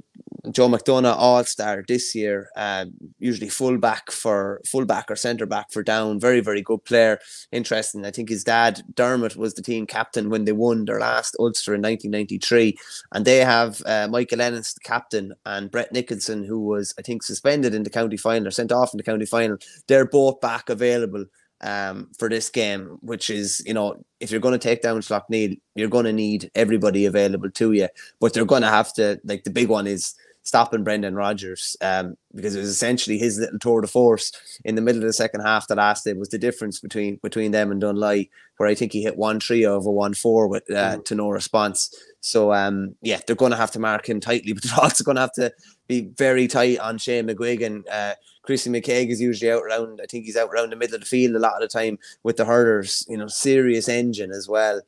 Joe McDonough All-Star this year, uh, usually fullback for fullback or centre-back for Down. Very, very good player. Interesting. I think his dad, Dermot, was the team captain when they won their last Ulster in nineteen ninety-three. And they have uh, Michael Ennis, the captain, and Brett Nicholson, who was, I think, suspended in the county final or sent off in the county final. They're both back available um for this game, which is, you know, if you're going to take down Schlockneil, you're going to need everybody available to you. But they're going to have to, like, the big one is stopping Brendan Rodgers, um because it was essentially his little tour de force in the middle of the second half. The last day was the difference between between them and Dunleigh, where I think he hit one three over one four with uh, to no response. So um yeah, they're going to have to mark him tightly, but they're also going to have to be very tight on Shane McGuigan. uh Christy McCaig is usually out around, I think he's out around the middle of the field a lot of the time with the hurlers, you know, serious engine as well.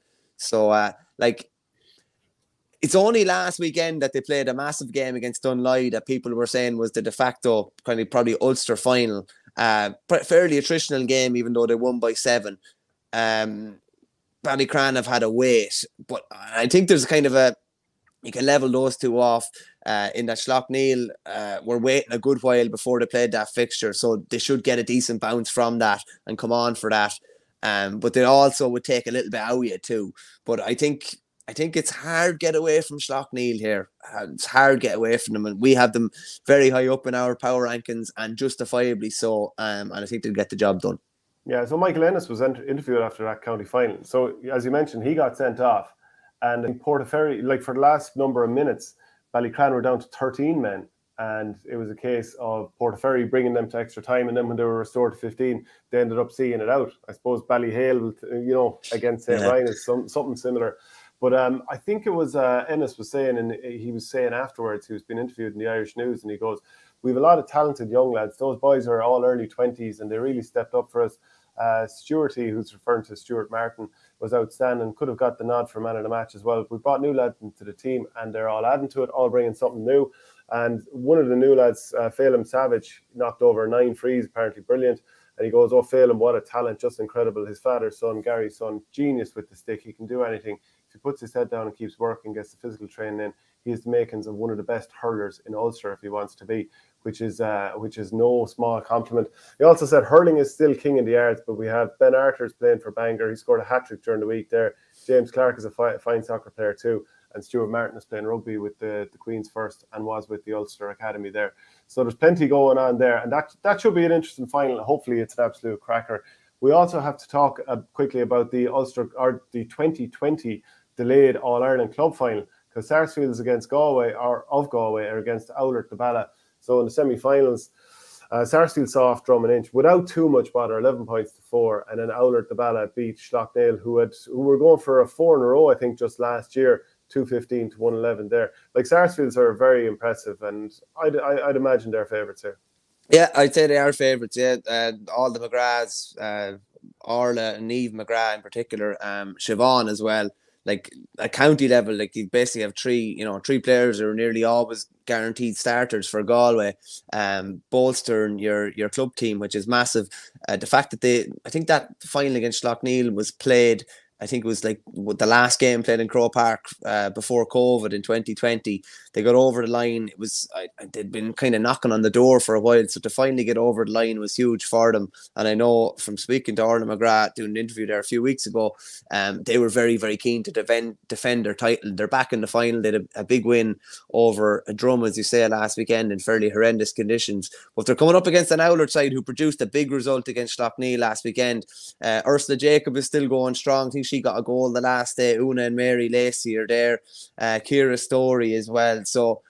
So, uh, like, it's only last weekend that they played a massive game against Dunleigh that people were saying was the de facto kind of probably Ulster final. Uh, fairly attritional game, even though they won by seven. Um, Ballycran have had a wait, but I think there's kind of a, you can level those two off uh, in that Schlockneil uh, were waiting a good while before they played that fixture. So they should get a decent bounce from that and come on for that. Um, but they also would take a little bit out of you too. But I think I think it's hard get away from Schlockneil here. It's hard get away from them. And we have them very high up in our power rankings, and justifiably so. Um, and I think they'll get the job done. Yeah, so Michael Ennis was interviewed after that county final. So as you mentioned, he got sent off. And in Portaferry, like, for the last number of minutes, Ballycran were down to thirteen men. And it was a case of Portaferry bringing them to extra time. And then when they were restored to fifteen, they ended up seeing it out. I suppose Ballyhale, you know, against Saint Ryan is some, something similar. But um, I think it was uh, Ennis was saying, and he was saying afterwards, he was being interviewed in the Irish News, and he goes, we have a lot of talented young lads. Those boys are all early twenties, and they really stepped up for us. Uh, Stewarty, who's referring to Stuart Martin, was outstanding, could have got the nod for man of the match as well. We brought new lads into the team, and they're all adding to it, all bringing something new. And one of the new lads, uh, Phelim Savage, knocked over nine frees, apparently brilliant. And he goes, oh, Phelim, what a talent, just incredible. His father's son, Gary's son, genius with the stick. He can do anything. If he puts his head down and keeps working, gets the physical training in, he is the makings of one of the best hurlers in Ulster if he wants to be, which is uh, which is no small compliment. He also said hurling is still king in the arts, but we have Ben Arthur's playing for Bangor. He scored a hat-trick during the week there. James Clark is a fi fine soccer player too. And Stuart Martin is playing rugby with the, the Queen's First and was with the Ulster Academy there. So there's plenty going on there. And that, that should be an interesting final. Hopefully it's an absolute cracker. We also have to talk uh, quickly about the Ulster or the twenty twenty delayed All-Ireland Club Final, because Sarsfield is against Galway, or of Galway, or against Owler Dabala. So in the semi-finals, uh, Sarsfield saw off Drum and Inch without too much bother, eleven points to four. And then Owler Dabala beat Schlocknail, who, had, who were going for a four in a row, I think, just last year. two fifteen to one eleven there. Like, Sarsfields are very impressive, and I'd, I'd imagine they're favourites here. Yeah, I'd say they are favourites, yeah. Uh, all the McGraths, uh, Orla and Niamh McGrath in particular, um, Siobhan as well. Like, at county level, like, you basically have three, you know, three players are nearly always guaranteed starters for Galway, um, bolstering your your club team, which is massive. Uh, the fact that they, I think that final against Schlockneil was played, I think it was like the last game played in Croke Park uh, before COVID in twenty twenty. They got over the line. It was I, they'd been kind of knocking on the door for a while, so to finally get over the line was huge for them. And I know from speaking to Orla McGrath doing an interview there a few weeks ago, um, they were very, very keen to defend defend their title. They're back in the final. They had a, a big win over a Drum, as you say, last weekend in fairly horrendous conditions. But they're coming up against an Owler side who produced a big result against Schlockney last weekend. Uh, Ursula Jacob is still going strong. I think she got a goal the last day. Una and Mary Lacey are there. Uh, Kira Story as well. So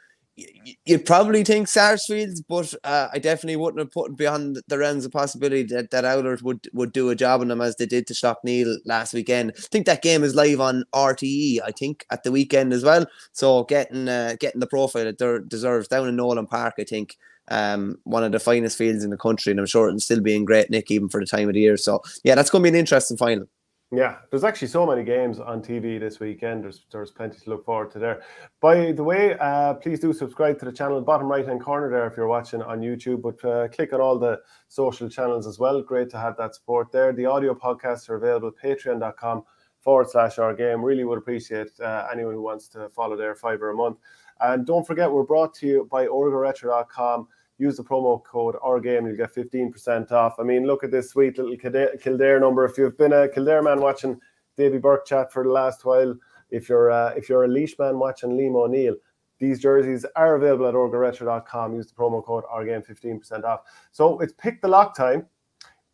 you'd probably think Sarsfields, but uh, I definitely wouldn't have put beyond the realms of possibility that, that Owlers would, would do a job on them as they did to Schlockneil last weekend. I think that game is live on R T E, I think, at the weekend as well. So getting uh, getting the profile that it deserves down in Nolan Park, I think, um, one of the finest fields in the country, and I'm sure it'll still be in great nick even for the time of the year. So yeah, that's going to be an interesting final. Yeah, there's actually so many games on T V this weekend. There's, there's plenty to look forward to there. By the way, uh, please do subscribe to the channel, bottom right-hand corner there if you're watching on YouTube, but uh, click on all the social channels as well. Great to have that support there. The audio podcasts are available at patreon.com forward slash our game. Really would appreciate uh, anyone who wants to follow their fiver a month. And don't forget, we're brought to you by orga retro dot com. Use the promo code OurGame, you'll get fifteen percent off. I mean, look at this sweet little Kildare number. If you've been a Kildare man watching Davy Burke chat for the last while, if you're uh, if you're a Leash man watching Liam O'Neill, these jerseys are available at orga retro dot com. Use the promo code OurGame, fifteen percent off. So it's pick the lock time.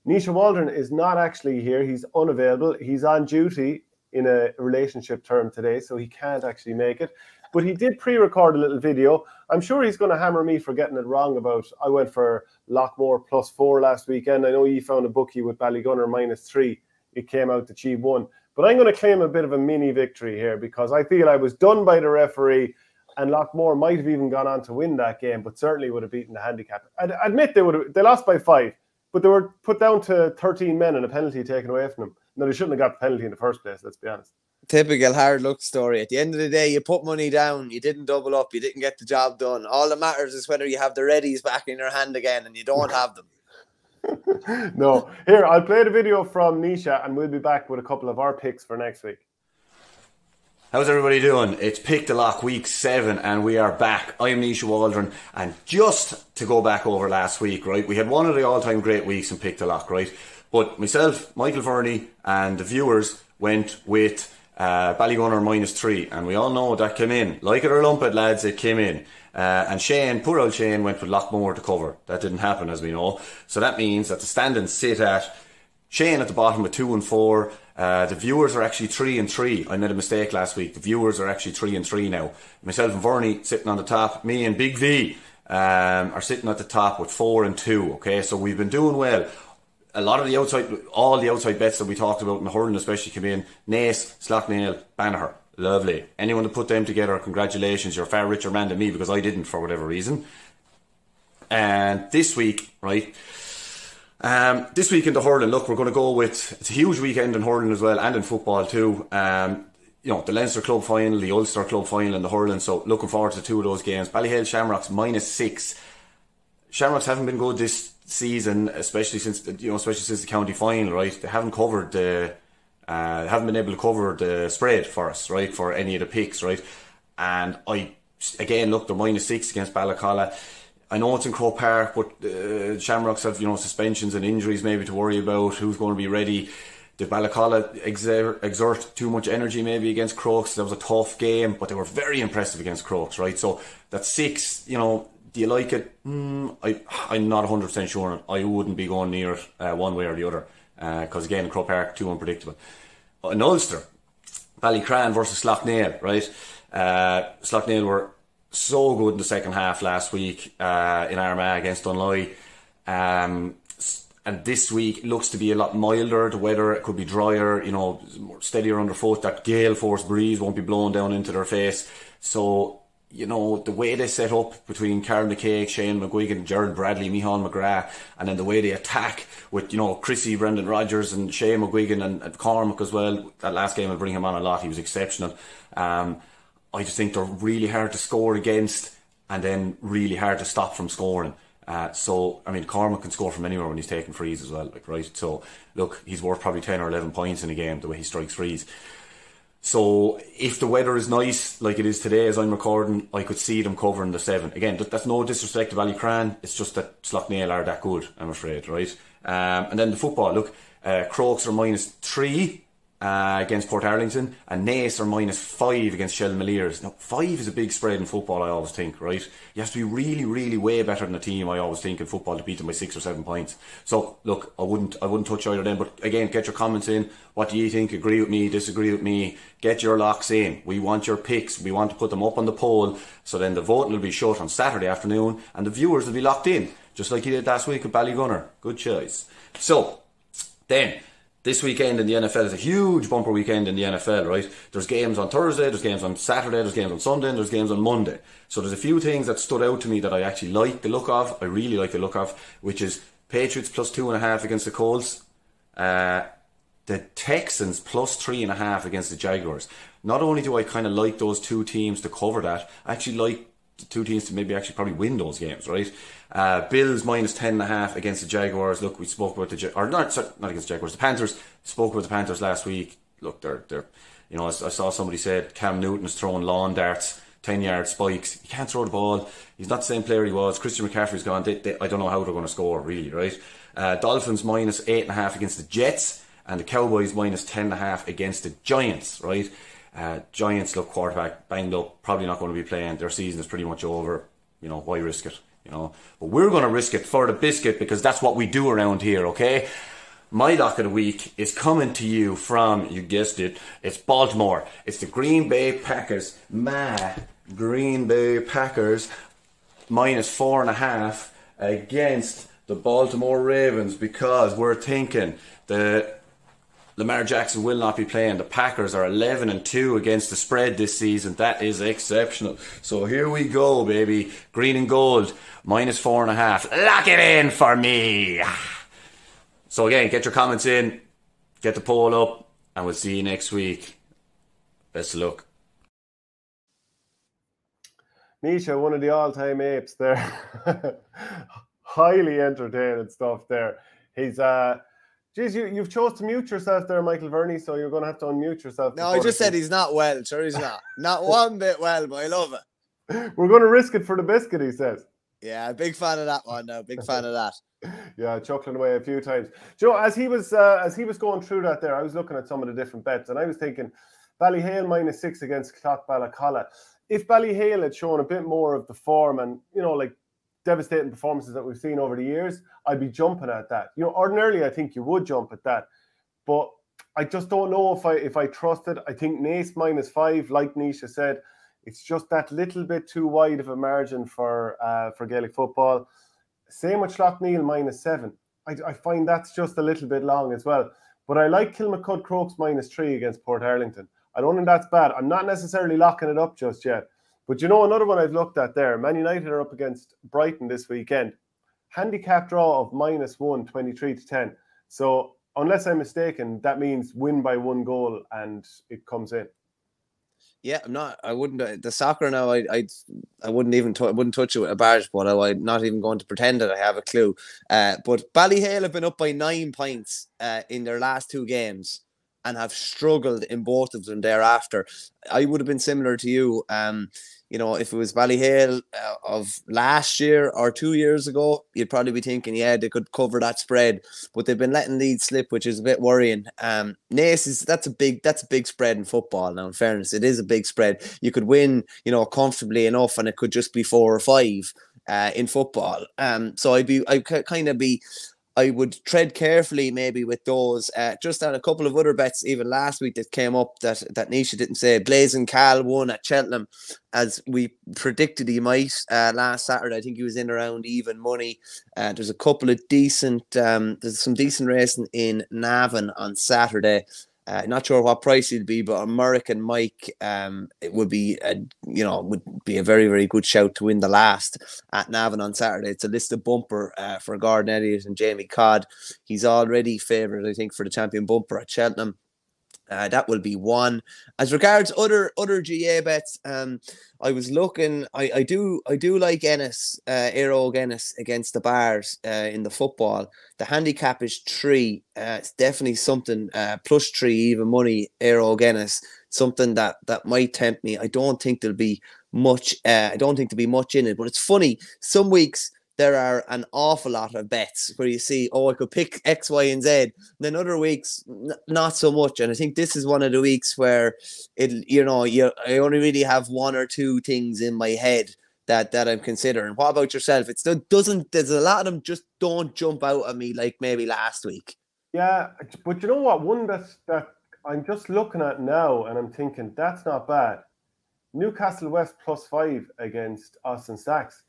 Nisha Waldron is not actually here. He's unavailable. He's on duty in a relationship term today, so he can't actually make it. But he did pre-record a little video. I'm sure he's going to hammer me for getting it wrong about, I went for Lockmore plus four last weekend. I know you found a bookie with Ballygunner minus three. It came out that she won. But I'm going to claim a bit of a mini victory here, because I feel I was done by the referee, and Lockmore might have even gone on to win that game, but certainly would have beaten the handicap. I admit they would have, they lost by five, but they were put down to thirteen men and a penalty taken away from them. No, they shouldn't have got the penalty in the first place, let's be honest. Typical hard luck story. At the end of the day, you put money down, you didn't double up, you didn't get the job done. All that matters is whether you have the readies back in your hand again, and you don't have them. No. Here, I'll play the video from Nisha, and we'll be back with a couple of our picks for next week. How's everybody doing? It's Pick the Lock week seven, and we are back. I'm Nisha Waldron, and just to go back over last week, right, we had one of the all-time great weeks in Pick the Lock, right? But myself, Michael Verney, and the viewers went with Uh, Ballygunner minus three, and we all know that came in. Like it or lump it, lads, it came in. Uh, and Shane, poor old Shane, went with Lockmore to cover. That didn't happen, as we know. So that means that the standings sit at Shane at the bottom with two and four. Uh, the viewers are actually three and three. I made a mistake last week. The viewers are actually three and three now. Myself and Verney sitting on the top. Me and Big V um, are sitting at the top with four and two. Okay, so we've been doing well. A lot of the outside, all the outside bets that we talked about in the hurling especially came in. Naas, Schlocknail, Banagher. Lovely. Anyone that put them together, congratulations. You're a far richer man than me, because I didn't for whatever reason. And this week, right, um, this week in the hurling, look, we're going to go with, it's a huge weekend in hurling as well, and in football too. Um, you know, the Leinster Club final, the Ulster Club final and the hurling. So looking forward to two of those games. Ballyhale Shamrocks minus six. Shamrocks haven't been good this season, especially since, you know, especially since the county final, right? They haven't covered the, uh, haven't been able to cover the spread for us, right? For any of the picks, right? And I, again, look, they're minus six against Ballacalla. I know it's in Croke Park, but uh, Shamrocks have, you know, suspensions and injuries maybe to worry about. Who's going to be ready? Did Ballacalla exert, exert too much energy maybe against Crokes? That was a tough game, but they were very impressive against Crokes, right? So that's six, you know, do you like it? Mm, I, I'm not one hundred percent sure on it. I wouldn't be going near it uh, one way or the other. Because uh, again, Croke Park, too unpredictable. In Ulster, Ballycran versus Slough-Nail, right? Uh, Slough-Nail were so good in the second half last week uh, in Armagh against Dunloy, um, and this week looks to be a lot milder. The weather could be drier, you know, steadier underfoot. That gale force breeze won't be blowing down into their face. So, you know, the way they set up between Karen McCaig, Shane McGuigan, Gerald Bradley, Micheál McGrath, and then the way they attack with, you know, Chrissy, Brendan Rodgers and Shane McGuigan and, and Cormac as well. That last game, I bring him on a lot. He was exceptional. Um, I just think they're really hard to score against and then really hard to stop from scoring. Uh, so, I mean, Cormac can score from anywhere when he's taking frees as well, like, right? So, look, he's worth probably ten or eleven points in a game the way he strikes frees. So if the weather is nice, like it is today as I'm recording, I could see them covering the seven. Again, that's no disrespect to Ballycran. It's just that Slough-Nail are that good, I'm afraid, right? Um, and then the football, look, uh, Crokes are minus three uh, against Port Arlington, and Naas are minus five against Shelmaliers. Now, five is a big spread in football, I always think, right? You have to be really, really way better than a team, I always think, in football to beat them by six or seven points. So, look, I wouldn't, I wouldn't touch either of them, but again, get your comments in. What do you think? Agree with me? Disagree with me? Get your locks in. We want your picks. We want to put them up on the poll. So then the voting will be shut on Saturday afternoon and the viewers will be locked in, just like you did last week with Ballygunner. Good choice. So, then, this weekend in the N F L is a huge bumper weekend in the N F L, right? There's games on Thursday, there's games on Saturday, there's games on Sunday, and there's games on Monday. So there's a few things that stood out to me that I actually like the look of. I really like the look of, which is Patriots plus two and a half against the Colts. Uh... The Texans plus three and a half against the Jaguars. Not only do I kind of like those two teams to cover that, I actually like the two teams to maybe actually probably win those games, right? Uh, Bills minus ten and a half against the Jaguars. Look, we spoke about the or not sorry, not against the Jaguars. The Panthers spoke about the Panthers last week. Look, they're they're you know I, I saw somebody said Cam Newton's throwing lawn darts, ten yard spikes. He can't throw the ball. He's not the same player he was. Christian McCaffrey's gone. They, they, I don't know how they're going to score really, right? Uh, Dolphins minus eight and a half against the Jets. And the Cowboys minus ten and a half against the Giants, right? Uh, Giants look quarterback banged up, probably not going to be playing. Their season is pretty much over. You know, why risk it? You know, but we're going to risk it for the biscuit because that's what we do around here, okay? My lock of the week is coming to you from, you guessed it, it's Baltimore. It's the Green Bay Packers. My Green Bay Packers minus four and a half against the Baltimore Ravens because we're thinking the Lamar Jackson will not be playing. The Packers are eleven and two against the spread this season. That is exceptional. So here we go, baby. Green and gold, minus four and a half. Lock it in for me. So again, get your comments in, get the poll up, and we'll see you next week. Best of luck. Nisha, one of the all-time apes there. Highly entertaining stuff there. He's... uh. Jeez, you, you've chose to mute yourself there, Michael Verney, so you're going to have to unmute yourself. No, I just said he's not well. Sure, he's not. Not one bit well, but I love it. We're going to risk it for the biscuit, he says. Yeah, big fan of that one, no, big fan of that. Yeah, chuckling away a few times. Joe, you know, as he was uh, as he was going through that there, I was looking at some of the different bets, and I was thinking, Ballyhale minus six against Clock Ballacalla. If Ballyhale had shown a bit more of the form and, you know, like, devastating performances that we've seen over the years, I'd be jumping at that. You know, ordinarily I think you would jump at that, but I just don't know if I if I trust it. I think Naas minus five, like Nisha said, it's just that little bit too wide of a margin for uh, for Gaelic football. Same with Slough-Nail minus seven. I, I find that's just a little bit long as well. But I like Kilmacud Crokes minus three against Port Arlington. I don't think that's bad. I'm not necessarily locking it up just yet. But you know, another one I've looked at there, Man United are up against Brighton this weekend. Handicap draw of minus one, twenty-three to ten. So unless I'm mistaken, that means win by one goal and it comes in. Yeah, I'm not. I wouldn't. The soccer now, I, I, I wouldn't even. I wouldn't touch it with a barge pole. I'm not even going to pretend that I have a clue. Uh, but Ballyhale have been up by nine points uh, in their last two games, and have struggled in both of them thereafter. I would have been similar to you. Um, you know, if it was Ballyhale uh, of last year or two years ago, you'd probably be thinking, yeah, they could cover that spread. But they've been letting leads slip, which is a bit worrying. Um, Naas is that's a big that's a big spread in football. Now, in fairness, it is a big spread. You could win, you know, comfortably enough, and it could just be four or five uh, in football. Um, so I'd be I kind of be. I would tread carefully maybe with those. Uh, just on a couple of other bets even last week that came up that, that Nisha didn't say. Blazing Cal won at Cheltenham, as we predicted he might uh, last Saturday. I think he was in around even money. Uh, there's a couple of decent, um, there's some decent racing in Navan on Saturday. Uh, not sure what price he'd be, but American Mike, um, it would be, a, you know, would be a very, very good shout to win the last at Navan on Saturday. It's a listed bumper uh, for Gordon Elliott and Jamie Codd. He's already favoured, I think, for the champion bumper at Cheltenham. Uh, that will be one. As regards other other G A bets, um, I was looking. I, I do I do like Ennis, uh, Aeroge Ennis against the Bars uh, in the football. The handicap is three. Uh, it's definitely something uh, plus three even money. Aeroge Ennis, something that that might tempt me. I don't think there'll be much. Uh, I don't think there'll be much in it. But it's funny. Some weeks there are an awful lot of bets where you see, oh, I could pick X, Y, and Z. And then other weeks, n not so much. And I think this is one of the weeks where it, you know, you I only really have one or two things in my head that that I'm considering. What about yourself? It still doesn't. There's a lot of them just don't jump out at me like maybe last week. Yeah, but you know what? One that's that I'm just looking at now, and I'm thinking that's not bad. Newcastle West plus five against Austin Sachs.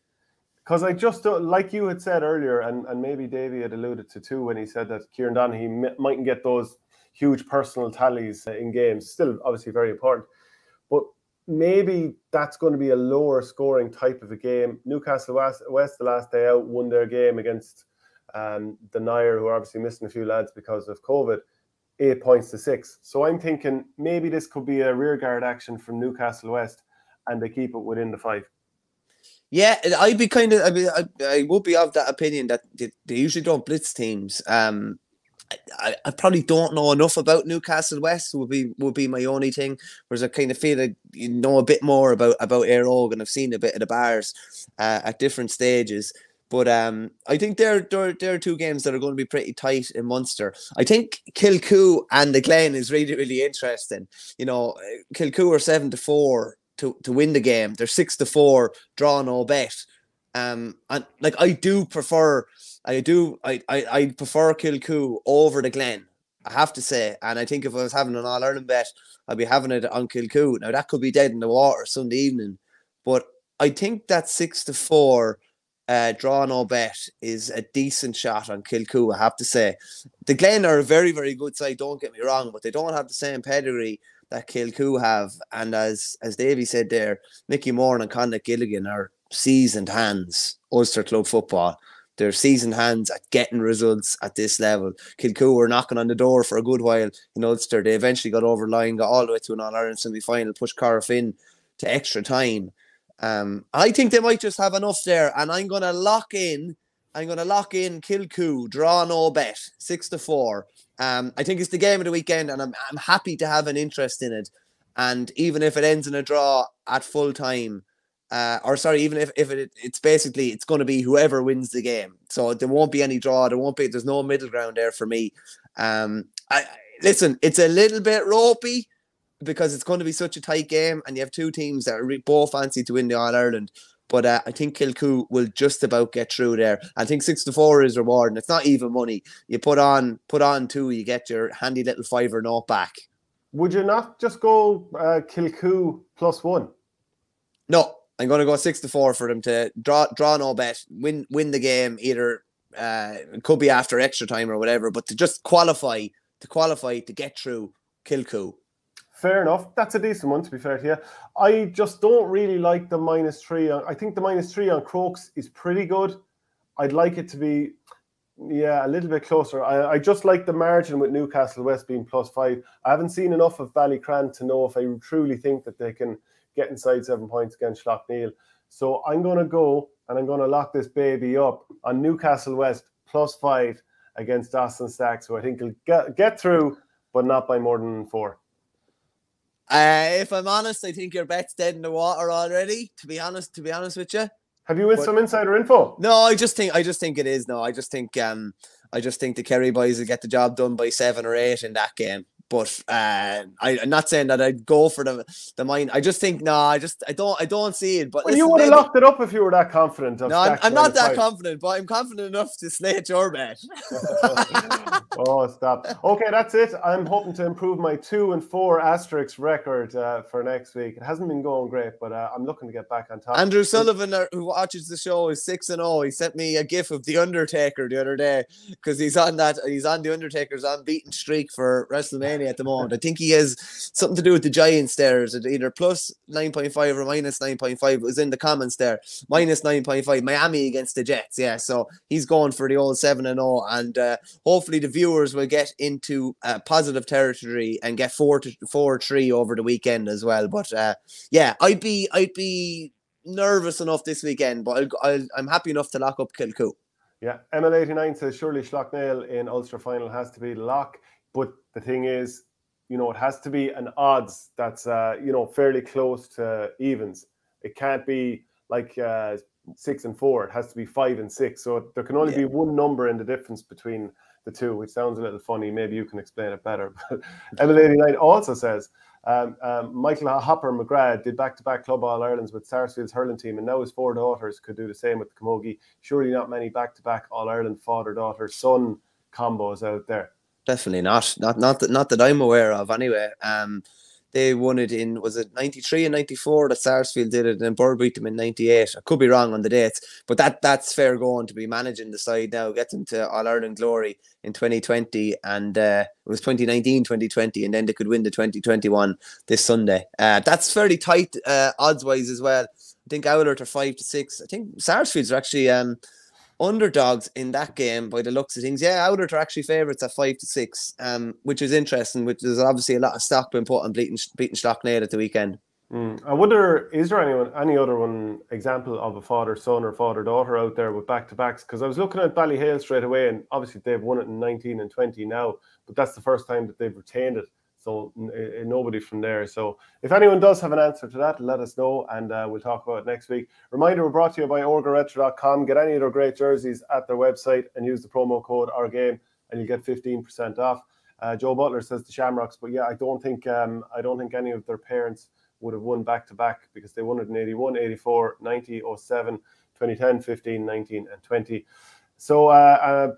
Because I just, like you had said earlier, and, and maybe Davey had alluded to too when he said that Kieran Donaghy mightn't get those huge personal tallies in games. Still, obviously, very important. But maybe that's going to be a lower scoring type of a game. Newcastle West, West the last day out, won their game against um, the Nair, who are obviously missing a few lads because of COVID, eight points to six. So I'm thinking maybe this could be a rearguard action from Newcastle West and they keep it within the five. Yeah, I'd be kind of, I mean, I, I would be of that opinion that they, they usually don't blitz teams. Um, I, I probably don't know enough about Newcastle West would be would be my only thing. Whereas I kind of feel like you know a bit more about about Aeroge, and I've seen a bit of the Bars uh, at different stages. But um, I think there there there are two games that are going to be pretty tight in Munster. I think Kilcoo and the Glen is really really interesting. You know, Kilcoo are seven to four. To, to win the game. They're six to four, draw no bet. Um, and like I do prefer, I do, I I, I prefer Kilcoo over the Glen, I have to say. And I think if I was having an All Ireland bet, I'd be having it on Kilcoo. Now that could be dead in the water Sunday evening, but I think that six to four, uh, draw no bet is a decent shot on Kilcoo, I have to say. The Glen are a very very good side. Don't get me wrong, but they don't have the same pedigree that Kilcoo have, and as as Davey said there, Nicky Moran and Condic Gilligan are seasoned hands. Ulster club football, they're seasoned hands at getting results at this level. Kilcoo were knocking on the door for a good while in Ulster. They eventually got over the line, got all the way to an All Ireland semi final, pushed Carrick Finn to extra time. Um, I think they might just have enough there, and I'm gonna lock in. I'm gonna lock in Kilcoo, draw no bet, six to four. Um, I think it's the game of the weekend, and I'm I'm happy to have an interest in it. And even if it ends in a draw at full time, uh, or sorry, even if if it it's basically it's going to be whoever wins the game. So there won't be any draw. There won't be. There's no middle ground there for me. Um, I, I listen. It's a little bit ropey, because it's going to be such a tight game, and you have two teams that are both fancy to win the All Ireland. But uh, I think Kilcoo will just about get through there. I think six to four is rewarding. It's not even money. You put on put on two, you get your handy little fiver note back. Would you not just go uh, Kilcoo plus one? No, I'm going to go six to four for them to draw draw no bet, win win the game. Either uh, it could be after extra time or whatever, but to just qualify to qualify to get through Kilcoo. fair enough. That's a decent one, to be fair to you. I just don't really like the minus three. On, I think the minus three on Crokes is pretty good. I'd like it to be, yeah, a little bit closer. I, I just like the margin with Newcastle West being plus five. I haven't seen enough of Ballycran to know if I truly think that they can get inside seven points against Lochneil. So I'm going to go and I'm going to lock this baby up on Newcastle West plus five against Dawson Stacks, who I think will get, get through, but not by more than four. Uh, if I'm honest, I think your bet's dead in the water already, to be honest, to be honest with you. Have you with but, some insider info? No, I just think I just think it is. No, I just think um I just think the Kerry boys will get the job done by seven or eight in that game. But uh, I, I'm not saying that I'd go for the the mine. I just think no, nah, I just I don't I don't see it. But well, listen, you would have locked it up if you were that confident. Of no, I'm, I'm not that confident, but I'm confident enough to slate your bet. Oh, stop. Okay, that's it. I'm hoping to improve my two and four asterisk record uh, for next week. It hasn't been going great, but uh, I'm looking to get back on top. Andrew Sullivan, who watches the show, is six and zero. He sent me a gif of the Undertaker the other day because he's on that he's on the Undertaker's unbeaten streak for WrestleMania at the moment. I think he has something to do with the Giants there. Is it either plus nine point five or minus nine point five? It was in the comments there. Minus nine point five. Miami against the Jets. Yeah, so he's going for the old seven and oh, and uh, hopefully the viewers will get into uh, positive territory and get four to four three over the weekend as well. But uh, yeah, I'd be I'd be nervous enough this weekend, but I'll, I'll, I'm happy enough to lock up Kilcoo. Yeah, M L eighty-nine says surely Schlocknail in Ulster final has to be the lock. But the thing is, you know, it has to be an odds that's, uh, you know, fairly close to evens. It can't be like uh, six and four. It has to be five and six. So there can only yeah. be one number in the difference between the two, which sounds a little funny. Maybe you can explain it better. But M L eighty-nine also says, um, um, Michael Hopper McGrath did back-to-back Club All-Irelands with Sarsfield's hurling team, and now his four daughters could do the same with the Camogie. Surely not many back-to-back All-Ireland father-daughter-son combos out there. Definitely not. Not not that not that I'm aware of anyway. Um they won it in, was it ninety-three and ninety-four that Sarsfield did it, and then Burr beat them in ninety-eight. I could be wrong on the dates, but that that's fair going to be managing the side now, getting to All Ireland glory in twenty twenty, and uh it was twenty nineteen, twenty twenty, and then they could win the twenty twenty-one this Sunday. Uh that's fairly tight uh odds wise as well. I think Owlert are five to six. I think Sarsfield's are actually um underdogs in that game by the looks of things. Yeah, Owlert are actually favourites at five to six, um, which is interesting. Which there's obviously a lot of stock being put on beating beating Schlocknail at the weekend. Mm. I wonder, is there anyone any other one example of a father son or father daughter out there with back to backs? Because I was looking at Ballyhale straight away, and obviously they've won it in nineteen and twenty now, but that's the first time that they've retained it. So uh, nobody from there. So if anyone does have an answer to that, let us know, and uh, we'll talk about it next week. Reminder, we're brought to you by Orga Retro dot com. Get any of their great jerseys at their website and use the promo code OurGame, and you get fifteen percent off. Uh, Joe Butler says the Shamrocks, but yeah, I don't think um, I don't think any of their parents would have won back-to-back -back because they won it in eighty-one, eighty-four, ninety, oh seven, twenty ten, fifteen, nineteen, and twenty. So, uh, uh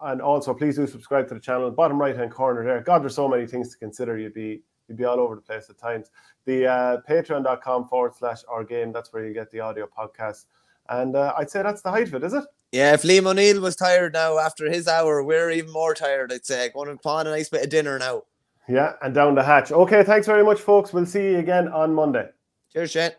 and also, please do subscribe to the channel. Bottom right-hand corner there. God, there's so many things to consider. You'd be you'd be all over the place at times. The uh, patreon dot com forward slash our game. That's where you get the audio podcast. And uh, I'd say that's the height of it, is it? Yeah, if Liam O'Neill was tired now after his hour, we're even more tired, I'd say. Going upon a nice bit of dinner now. Yeah, and down the hatch. Okay, thanks very much, folks. We'll see you again on Monday. Cheers, Shane.